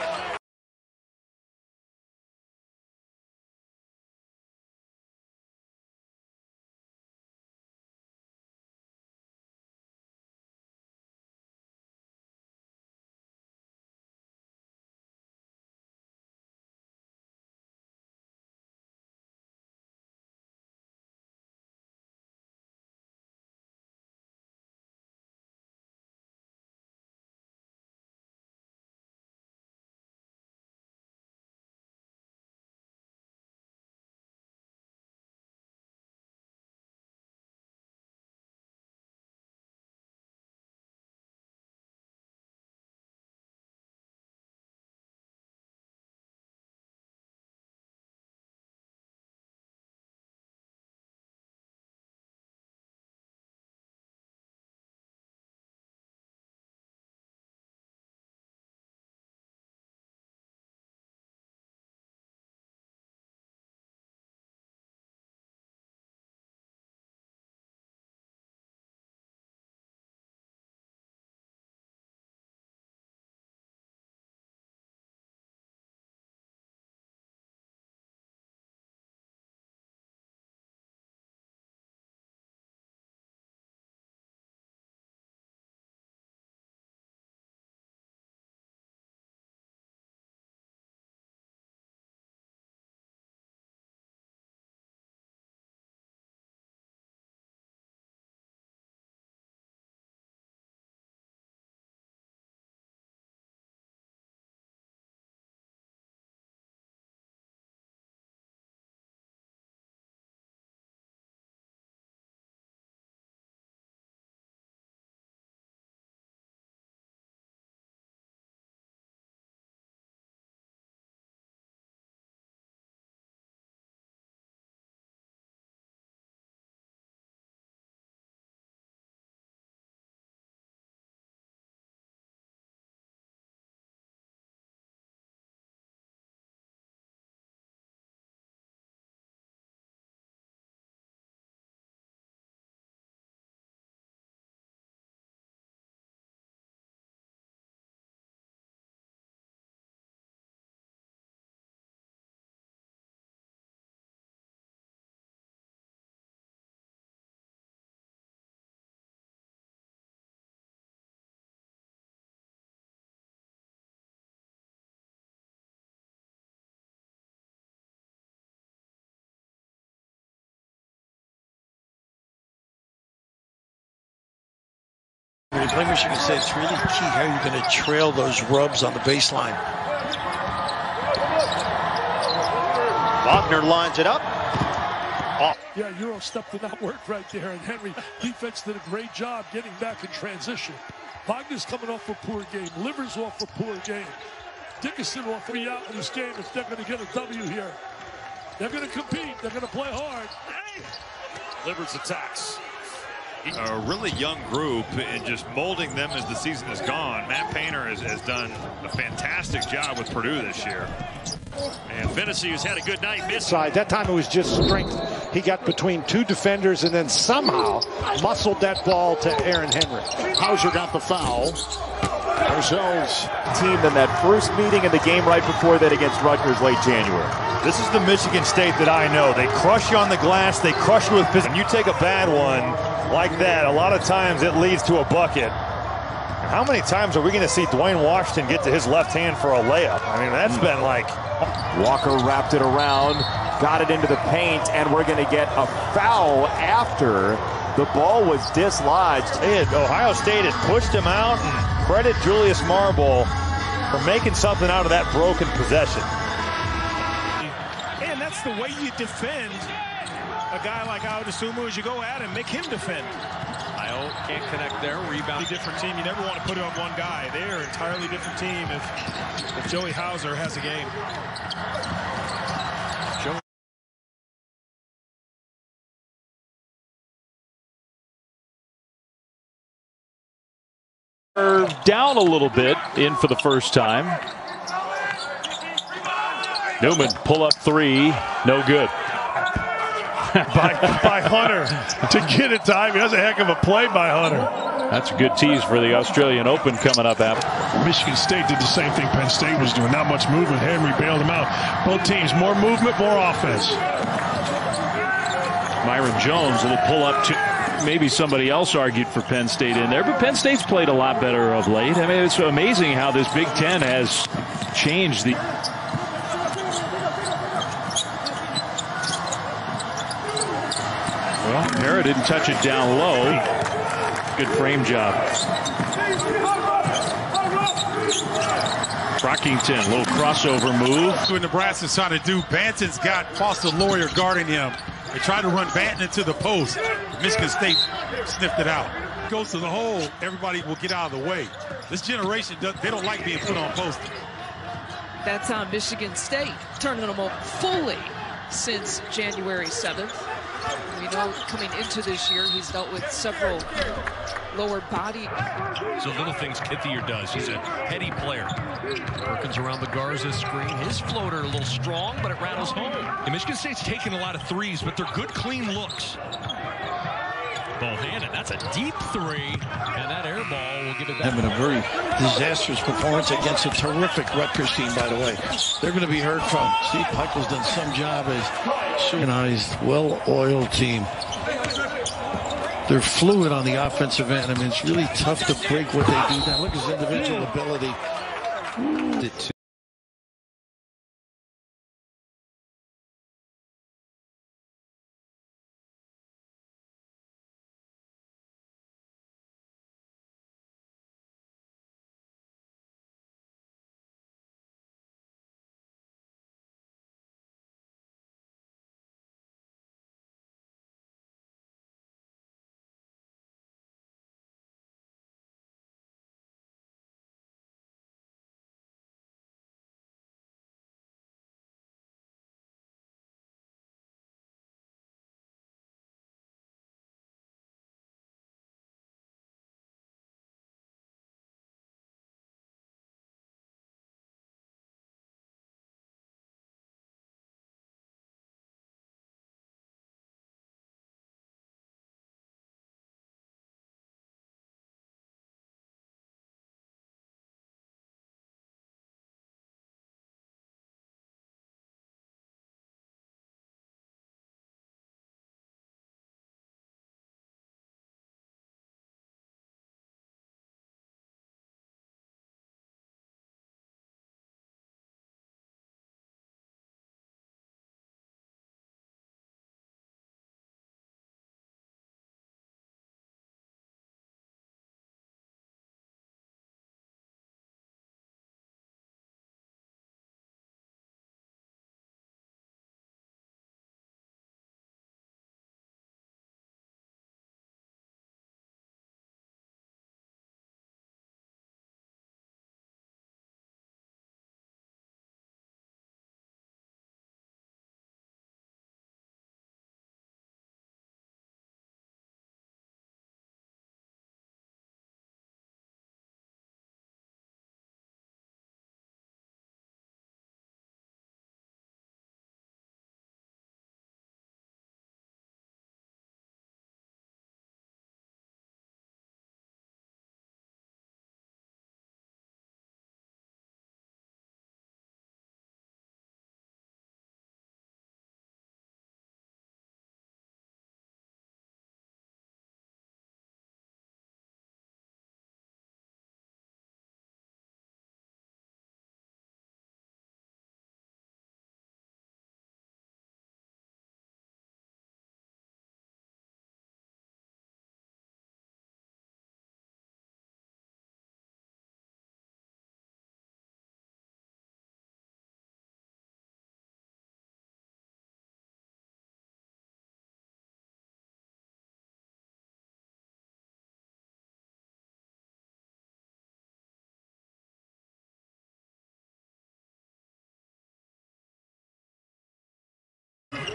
When you play Michigan State, it's really key how you're going to trail those rubs on the baseline. Wagner lines it up. Off. Yeah, Euro step did not work right there, and Henry defense did a great job getting back in transition. Wagner's coming off a poor game. Livers off a poor game. Dickinson off three out in this game. If they're going to get a W here, they're going to compete. They're going to play hard. Livers attacks. A really young group and just molding them as the season has gone. Matt Painter has, has done a fantastic job with Purdue this year. And Fennessy has had a good night. Midside. That time it was just strength. He got between two defenders and then somehow muscled that ball to Aaron Henry. Hauser got the foul. Ourselves. Team in that first meeting in the game right before that against Rutgers late January. This is the Michigan State that I know. They crush you on the glass. They crush you with physical. When you take a bad one like that, a lot of times it leads to a bucket. How many times are we going to see Dwayne Washington get to his left hand for a layup? I mean, that's been like... Walker wrapped it around, got it into the paint, and we're going to get a foul after the ball was dislodged. It, Ohio State has pushed him out, and credit Julius Marble for making something out of that broken possession. And that's the way you defend a guy like Dosunmu, is you go at him, make him defend. Iowa can't connect there. Rebound. Different team. You never want to put it on one guy. They are an entirely different team if, if Joey Hauser has a game. Joey down a little bit, in for the first time. Newman pull up three, no good. by, by Hunter to get it to Ivy. That's a heck of a play by Hunter. That's a good tease for the Australian Open coming up after. Michigan State did the same thing Penn State was doing. Not much movement. Henry bailed him out. Both teams, more movement, more offense. Myron Jones, a little pull up to maybe somebody else argued for Penn State in there, but Penn State's played a lot better of late. I mean, it's amazing how this Big Ten has changed the... Well, Hara didn't touch it down low. Good frame job. Brockington, little crossover move. That's what Nebraska's trying to do. Banton's got Foster Lawyer guarding him. They tried to run Banton into the post. Michigan State sniffed it out. Goes to the hole. Everybody will get out of the way. This generation, they don't like being put on post. That's on Michigan State, turning them over fully since January seventh. We know coming into this year, he's dealt with several lower body. So little things Kithier does. He's a heady player. Perkins around the Garza screen. His floater a little strong, but it rattles home. And Michigan State's taking a lot of threes, but they're good, clean looks. Bohannon, that's a deep three, and that air ball will give it back. Having a very disastrous performance against a terrific Rutgers team, by the way. They're going to be heard from. Steve Peichel's done some job as organized, well-oiled team. They're fluid on the offensive end. I mean, it's really tough to break what they do. Now look at his individual ability. Ooh.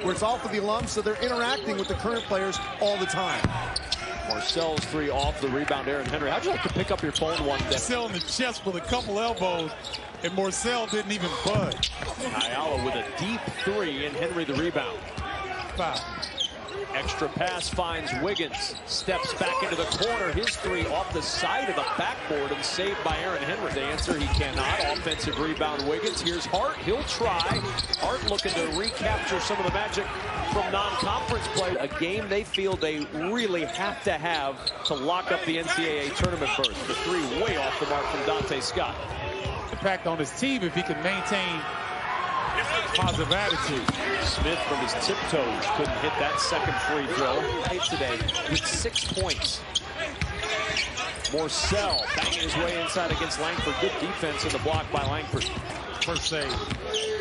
where it's all for the alums, so they're interacting with the current players all the time. Marcel's three off the rebound, Aaron Henry. How'd you like to pick up your phone one day? Marcel in the chest with a couple elbows, and Marcel didn't even budge. Ayala with a deep three, and Henry the rebound. Five. Extra pass finds Wiggins, steps back into the corner, his three off the side of the backboard and saved by Aaron Henry. The answer, he cannot. Offensive rebound, Wiggins. Here's Hart, he'll try. Hart looking to recapture some of the magic from non-conference play. A game they feel they really have to have to lock up the N C double A tournament berth. The three way off the mark from Dante Scott. Impact on his team if he can maintain positive attitude. Smith from his tiptoes couldn't hit that second free throw. Hit today with six points. Marcel banging his way inside against Lankford. Good defense in the block by Lankford. First save,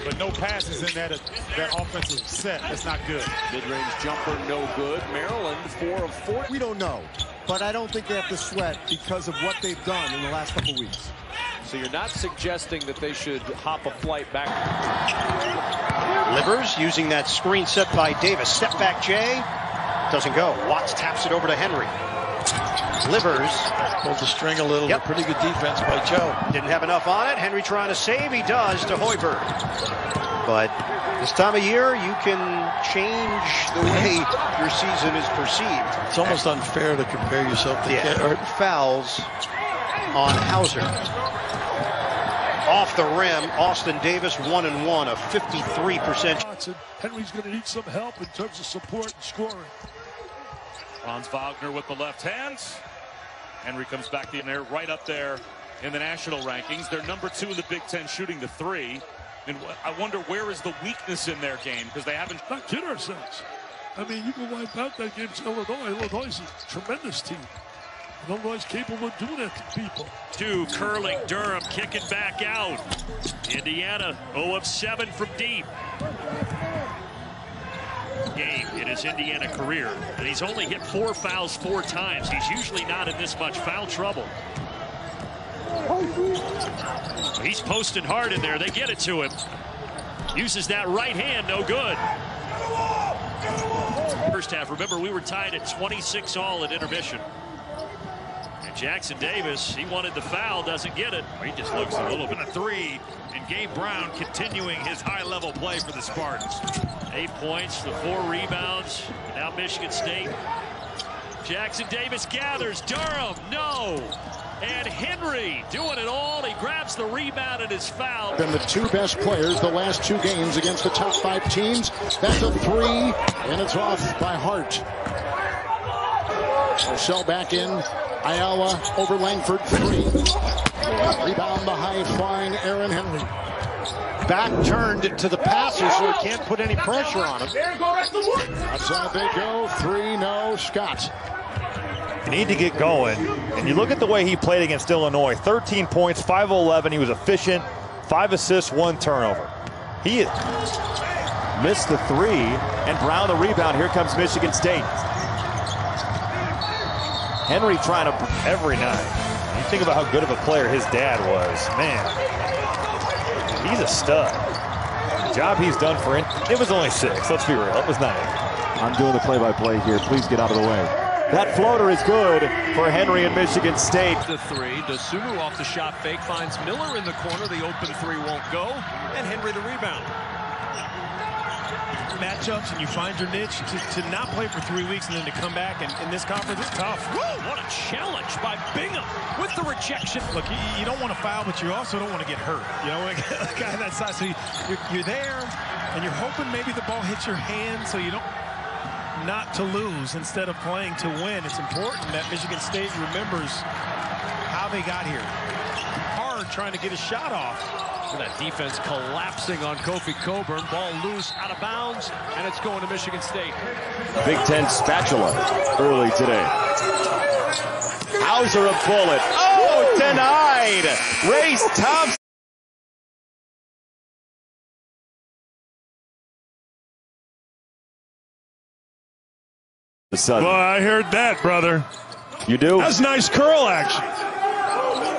but no passes in that, that offensive set. That's not good. Mid-range jumper, no good. Maryland, four of four. We don't know, but I don't think they have to sweat because of what they've done in the last couple weeks. So you're not suggesting that they should hop a flight back. Livers using that screen set by Davis. Step back, Jay. Doesn't go. Watts taps it over to Henry. Livers pulls the string a little. Yep. Pretty good defense by Joe. Didn't have enough on it. Henry trying to save. He does to Hoiberg. But this time of year, you can change the way your season is perceived. It's almost unfair to compare yourself to yeah. Fouls on Hauser. Off the rim, Austin Davis one and one, a fifty-three percent. Henry's going to need some help in terms of support and scoring. Franz Wagner with the left hand. Henry comes back in there, right up there in the national rankings. They're number two in the Big Ten shooting the three. And I wonder where is the weakness in their game, because they haven't. Not kid ourselves. I mean, you can wipe out that game to Illinois. Illinois is a tremendous team. Nobody's capable of doing that to people. Two curling, Durham kicking back out. Indiana zero of seven from deep. Game in his Indiana career. And he's only hit four fouls four times. He's usually not in this much foul trouble. He's posting hard in there. They get it to him. Uses that right hand, no good. First half, remember, we were tied at twenty-six all at intermission. Jackson Davis, he wanted the foul, doesn't get it. He just looks a little bit of three, and Gabe Brown continuing his high-level play for the Spartans. Eight points, the four rebounds, and now Michigan State. Jackson Davis gathers, Durham, no! And Henry doing it all, he grabs the rebound and is fouled. Been the two best players the last two games against the top five teams. That's a three, and it's off by Hart. Marcel back in. Ayala over Langford, three. Rebound the high flying Aaron Henry. Back turned to the passer, so he can't put any pressure on him. That's how they go. Three, no, Scott. You need to get going. And you look at the way he played against Illinois. thirteen points, five of eleven. He was efficient. Five assists, one turnover. He missed the three, and Brown the rebound. Here comes Michigan State. Henry trying to every night. You think about how good of a player his dad was. Man, he's a stud. The job he's done for him. It was only six. Let's be real. It was nine. I'm doing the play-by-play here. Please get out of the way. That floater is good for Henry and Michigan State. The three. Dosunmu off the shot fake. Finds Miller in the corner. The open three won't go. And Henry the rebound. Matchups and you find your niche to, to not play for three weeks and then to come back and in this conference is tough. Whoa, what a challenge by Bingham with the rejection. Look, you, you don't want to foul, but you also don't want to get hurt. You know, like a guy that size, so you, you're, you're there and you're hoping maybe the ball hits your hand, so you don't not to lose instead of playing to win. It's important that Michigan State remembers how they got here. Hard trying to get a shot off. So that defense collapsing on Kofi Coburn. Ball loose, out of bounds, and it's going to Michigan State. Big Ten spatula early today. Hauser a bullet. Oh, denied. Ray Thompson. Well, I heard that, brother. You do? That's nice curl action.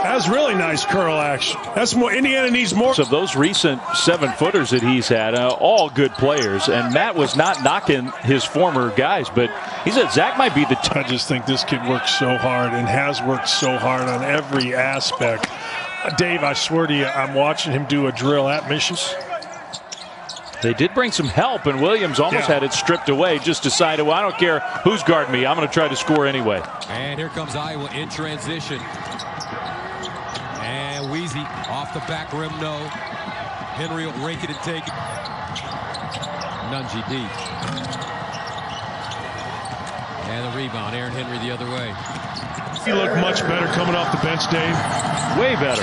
That's really nice curl action. That's more. Indiana needs more. So those recent seven-footers that he's had, uh, all good players. And Matt was not knocking his former guys, but he said Zach might be the. I just think this kid works so hard and has worked so hard on every aspect. Dave, I swear to you, I'm watching him do a drill at Michigan. They did bring some help, and Williams almost yeah. had it stripped away. Just decided, well, I don't care who's guarding me. I'm going to try to score anyway. And here comes Iowa in transition. And Weezy off the back rim, no. Henry will rake it and take it. Nunji deep. And the rebound, Aaron Henry the other way. He looked much better coming off the bench, Dave. Way better.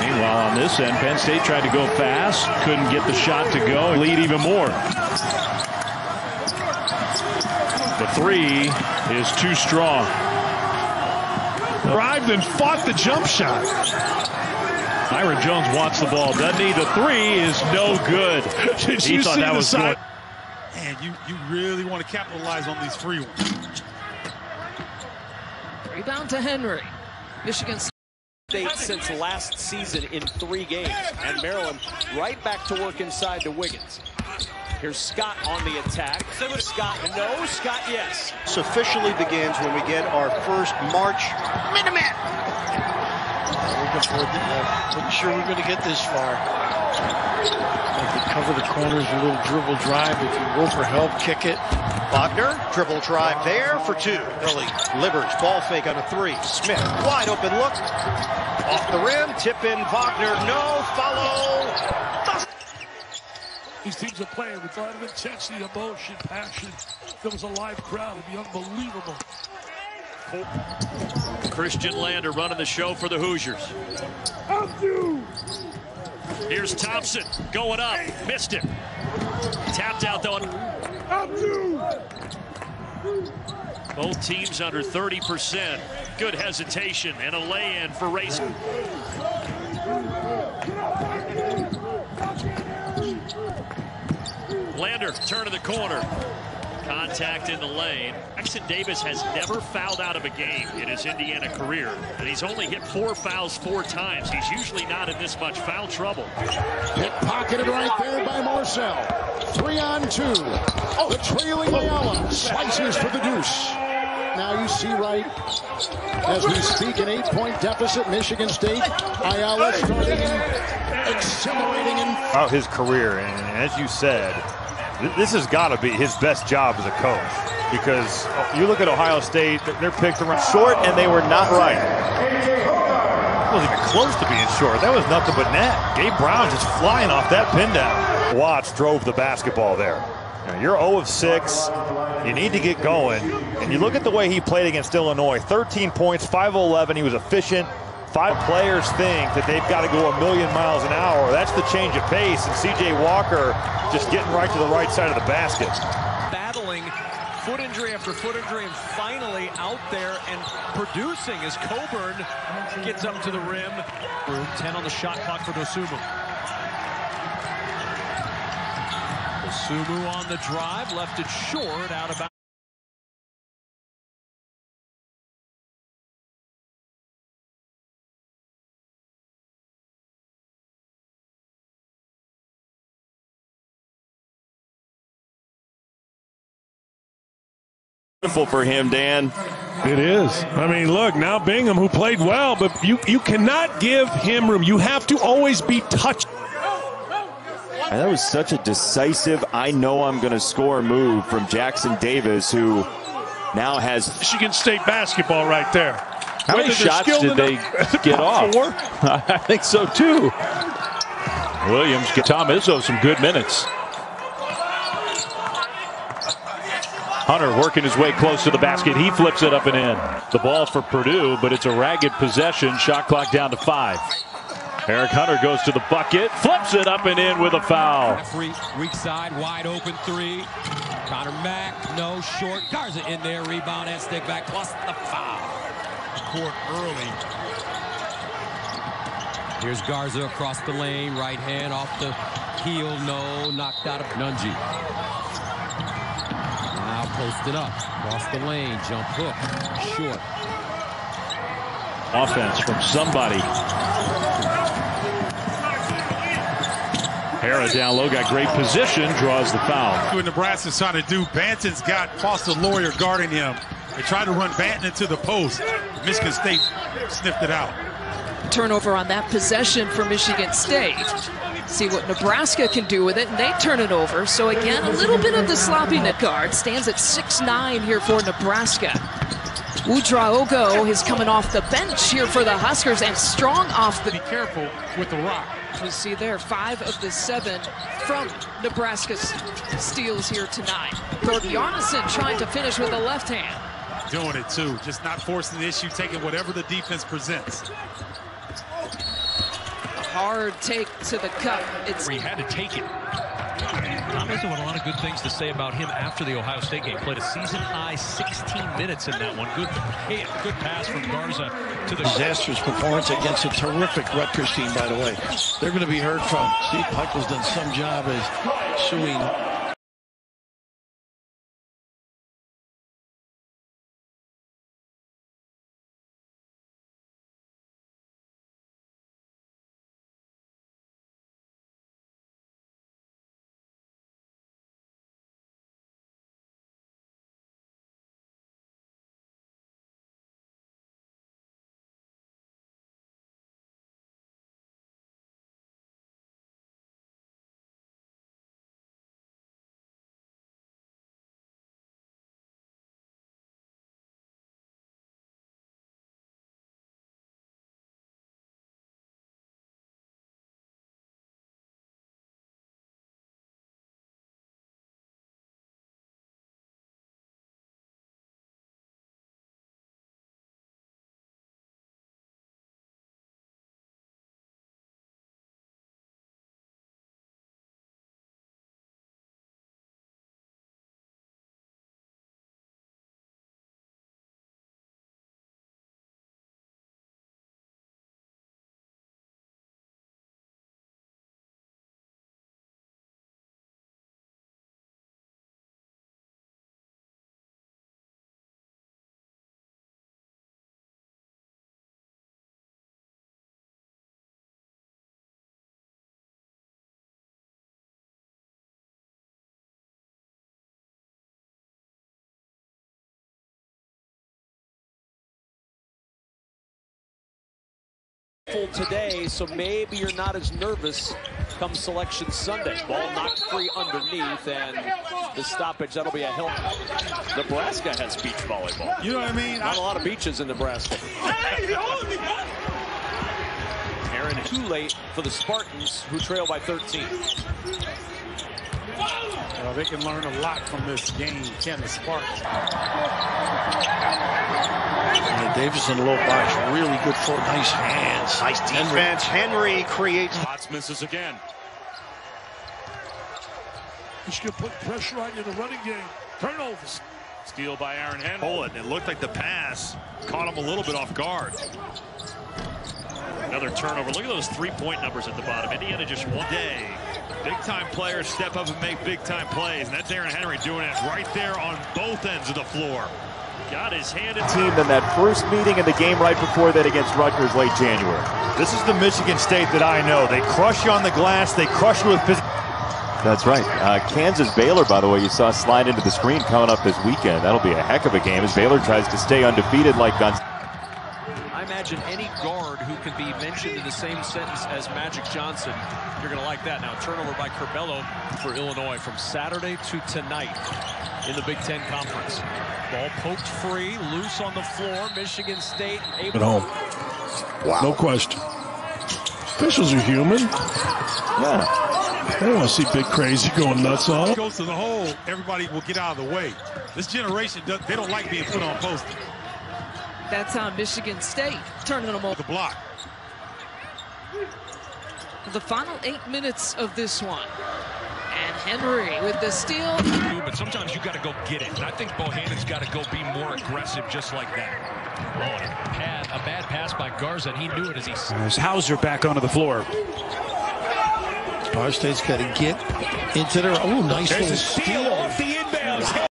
Meanwhile, on this end, Penn State tried to go fast, couldn't get the shot to go, lead even more. The three is too strong. Arrived and fought the jump shot. Myron Jones wants the ball, doesn't he? The three is no good. Did he you thought see that the was side? Good. Man, you, you really want to capitalize on these free ones. Rebound to Henry. Michigan State. Since last season in three games, and Maryland right back to work inside to Wiggins. Here's Scott on the attack. Scott no, Scott yes. This officially begins when we get our first March minute. Looking forward to uh, pretty sure we're going to get this far. You cover the corners, a little dribble drive. If you go for help, kick it. Wagner, dribble drive there for two. Billy Livers, ball fake on a three. Smith, wide open look. Off the rim, tip in Wagner, no, follow. These teams are playing with a lot of intensity, emotion, passion. If there was a live crowd, it'd be unbelievable. Christian Lander running the show for the Hoosiers. Here's Thompson going up, missed it. Tapped out though. Both teams under thirty percent. Good hesitation and a lay-in for Racing. Lander, turn of the corner. Contact in the lane. Jackson Davis has never fouled out of a game in his Indiana career, and he's only hit four fouls four times. He's usually not in this much foul trouble. Hit pocketed right there by Marcel. Three on two. Oh, the trailing Ayala slices for the deuce. Now you see right as we speak an eight-point deficit. Michigan State. Ayala starting and accelerating in throughout his career, and as you said, this has got to be his best job as a coach, because you look at Ohio State, they're picked around short, and they were not right. It wasn't even close to being short. That was nothing but net. Gabe Brown just flying off that pin down. Watts drove the basketball there. Now you're oh of six. You need to get going. And you look at the way he played against Illinois. thirteen points, five of eleven. He was efficient. Five players think that they've got to go a million miles an hour. That's the change of pace, and C J Walker just getting right to the right side of the basket. Battling foot injury after foot injury, and finally out there and producing as Coburn gets up to the rim. ten on the shot clock for Dosunmu. Dosunmu on the drive, left it short, out of bounds. For him, Dan. It is. I mean, look, now Bingham, who played well, but you, you cannot give him room. You have to always be touched. And that was such a decisive, I know I'm going to score move from Jackson Davis, who now has Michigan State basketball right there. How Whether many shots did they get off? Four? I think so, too. Williams, Tom Izzo, some good minutes. Hunter working his way close to the basket. He flips it up and in. The ball for Purdue, but it's a ragged possession. Shot clock down to five. Eric Hunter goes to the bucket, flips it up and in with a foul. Referee, weak side, wide open three. Connor Mack, no, short. Garza in there, rebound and stick back, plus the foul. Court early. Here's Garza across the lane, right hand off the heel, no, knocked out of Nunji. Posted up, cross the lane, jump hook, short. offense from somebody. Hara down low, got great position, draws the foul. What Nebraska's trying to do, Banton's got Foster Lawyer guarding him. They tried to run Banton into the post. Michigan State sniffed it out. Turnover on that possession for Michigan State. See what Nebraska can do with it, and they turn it over. So again, a little bit of the sloppiness. Guard stands at six nine here for Nebraska. Udraogo is coming off the bench here for the Huskers, and Strong off the... Be careful with the rock. You see there, five of the seven from Nebraska's steals here tonight. Bjornsson trying to finish with the left hand. Doing it too, just not forcing the issue, taking whatever the defense presents. Hard take to the cup. It's he had to take it. Tom Izzo had a lot of good things to say about him after the Ohio State game. Played a season-high sixteen minutes in that one. Good, good pass from Garza to the... Disastrous performance against a terrific Rutgers team, by the way. They're going to be heard from. Steve Puckle's done some job as suing... today, so maybe you're not as nervous come Selection Sunday. Ball knocked free underneath, and the stoppage, that'll be a help. Nebraska has beach volleyball. You know what I mean? Not I... a lot of beaches in Nebraska. Aaron, too late for the Spartans, who trail by thirteen. Well, they can learn a lot from this game, can the Spartans. Yeah, Davis in the low box, really good for nice hands. Nice defense. Henry, Henry creates. Watts misses again. He's going to put pressure on you in the running game. Turnovers. Steal by Aaron Henry. Oh, it looked like the pass caught him a little bit off guard. Another turnover. Look at those three-point numbers at the bottom. Indiana just one day. Big-time players step up and make big-time plays. And that's Aaron Henry doing it right there on both ends of the floor. Got his hand in team than that first meeting in the game right before that against Rutgers late January. This is the Michigan State that I know. They crush you on the glass. They crush you with physical. That's right. Uh, Kansas Baylor, by the way, you saw slide into the screen coming up this weekend. That'll be a heck of a game as Baylor tries to stay undefeated like Guns. I imagine any guard who can be mentioned in the same sentence as Magic Johnson, you're going to like that. Now turnover by Curbelo for Illinois from Saturday to tonight in the Big Ten Conference. Ball poked free, loose on the floor. Michigan State able at home. Wow. No question. Officials are human. Yeah. They don't want to see big crazy going nuts on. It goes to the hole. Everybody will get out of the way. This generation, does, they don't like being put on post. That's on Michigan State. Turning them over. The block. The final eight minutes of this one. Henry with the steal. But sometimes you got to go get it. And I think Bohannon's got to go be more aggressive just like that. Oh, and a bad pass by Garza, and he knew it as he... There's Hauser back onto the floor. Ohio State's got to get into their... Oh, nice There's little steal. steal off the inbounds. Wow.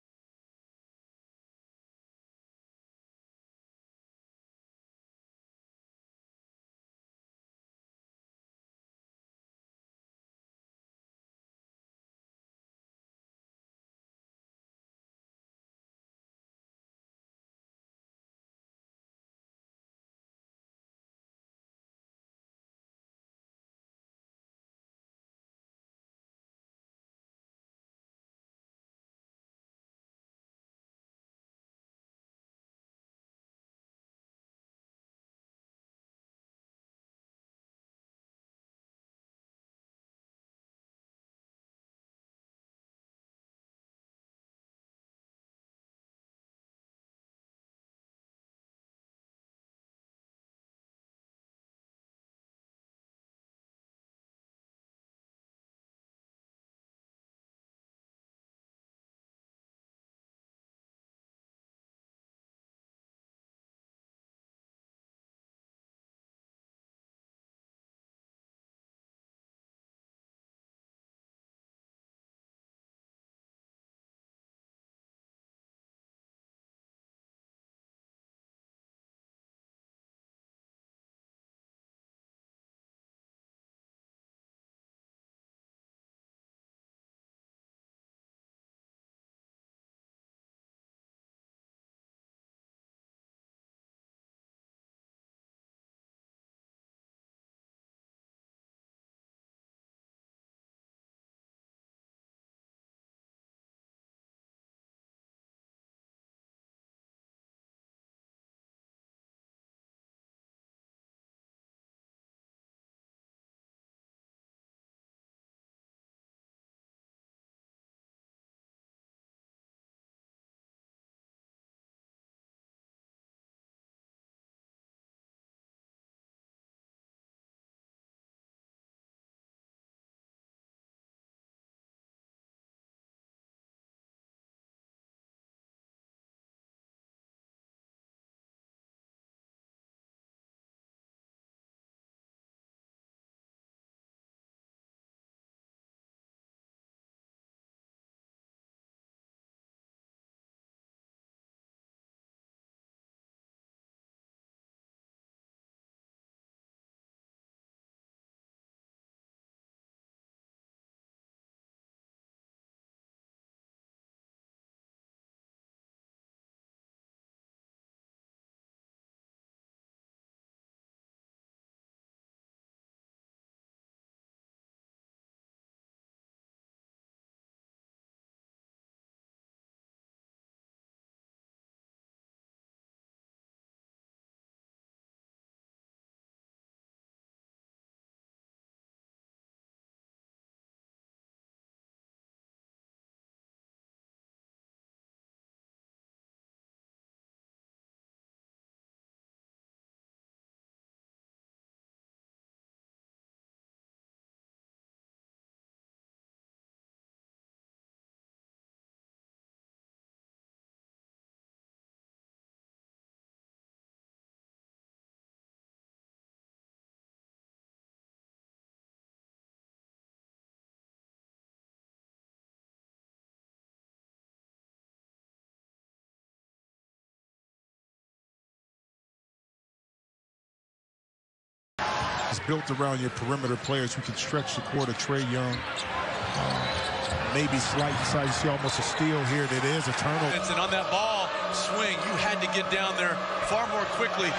built around your perimeter players who can stretch the court. Of Trae Young. Uh, maybe slight side. You see almost a steal here. It is a turnover. And on that ball swing, you had to get down there far more quickly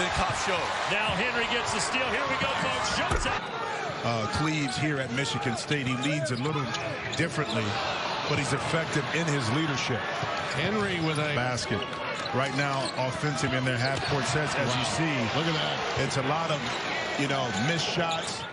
than Kopp showed. Now Henry gets the steal. Here we go, folks. Shots up. Uh, Cleaves here at Michigan State. He leads a little differently, but he's effective in his leadership. Henry with a basket. Right now, offensive in their half-court sets, as wow. you see. Look at that. It's a lot of, you know, missed shots.